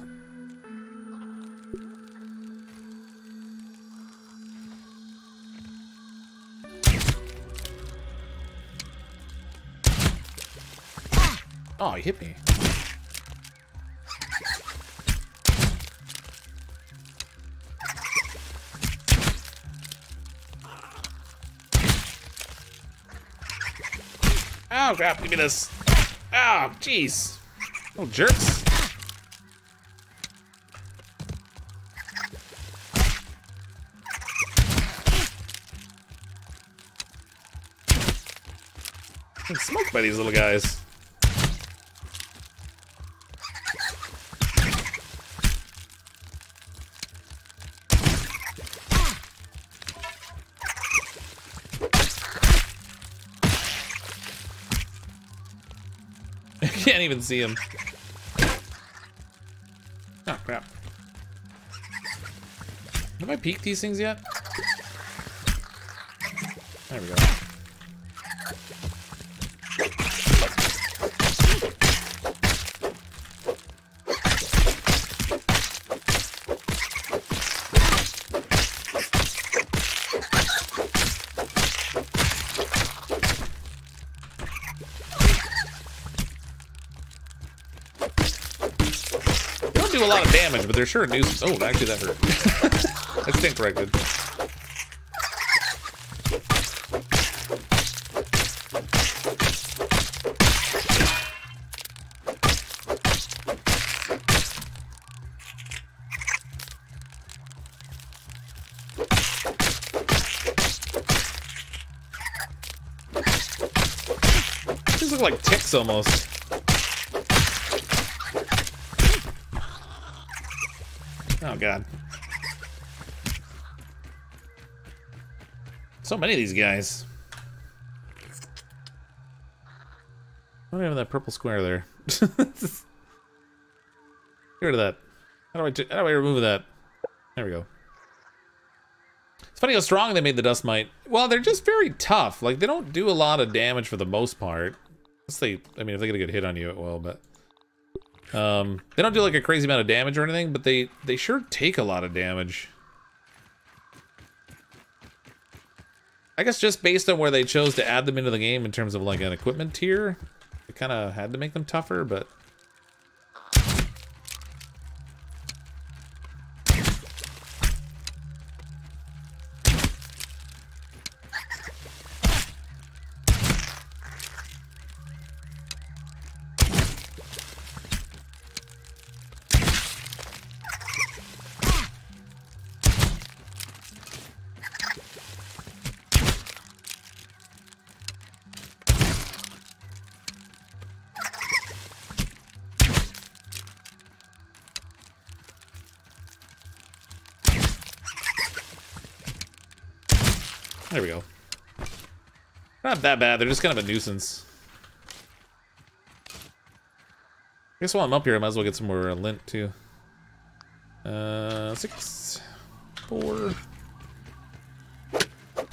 Oh, he hit me. Oh, crap, give me this. Oh, jeez. Oh, jerks. I'm smoked by these little guys. Can't even see him. Oh, crap. Have I peeked these things yet? There we go. A lot of damage, but they're sure a nuisance. Oh, actually, that hurt. That's been corrected. These look like ticks almost. Oh, God. So many of these guys. What do we have in that purple square there? Get rid of that. How do I do, how do I remove that? There we go. It's funny how strong they made the dust mite. Well, they're just very tough. Like, they don't do a lot of damage for the most part. Unless they, I mean, if they get a good hit on you, it will, but... Um, they don't do like a crazy amount of damage or anything, but they, they sure take a lot of damage. I guess just based on where they chose to add them into the game in terms of like an equipment tier, they kind of had to make them tougher, but... There we go. Not that bad, they're just kind of a nuisance. I guess while I'm up here, I might as well get some more uh, lint, too. Uh, six, four... I'm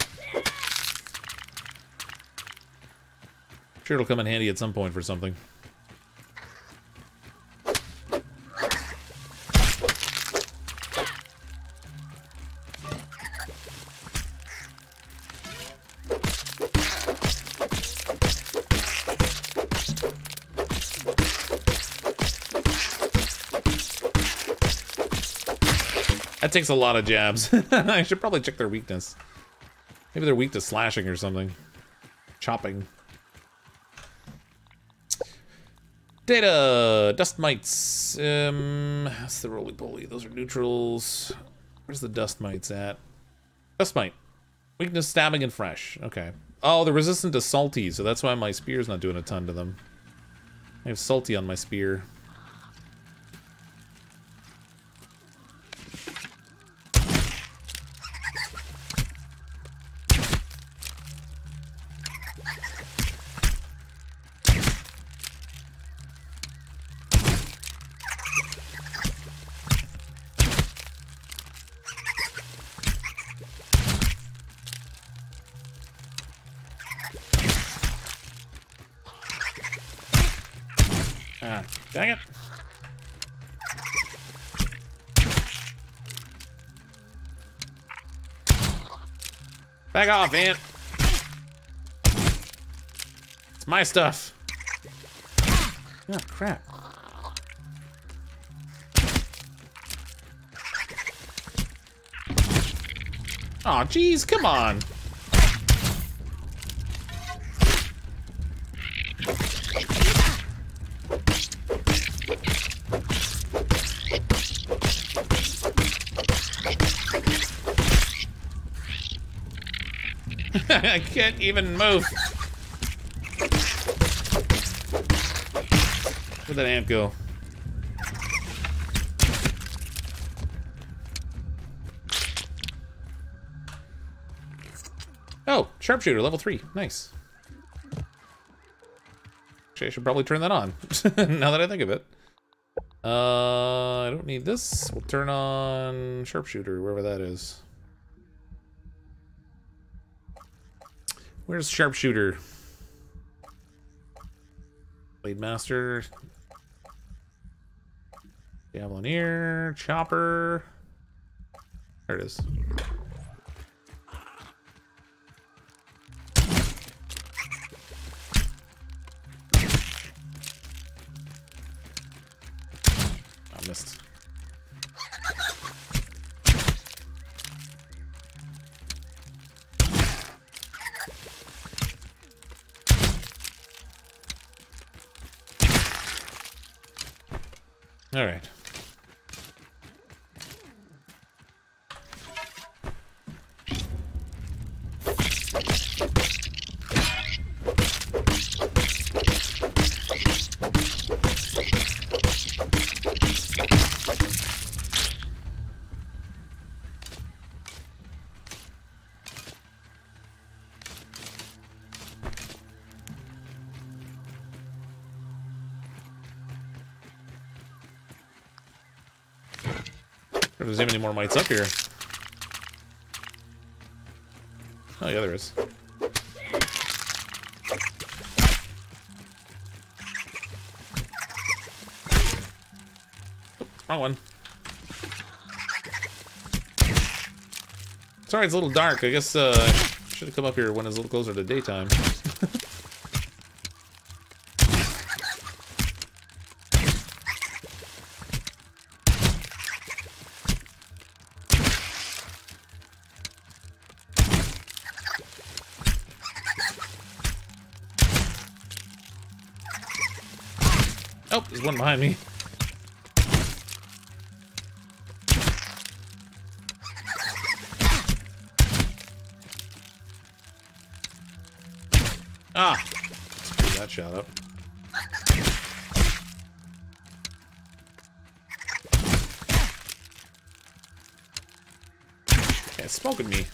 sure it'll come in handy at some point for something. That takes a lot of jabs. I should probably check their weakness. Maybe they're weak to slashing or something. Chopping. Data! Dust mites. Um, that's the roly-poly. Those are neutrals. Where's the dust mites at? Dust mite. Weakness, stabbing, and fresh. Okay. Oh, they're resistant to salty, so that's why my spear's not doing a ton to them. I have salty on my spear. Dang it. Back off, ant. It's my stuff. Oh, crap. Aw, jeez, come on. I can't even move. Where'd that ant go? Oh, sharpshooter, level three. Nice. Actually, I should probably turn that on. Now that I think of it. Uh, I don't need this. We'll turn on sharpshooter, wherever that is. Where's sharpshooter? Blade master, javelinier, chopper. There it is. I missed. All right. If there's even any more mites up here. Oh yeah, there is. Wrong one. Sorry, it's a little dark. I guess uh, I should have come up here when it's a little closer to daytime. Oh, there's one behind me. Ah! Screw that shot up. Yeah, it's smoking me.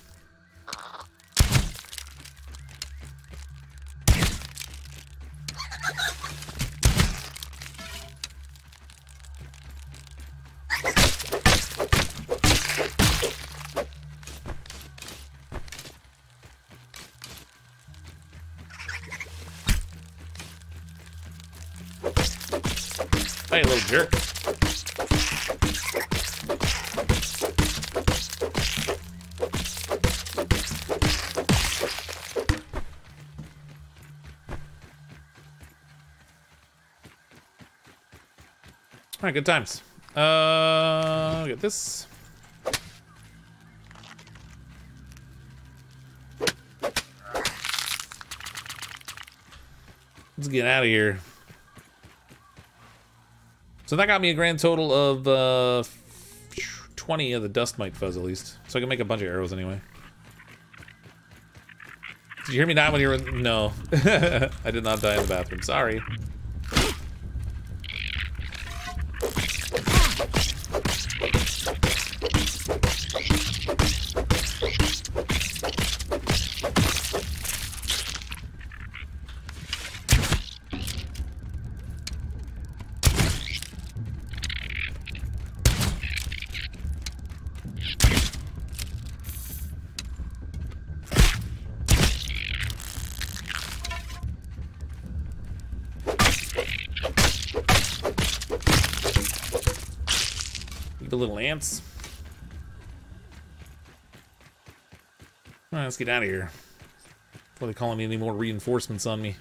Hey, little jerk. Alright, good times. Uh, get this. Let's get out of here. So that got me a grand total of uh, twenty of the dust mite fuzz at least. So I can make a bunch of arrows anyway. Did you hear me die when you were... No. I did not die in the bathroom. Sorry. Little ants. All right, let's get out of here before they're calling any more reinforcements on me.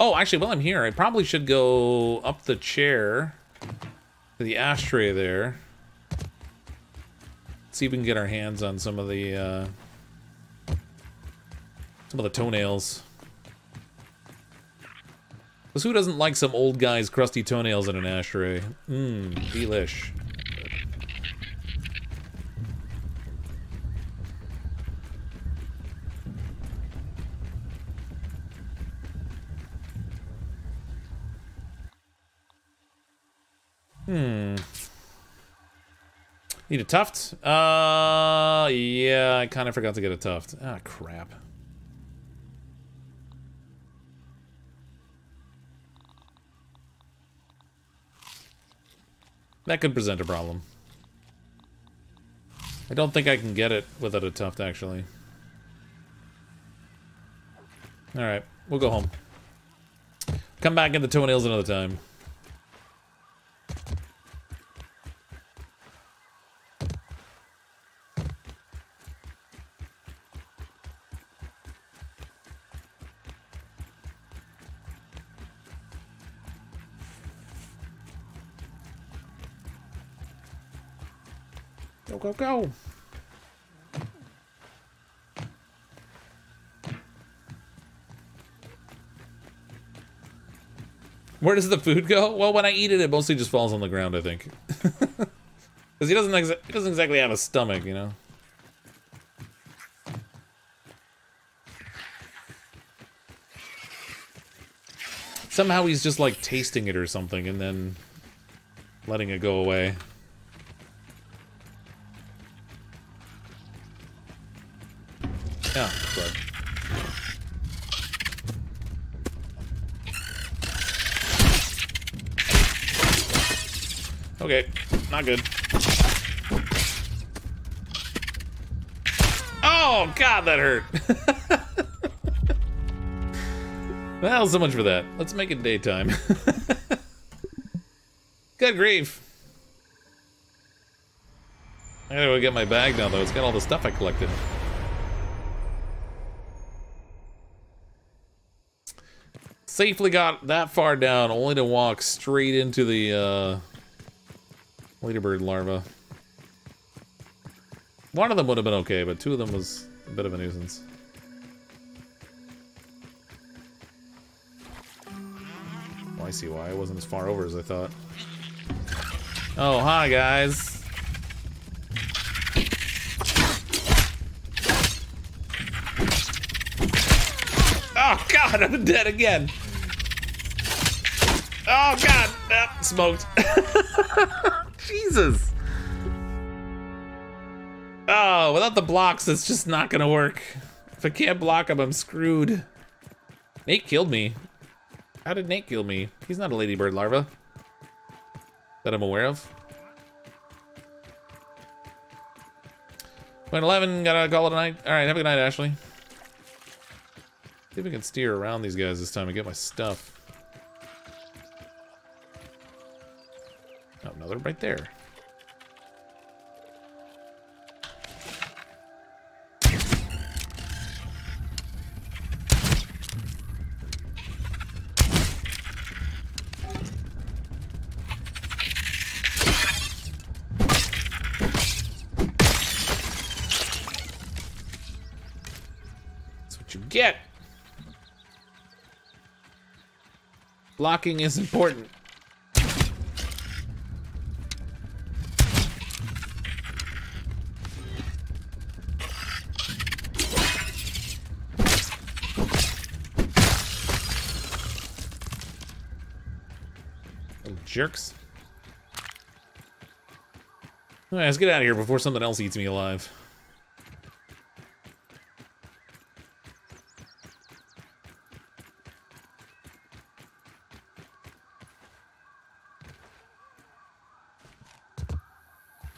Oh, actually, while I'm here, I probably should go up the chair to the ashtray there. Let's see if we can get our hands on some of the uh, some of the toenails. Because who doesn't like some old guy's crusty toenails in an ashtray? Mmm, delish. Hmm. Need a tuft? Uh, yeah, I kind of forgot to get a tuft. Ah, crap. That could present a problem. I don't think I can get it without a tuft, actually. Alright, we'll go home. Come back and get the toenails another time. Go, go. Where does the food go? Well, when I eat it, it mostly just falls on the ground, I think. Because he doesn't exa he doesn't exactly have a stomach, you know? Somehow he's just, like, tasting it or something and then letting it go away. Yeah, but okay, not good. Oh god, that hurt. Well, so much for that. Let's make it daytime. Good grief. I gotta go get my bag now though. It's got all the stuff I collected. Safely got that far down, only to walk straight into the uh, ladybird larva. One of them would have been okay, but two of them was a bit of a nuisance. Oh, I see why I wasn't as far over as I thought. Oh, hi guys. Oh god, I'm dead again. Oh god, ah, smoked. Jesus. Oh, without the blocks, it's just not gonna work. If I can't block him, I'm screwed. Nate killed me. How did Nate kill me? He's not a ladybird larva that I'm aware of. point eleven, gotta call it a night. All right, have a good night, Ashley. See if we can steer around these guys this time and get my stuff. Oh, no, they're right there. get. Blocking is important. Little jerks. All right, let's get out of here before something else eats me alive.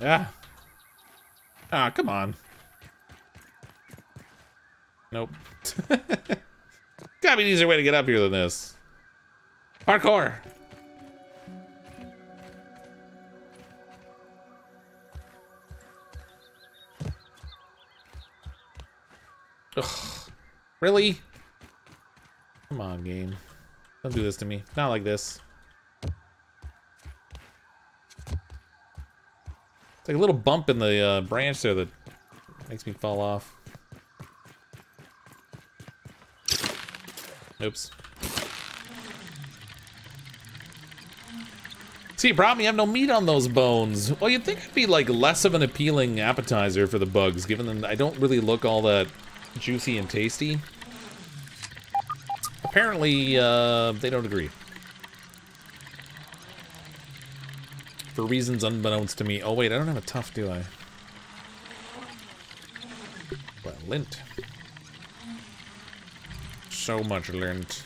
Yeah. Ah, come on. Nope. Gotta be an easier way to get up here than this. Parkour! Ugh. Really? Come on, game. Don't do this to me. Not like this. It's like a little bump in the uh, branch there that makes me fall off. Oops. See, problem, you have no meat on those bones. Well, you'd think it'd be like less of an appealing appetizer for the bugs, given that I don't really look all that juicy and tasty. Apparently, uh, they don't agree. For reasons unbeknownst to me. Oh wait, I don't have a tough, do I? Well, lint. So much lint.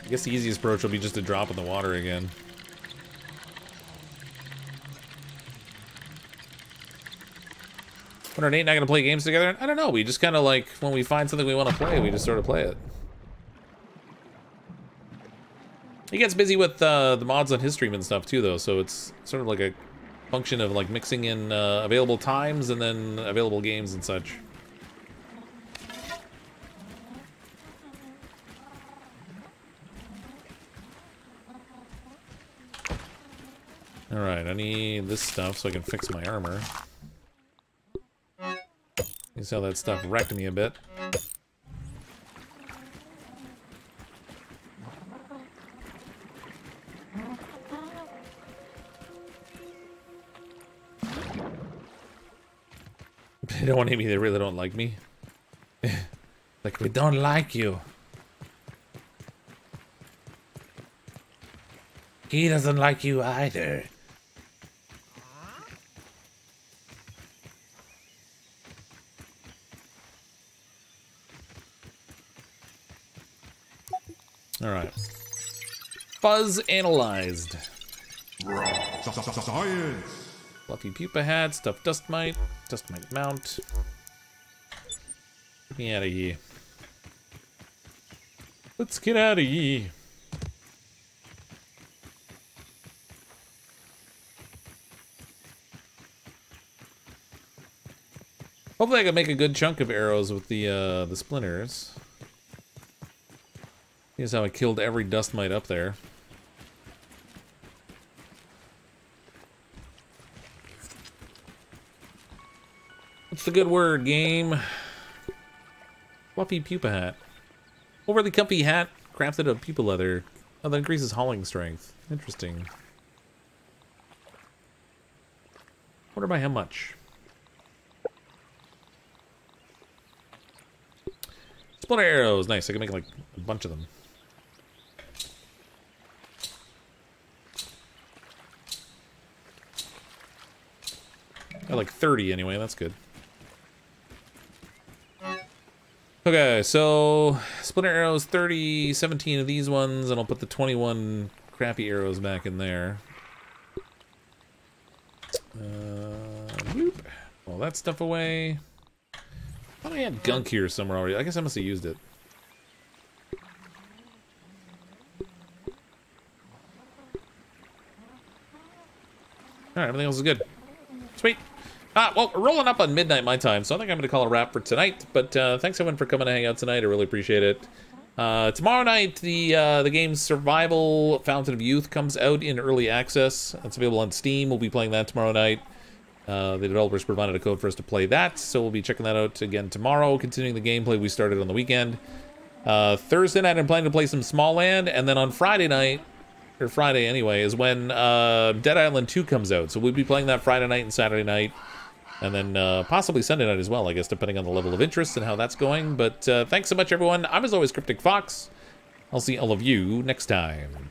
I guess the easiest approach will be just to drop in the water again. When our Nate and I gonna play games together? I don't know, we just kinda like, when we find something we wanna play, we just sort of play it. He gets busy with uh, the mods on his stream and stuff too though, so it's sort of like a function of like mixing in uh, available times and then available games and such. Alright, I need this stuff so I can fix my armor. You saw that stuff wrecked me a bit. They don't want to hit me, they really don't like me. Like, we don't like you. He doesn't like you either. Alright. Fuzz analyzed. Science. Fluffy pupa hat, stuffed dust mite, dust mite mount. Get me out of here. Let's get out of here. Hopefully I can make a good chunk of arrows with the uh, the splinters. Here's how I killed every dust mite up there. What's the good word, game? Fluffy pupa hat. Overly comfy hat crafted of pupa leather. Oh, that increases hauling strength. Interesting. Wonder by how much. Splinter arrows. Nice. I can make like a bunch of them. I like thirty anyway, that's good. Okay, so splinter arrows, thirty, seventeen of these ones, and I'll put the twenty-one crappy arrows back in there. Uh, bloop. All that stuff away. I thought I had gunk here somewhere already. I guess I must have used it. Alright, everything else is good. Sweet. Ah, well, we're rolling up on midnight my time, so I think I'm going to call a wrap for tonight. But uh, thanks everyone for coming to hang out tonight. I really appreciate it. Uh, tomorrow night, the uh, the game Survival Fountain of Youth comes out in early access. It's available on Steam. We'll be playing that tomorrow night. Uh, the developers provided a code for us to play that, so we'll be checking that out again tomorrow, continuing the gameplay we started on the weekend. Uh, Thursday night, I'm planning to play some Smalland, and then on Friday night, or Friday anyway, is when uh, Dead Island two comes out. So we'll be playing that Friday night and Saturday night, and then uh, possibly Sunday night as well, I guess, depending on the level of interest and how that's going. But uh, thanks so much, everyone. I'm, as always, Cryptic Fox. I'll see all of you next time.